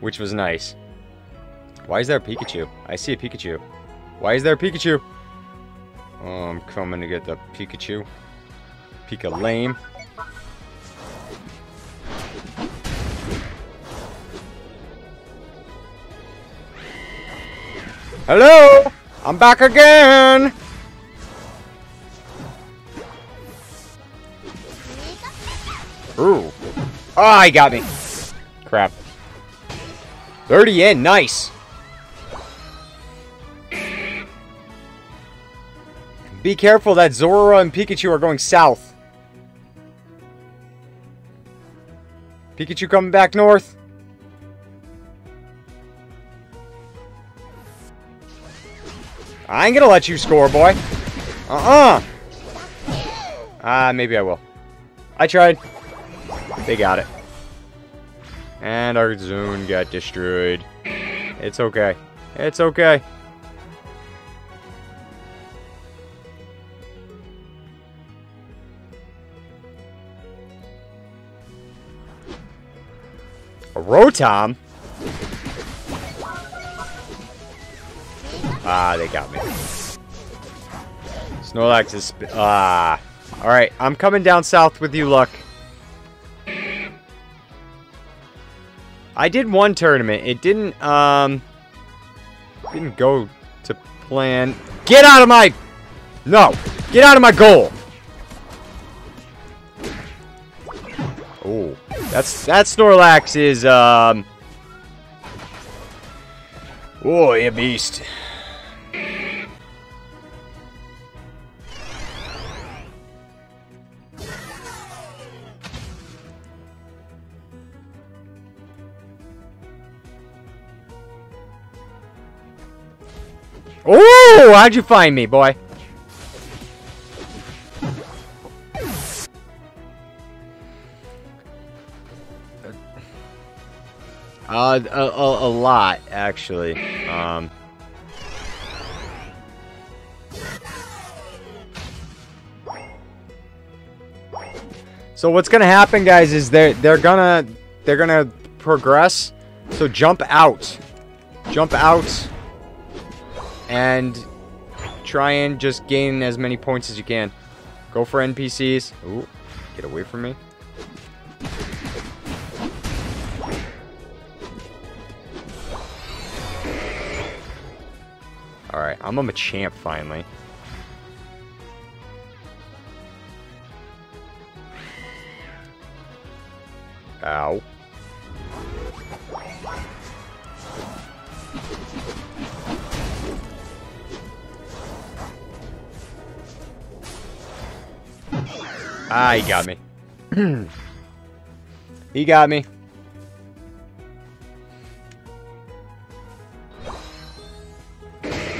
Which was nice. Why is there a Pikachu? I see a Pikachu. Why is there a Pikachu? Oh, I'm coming to get the Pikachu. Pika lame. Hello! I'm back again! Ooh. Ah, oh, he got me. Crap. thirty in. Nice. Be careful. That Zorora and Pikachu are going south. Pikachu coming back north. I ain't gonna let you score, boy. Uh-uh. Ah, uh, maybe I will. I tried. They got it. And our Zune got destroyed. It's okay. It's okay. A Rotom? Ah, they got me. Snorlax is... Sp ah. Alright, I'm coming down south with you, Luck. I did one tournament. It didn't, um... didn't go to plan. Get out of my... No! Get out of my goal! Oh, that's... That Snorlax is, um... oh, a beast. Oh, how'd you find me, boy? Uh, a, a, a lot, actually. Um. So what's gonna happen, guys, is they're they're gonna they're gonna progress. So jump out, jump out. And try and just gain as many points as you can. Go for N P Cs. Ooh, get away from me. Alright, I'm a Machamp finally. Ow. Ah, he got me. He got me.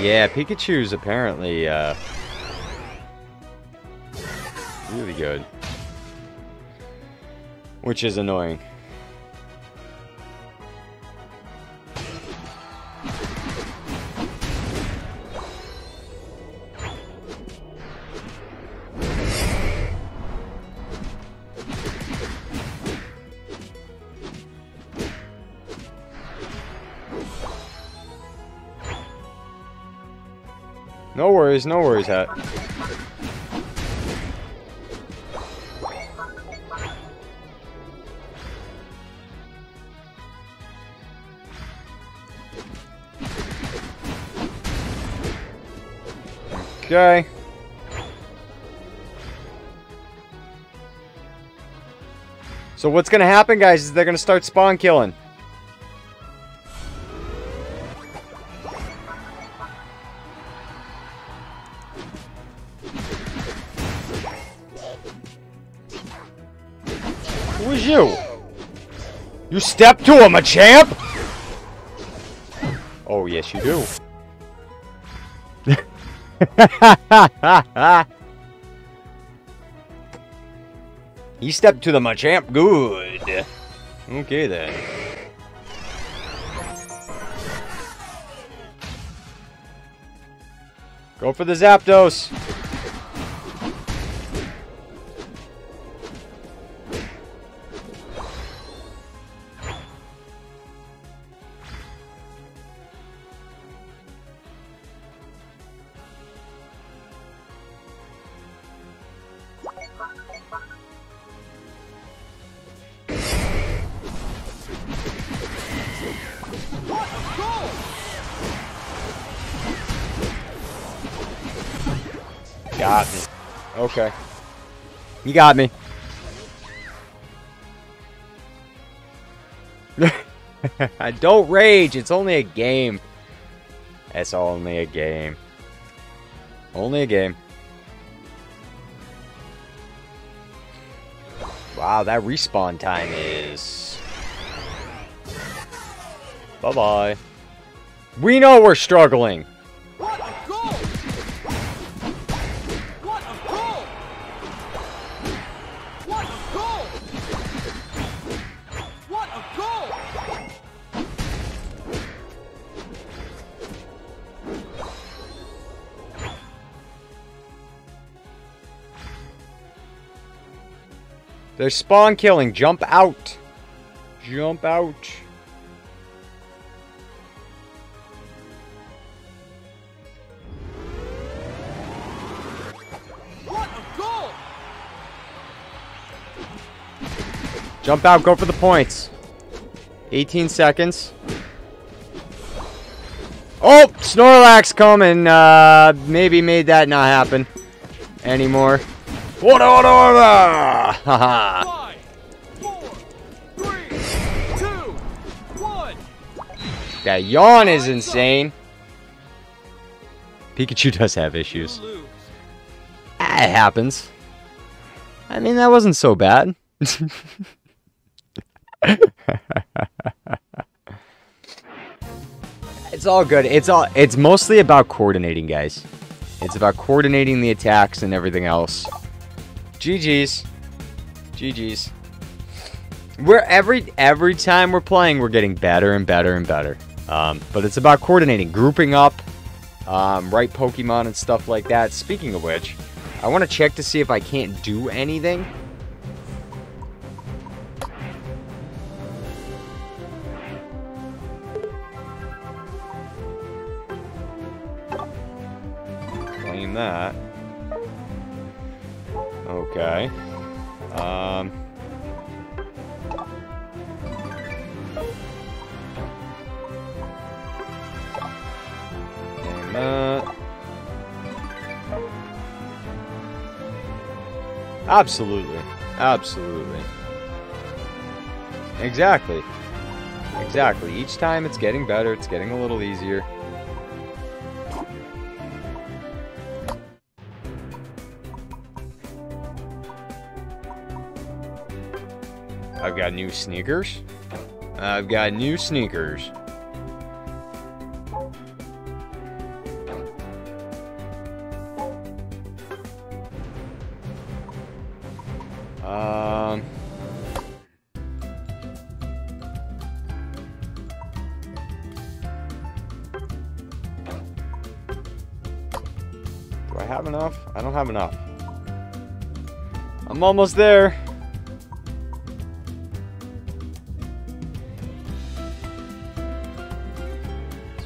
Yeah, Pikachu's apparently uh, really good, which is annoying. No worries, no worries, Hat. Okay. So what's gonna happen, guys, is they're gonna start spawn killing. You You step to him, Machamp! Oh, yes, you do. You stepped to the Machamp good. Okay, then. Go for the Zapdos. Got me. Okay. You got me. Don't rage. It's only a game. It's only a game. Only a game. Wow, that respawn time is... Bye-bye. We know we're struggling. They're spawn killing. Jump out. Jump out. What a goal! Jump out. Go for the points. eighteen seconds. Oh! Snorlax come and uh, maybe made that not happen anymore. What on order! Haha! five, four, three, two, one! That yawn is insane. Pikachu does have issues. Ah, it happens. I mean, that wasn't so bad. It's all good. It's all. It's mostly about coordinating, guys. It's about coordinating the attacks and everything else. G G's. G G's. We're every every time we're playing, we're getting better and better and better. Um, but it's about coordinating, grouping up, um, right Pokemon and stuff like that. Speaking of which, I want to check to see if I can't do anything. Claim that. Okay. Um. And that. Absolutely. Absolutely. Exactly. Exactly. Each time it's getting better, it's getting a little easier. I've got new sneakers. I've got new sneakers. Um. Do I have enough? I don't have enough. I'm almost there.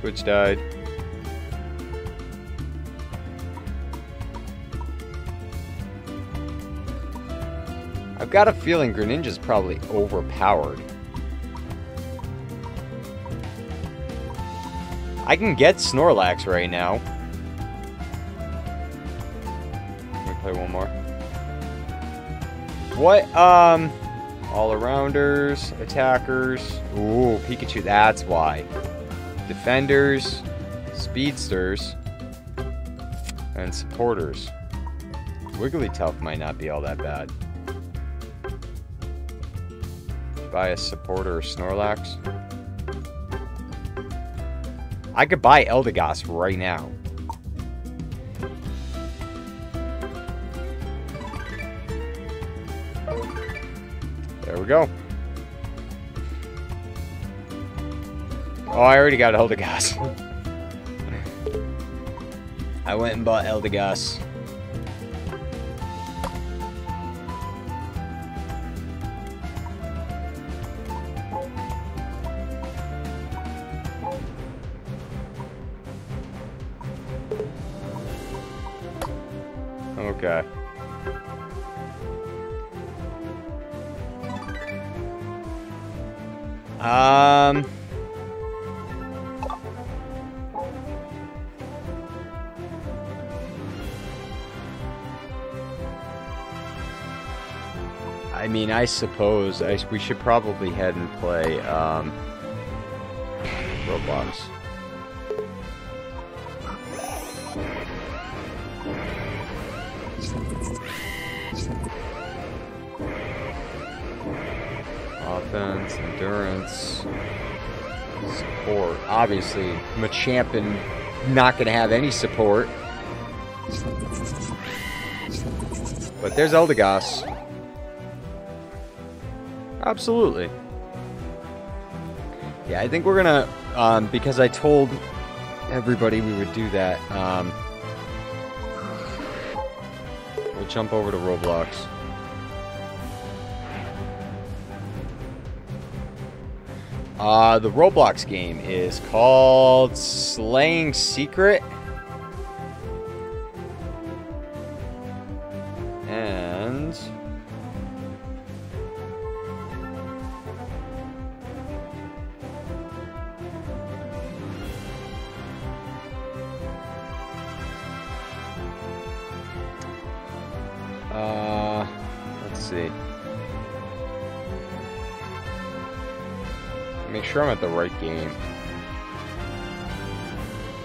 Switch died. I've got a feeling Greninja's probably overpowered. I can get Snorlax right now. Let me play one more. What, um... all-arounders, attackers... Ooh, Pikachu, that's why. Defenders, speedsters, and supporters. Wigglytuff might not be all that bad. Buy a supporter or Snorlax. I could buy Eldegoss right now. There we go. Oh, I already got Eldegoss. I went and bought Eldegoss. Okay. Um... I mean, I suppose I, we should probably head and play um, Roblox. Offense, endurance, support. Obviously, Machamp not going to have any support. But there's Eldegoss. Absolutely. Yeah, I think we're gonna, um, because I told everybody we would do that, um, we'll jump over to Roblox. Uh, the Roblox game is called Slaying Secret. And uh, let's see. Make sure I'm at the right game.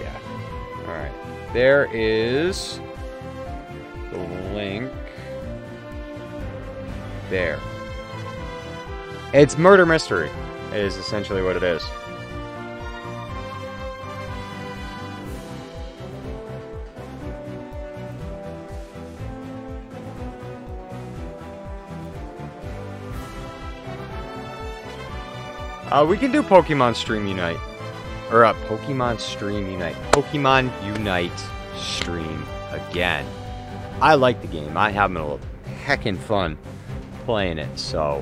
Yeah. Alright. There is the link. There. It's murder mystery, is essentially what it is. Uh, we can do Pokemon Stream Unite. Or uh, Pokemon Stream Unite. Pokemon Unite Stream again. I like the game. I have a heckin' fun playing it, so.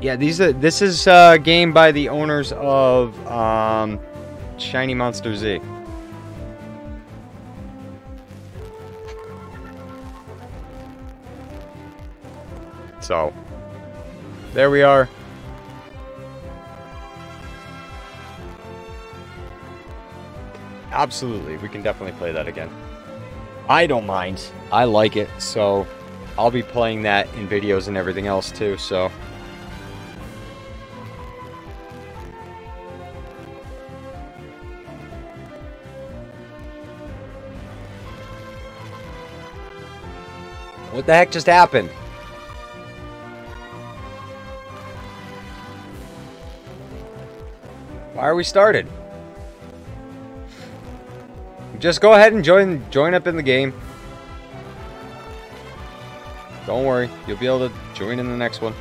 Yeah, these are, this is a game by the owners of um, Shiny Monster Z. So, there we are. Absolutely, we can definitely play that again. I don't mind. I like it, so I'll be playing that in videos and everything else too, so. What the heck just happened? Why are we started? Just go ahead and join join up in the game. Don't worry, you'll be able to join in the next one.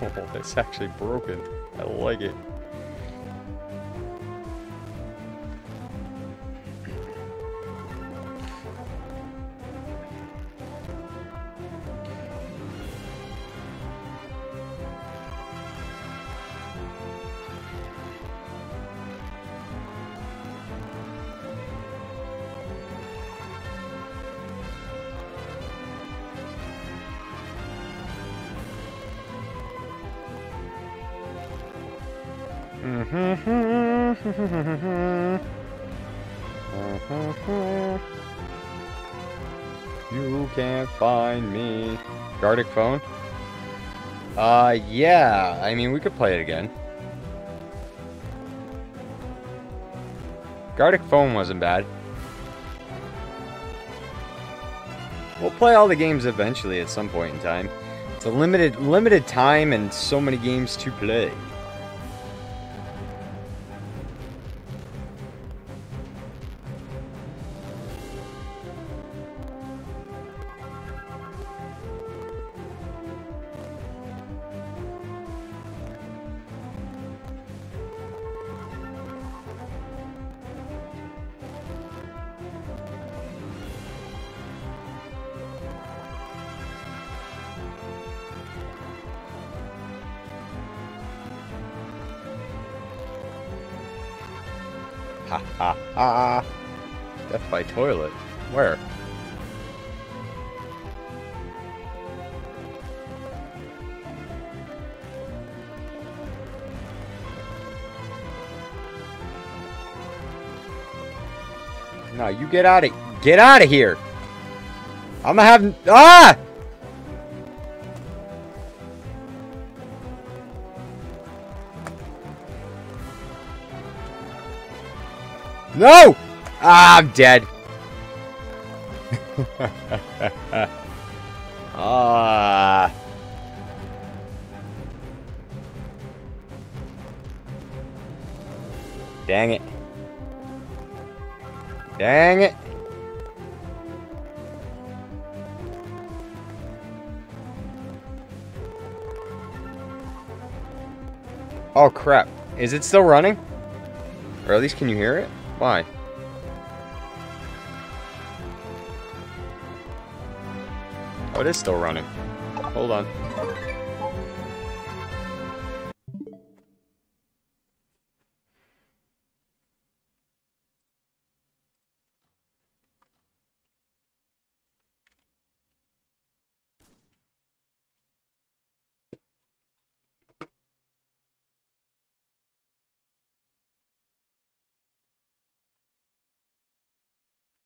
Oh, that's actually broken. I like it. You can't find me. Gardic phone? Uh, yeah. I mean, we could play it again. Gardic phone wasn't bad. We'll play all the games eventually at some point in time. It's a limited, limited time and so many games to play. Ha ha ha! Death by toilet. Where? No, you get out of get out of here! I'm having ah! No! Ah, I'm dead. Ah. Dang it. Dang it. Oh, crap. Is it still running? Or at least can you hear it? Why? Oh, it is still running. Hold on.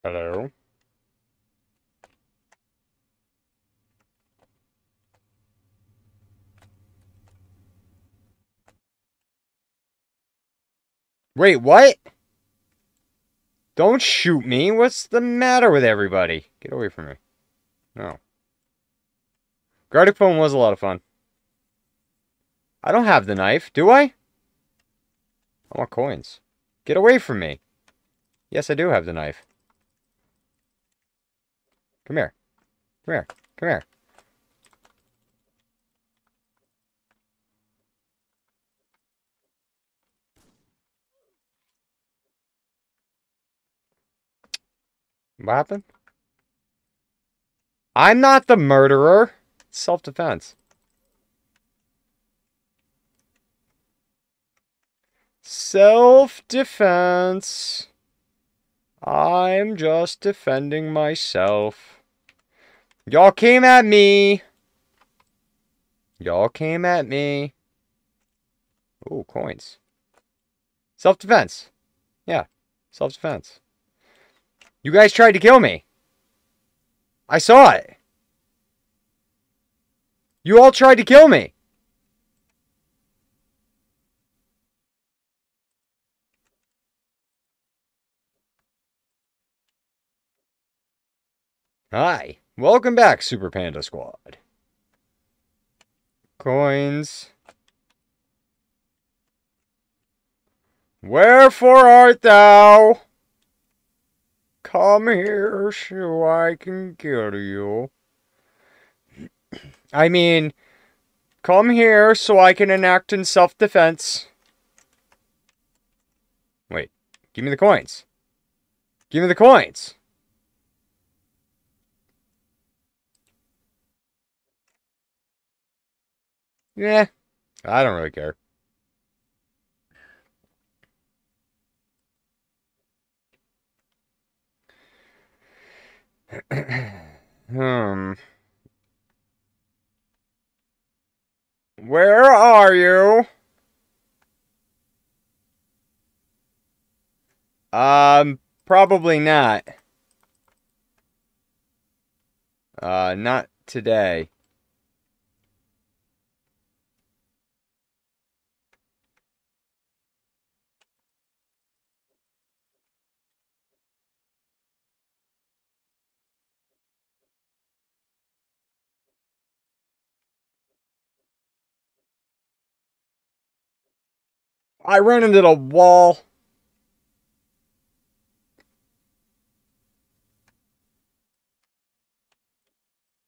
Hello. Wait, what? Don't shoot me. What's the matter with everybody? Get away from me. No. Gardic Pokemon was a lot of fun. I don't have the knife, do I? I want coins. Get away from me. Yes, I do have the knife. Come here. Come here. Come here. What happened? I'm not the murderer. It's self-defense. Self-defense. I'm just defending myself. Y'all came at me. Y'all came at me. Ooh, coins. Self-defense. Yeah, self-defense. You guys tried to kill me. I saw it. You all tried to kill me. Hi. Welcome back, Super Panda Squad. Coins. Wherefore art thou? Come here so I can kill you. I mean, come here so I can enact in self-defense. Wait, give me the coins. Give me the coins. Yeah, I don't really care. um, where are you? Um, probably not. Uh, not today. I ran into the wall.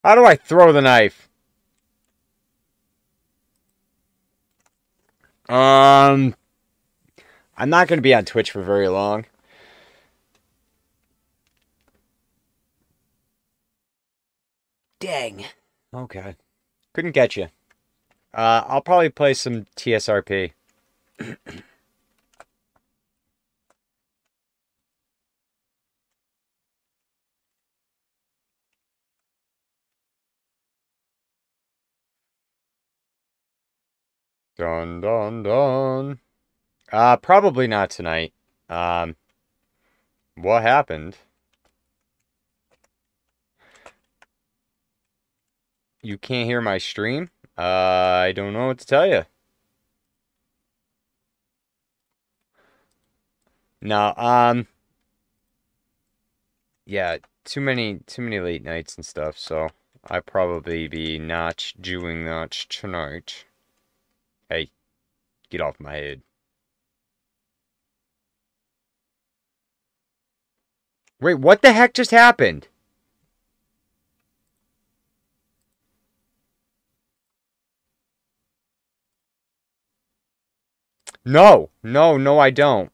How do I throw the knife? Um, I'm not going to be on Twitch for very long. Dang. Okay. Couldn't get you. Uh, I'll probably play some T S R P. Dun dun dun. Uh, probably not tonight. Um, what happened? You can't hear my stream? Uh, I don't know what to tell you. No, um, yeah, too many, too many late nights and stuff, so I probably be not doing that tonight. Hey, get off my head. Wait, what the heck just happened? No! No, no, I don't.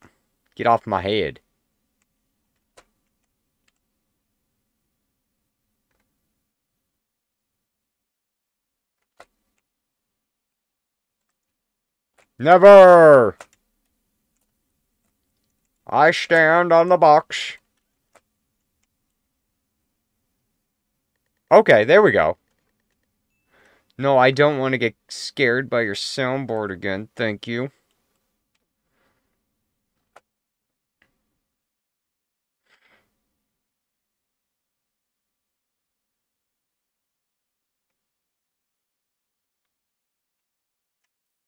Get off my head. Never! I stand on the box. Okay, there we go. No, I don't want to get scared by your soundboard again. Thank you.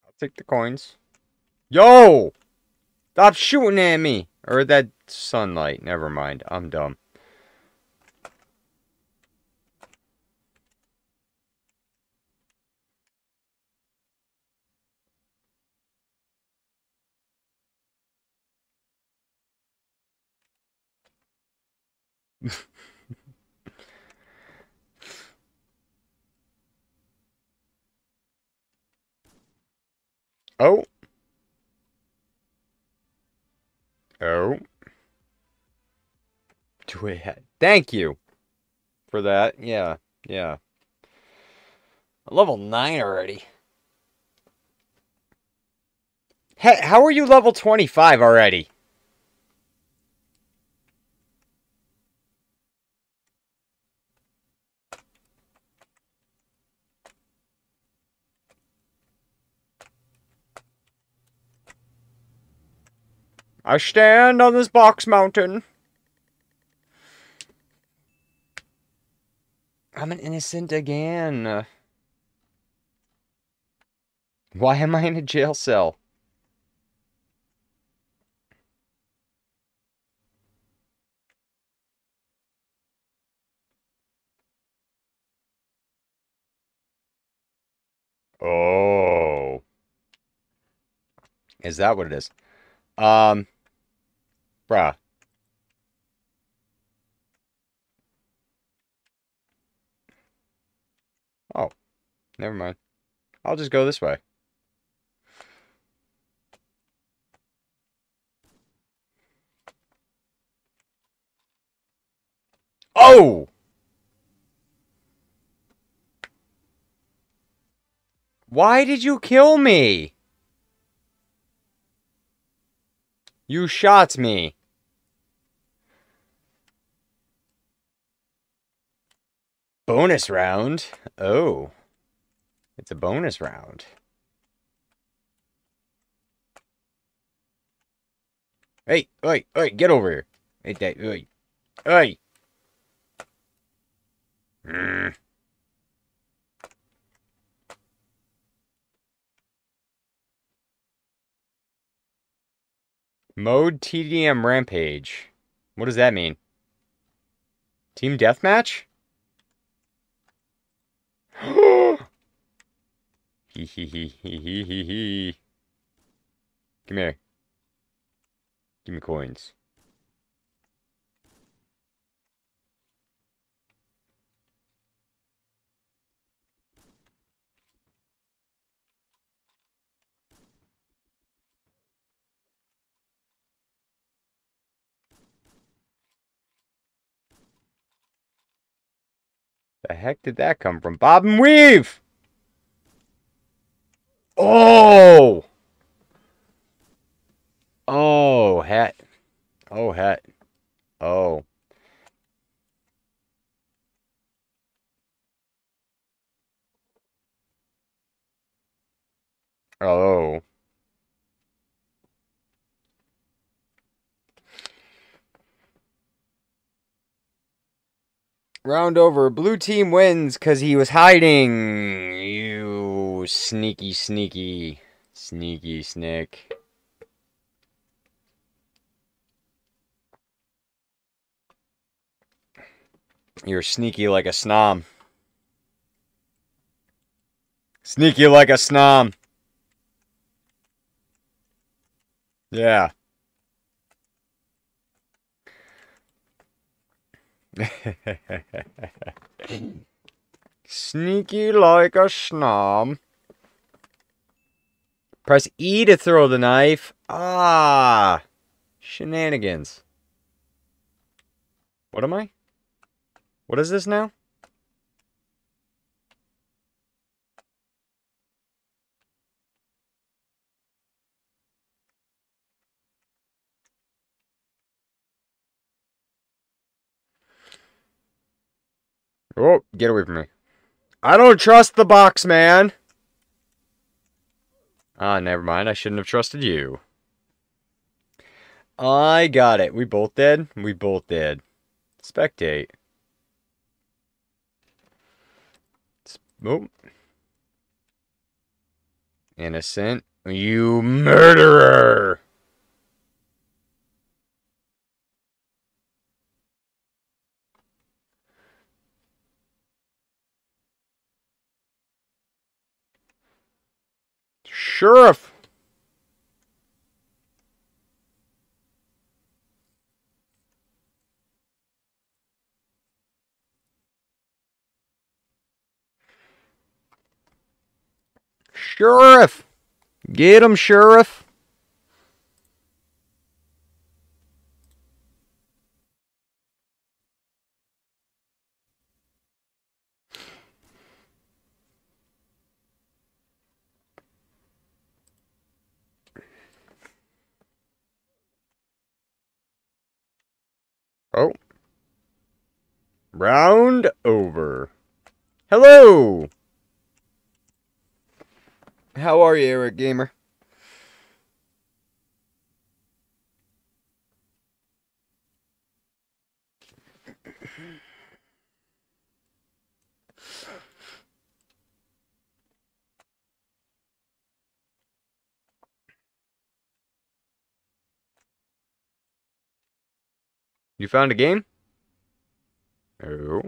I'll take the coins. Yo! Stop shooting at me! Or that sunlight. Never mind. I'm dumb. Oh. Oh. Do it. Had. Thank you for that. Yeah. Yeah. Level nine already. Hey, how are you level twenty-five already? I stand on this box mountain. I'm an innocent again. Why am I in a jail cell? Oh. Is that what it is? Um... Bruh. Oh, never mind. I'll just go this way. Oh! Why did you kill me? You shot me. Bonus round? Oh. It's a bonus round. Hey, oi, oi, get over here. Hey, that, oi. Oi! Mm. Mode T D M Rampage. What does that mean? Team Deathmatch? Hee hee hee hee hee hee. Come here. Give me coins. The heck did that come from? Bob and Weave! Oh! Oh, hat. Oh, hat. Oh. Oh. Round over. Blue team wins because he was hiding. You sneaky, sneaky, sneaky snick. You're sneaky like a snom. Sneaky like a snom. Yeah. Sneaky like a snom. Press E to throw the knife. Ah, shenanigans. What am I? What is this now? Oh, get away from me. I don't trust the box, man. Ah, never mind. I shouldn't have trusted you. I got it. We both did. We both did. Spectate. Oh. Innocent. You murderer. Sheriff. Sheriff. Get him, Sheriff. Oh. Round over. Hello! How are you, Eric Gamer? You found a game? Oh.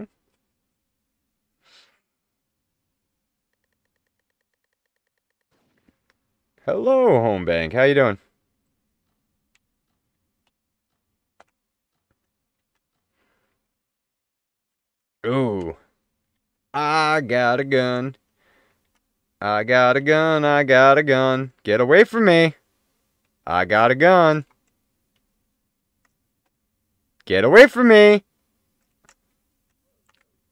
Hello, Home Bank. How you doing? Ooh. I got a gun. I got a gun. I got a gun. Get away from me. I got a gun. Get away from me!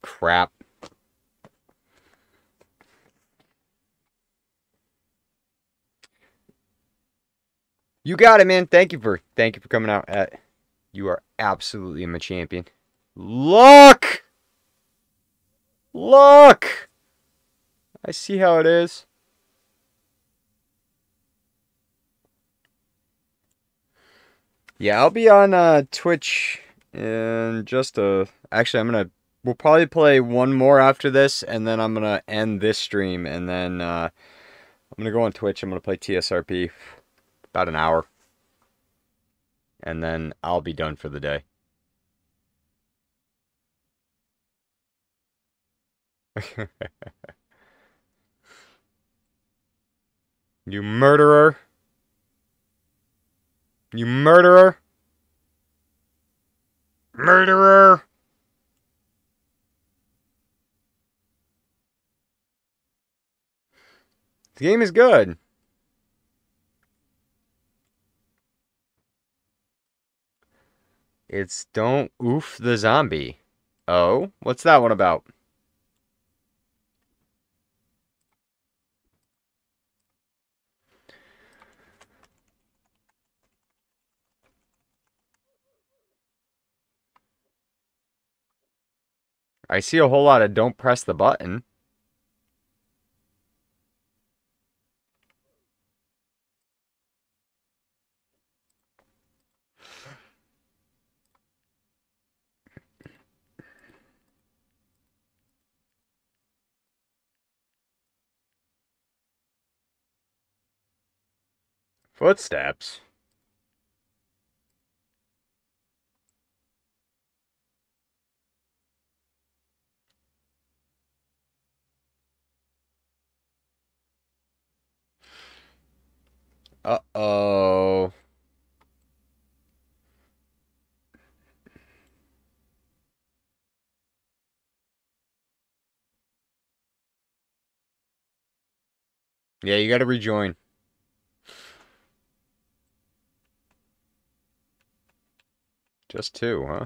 Crap. You got it, man. Thank you for thank you for coming out. At, you are absolutely my champion. Look! Look! I see how it is. Yeah, I'll be on uh, Twitch in just a... Actually, I'm going to... We'll probably play one more after this, and then I'm going to end this stream, and then uh, I'm going to go on Twitch. I'm going to play T S R P about an hour, and then I'll be done for the day. You murderer. You murderer! Murderer! The game is good. It's Don't Oof the Zombie. Oh, what's that one about? I see a whole lot of don't press the button. Footsteps. Uh-oh. Yeah, you gotta rejoin. Just two, huh?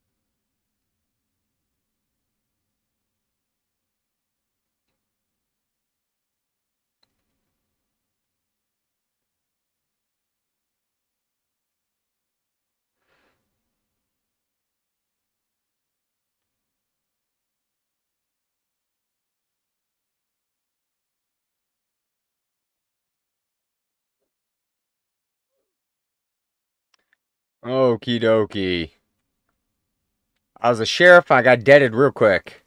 Okie dokie. I was a sheriff and I got deaded real quick.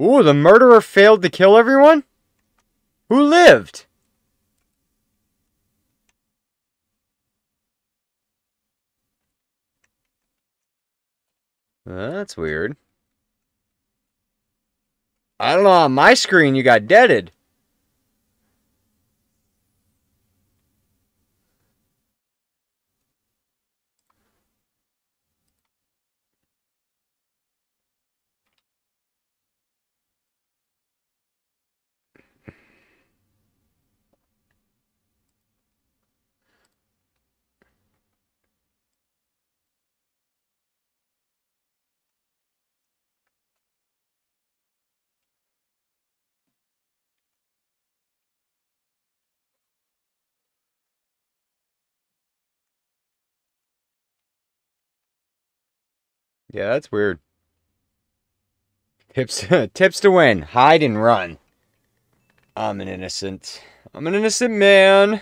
Ooh, the murderer failed to kill everyone? Who lived? That's weird. I don't know, on my screen you got deaded. Yeah, that's weird. Tips, tips to win. Hide and run. I'm an innocent. I'm an innocent man.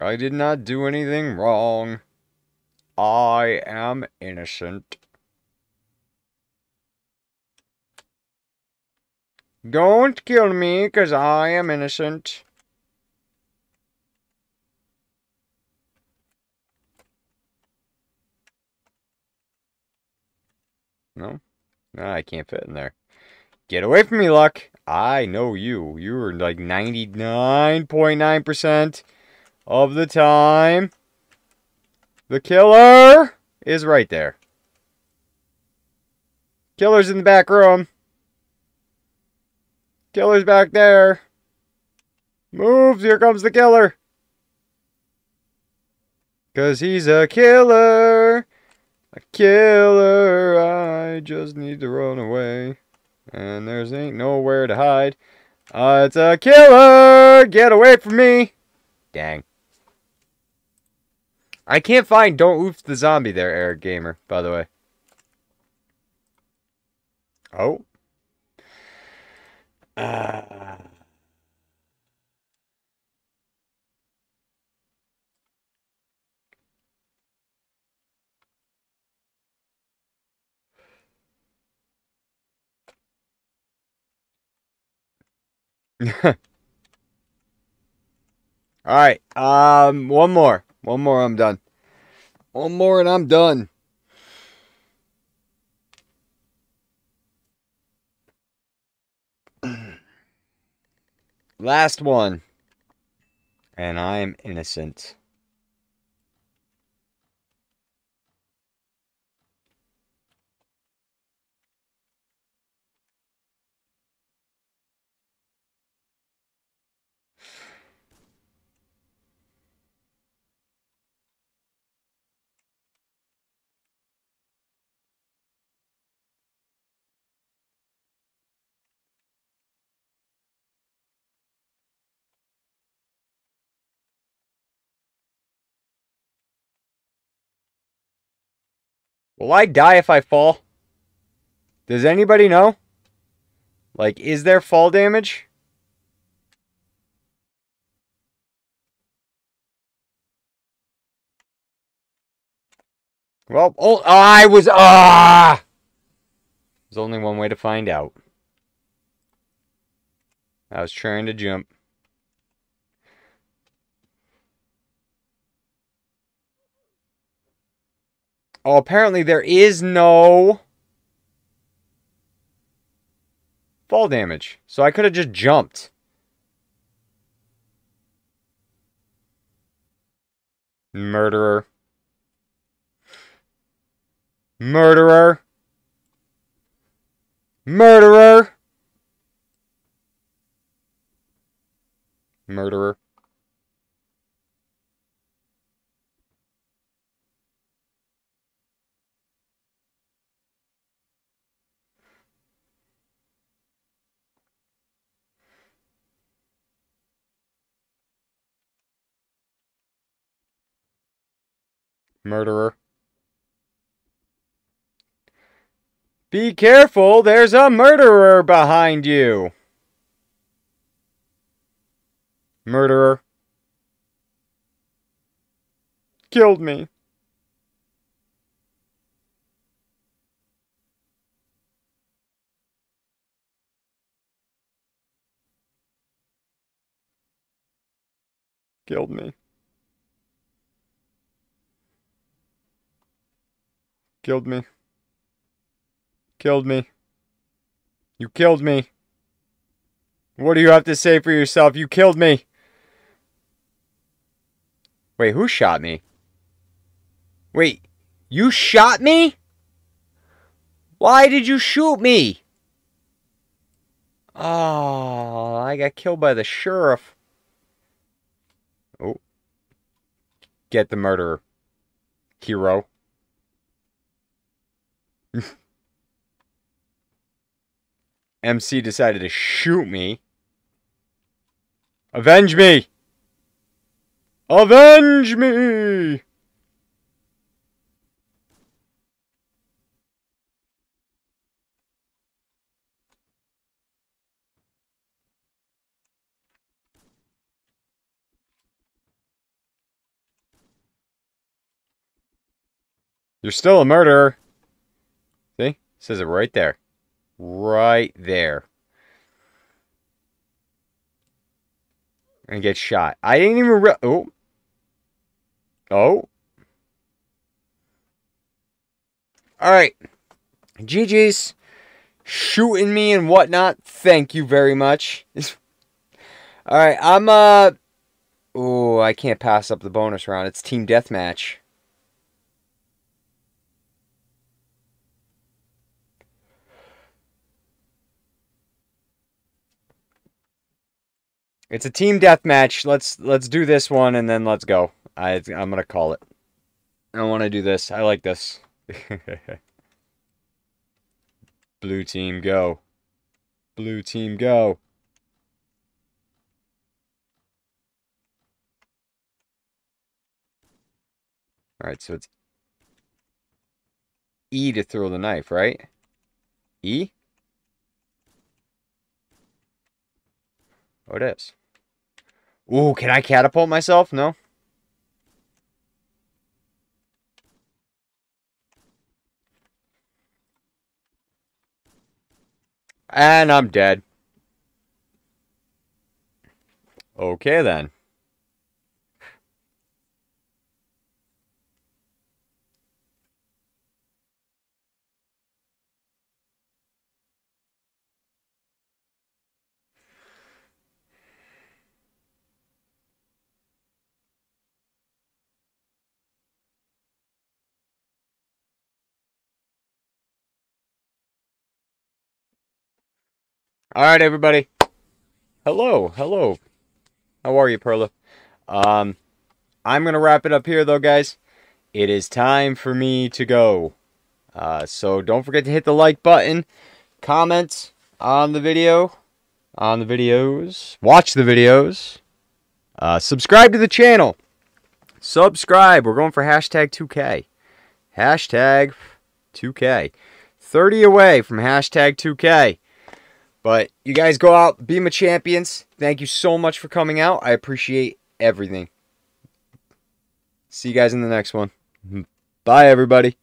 I did not do anything wrong. I am innocent. Don't kill me, because I am innocent. No? No, I can't fit in there. Get away from me, Luck. I know you. You were like ninety-nine point nine percent of the time. The killer is right there. Killer's in the back room. Killer's back there. Move. Here comes the killer. Because he's a killer. A killer, I just need to run away. And there's ain't nowhere to hide. Uh, it's a killer! Get away from me! Dang. I can't find Don't Oof the Zombie there, Eric Gamer, by the way. Oh. Uh... Alright, um, one more. One more, I'm done. One more and I'm done. Last one. And I am innocent. Will I die if I fall? Does anybody know? Like, is there fall damage? Well, oh, I was... Ah! There's only one way to find out. I was trying to jump. Oh, apparently there is no fall damage. So I could have just jumped. Murderer. Murderer. Murderer! Murderer. Murderer. Be careful, there's a murderer behind you. Murderer. Killed me. Killed me. Killed me. Killed me. You killed me. What do you have to say for yourself? You killed me. Wait, who shot me? Wait, you shot me? Why did you shoot me? Oh, I got killed by the sheriff. Oh. Get the murderer. Hero. M C decided to shoot me. Avenge me! Avenge me! You're still a murderer. See? It says it right there. Right there. And get shot. I didn't even re- Oh. Oh. Alright. G G's. Shooting me and whatnot. Thank you very much. Alright, I'm, uh... oh, I can't pass up the bonus round. It's Team Deathmatch. It's a team deathmatch. Let's let's do this one and then let's go. I I'm gonna call it. I want to do this. I like this. Blue team go. Blue team go. All right, so it's E to throw the knife, right? E. Oh, it is. Ooh, can I catapult myself? No. And I'm dead. Okay, then. All right, everybody. Hello, hello. How are you, Perla? Um, I'm going to wrap it up here, though, guys. It is time for me to go. Uh, so don't forget to hit the like button. Comment on the video. On the videos. Watch the videos. Uh, subscribe to the channel. Subscribe. We're going for hashtag two K. Hashtag two K. thirty away from hashtag two K. But you guys go out, be my champions. Thank you so much for coming out. I appreciate everything. See you guys in the next one. Bye, everybody.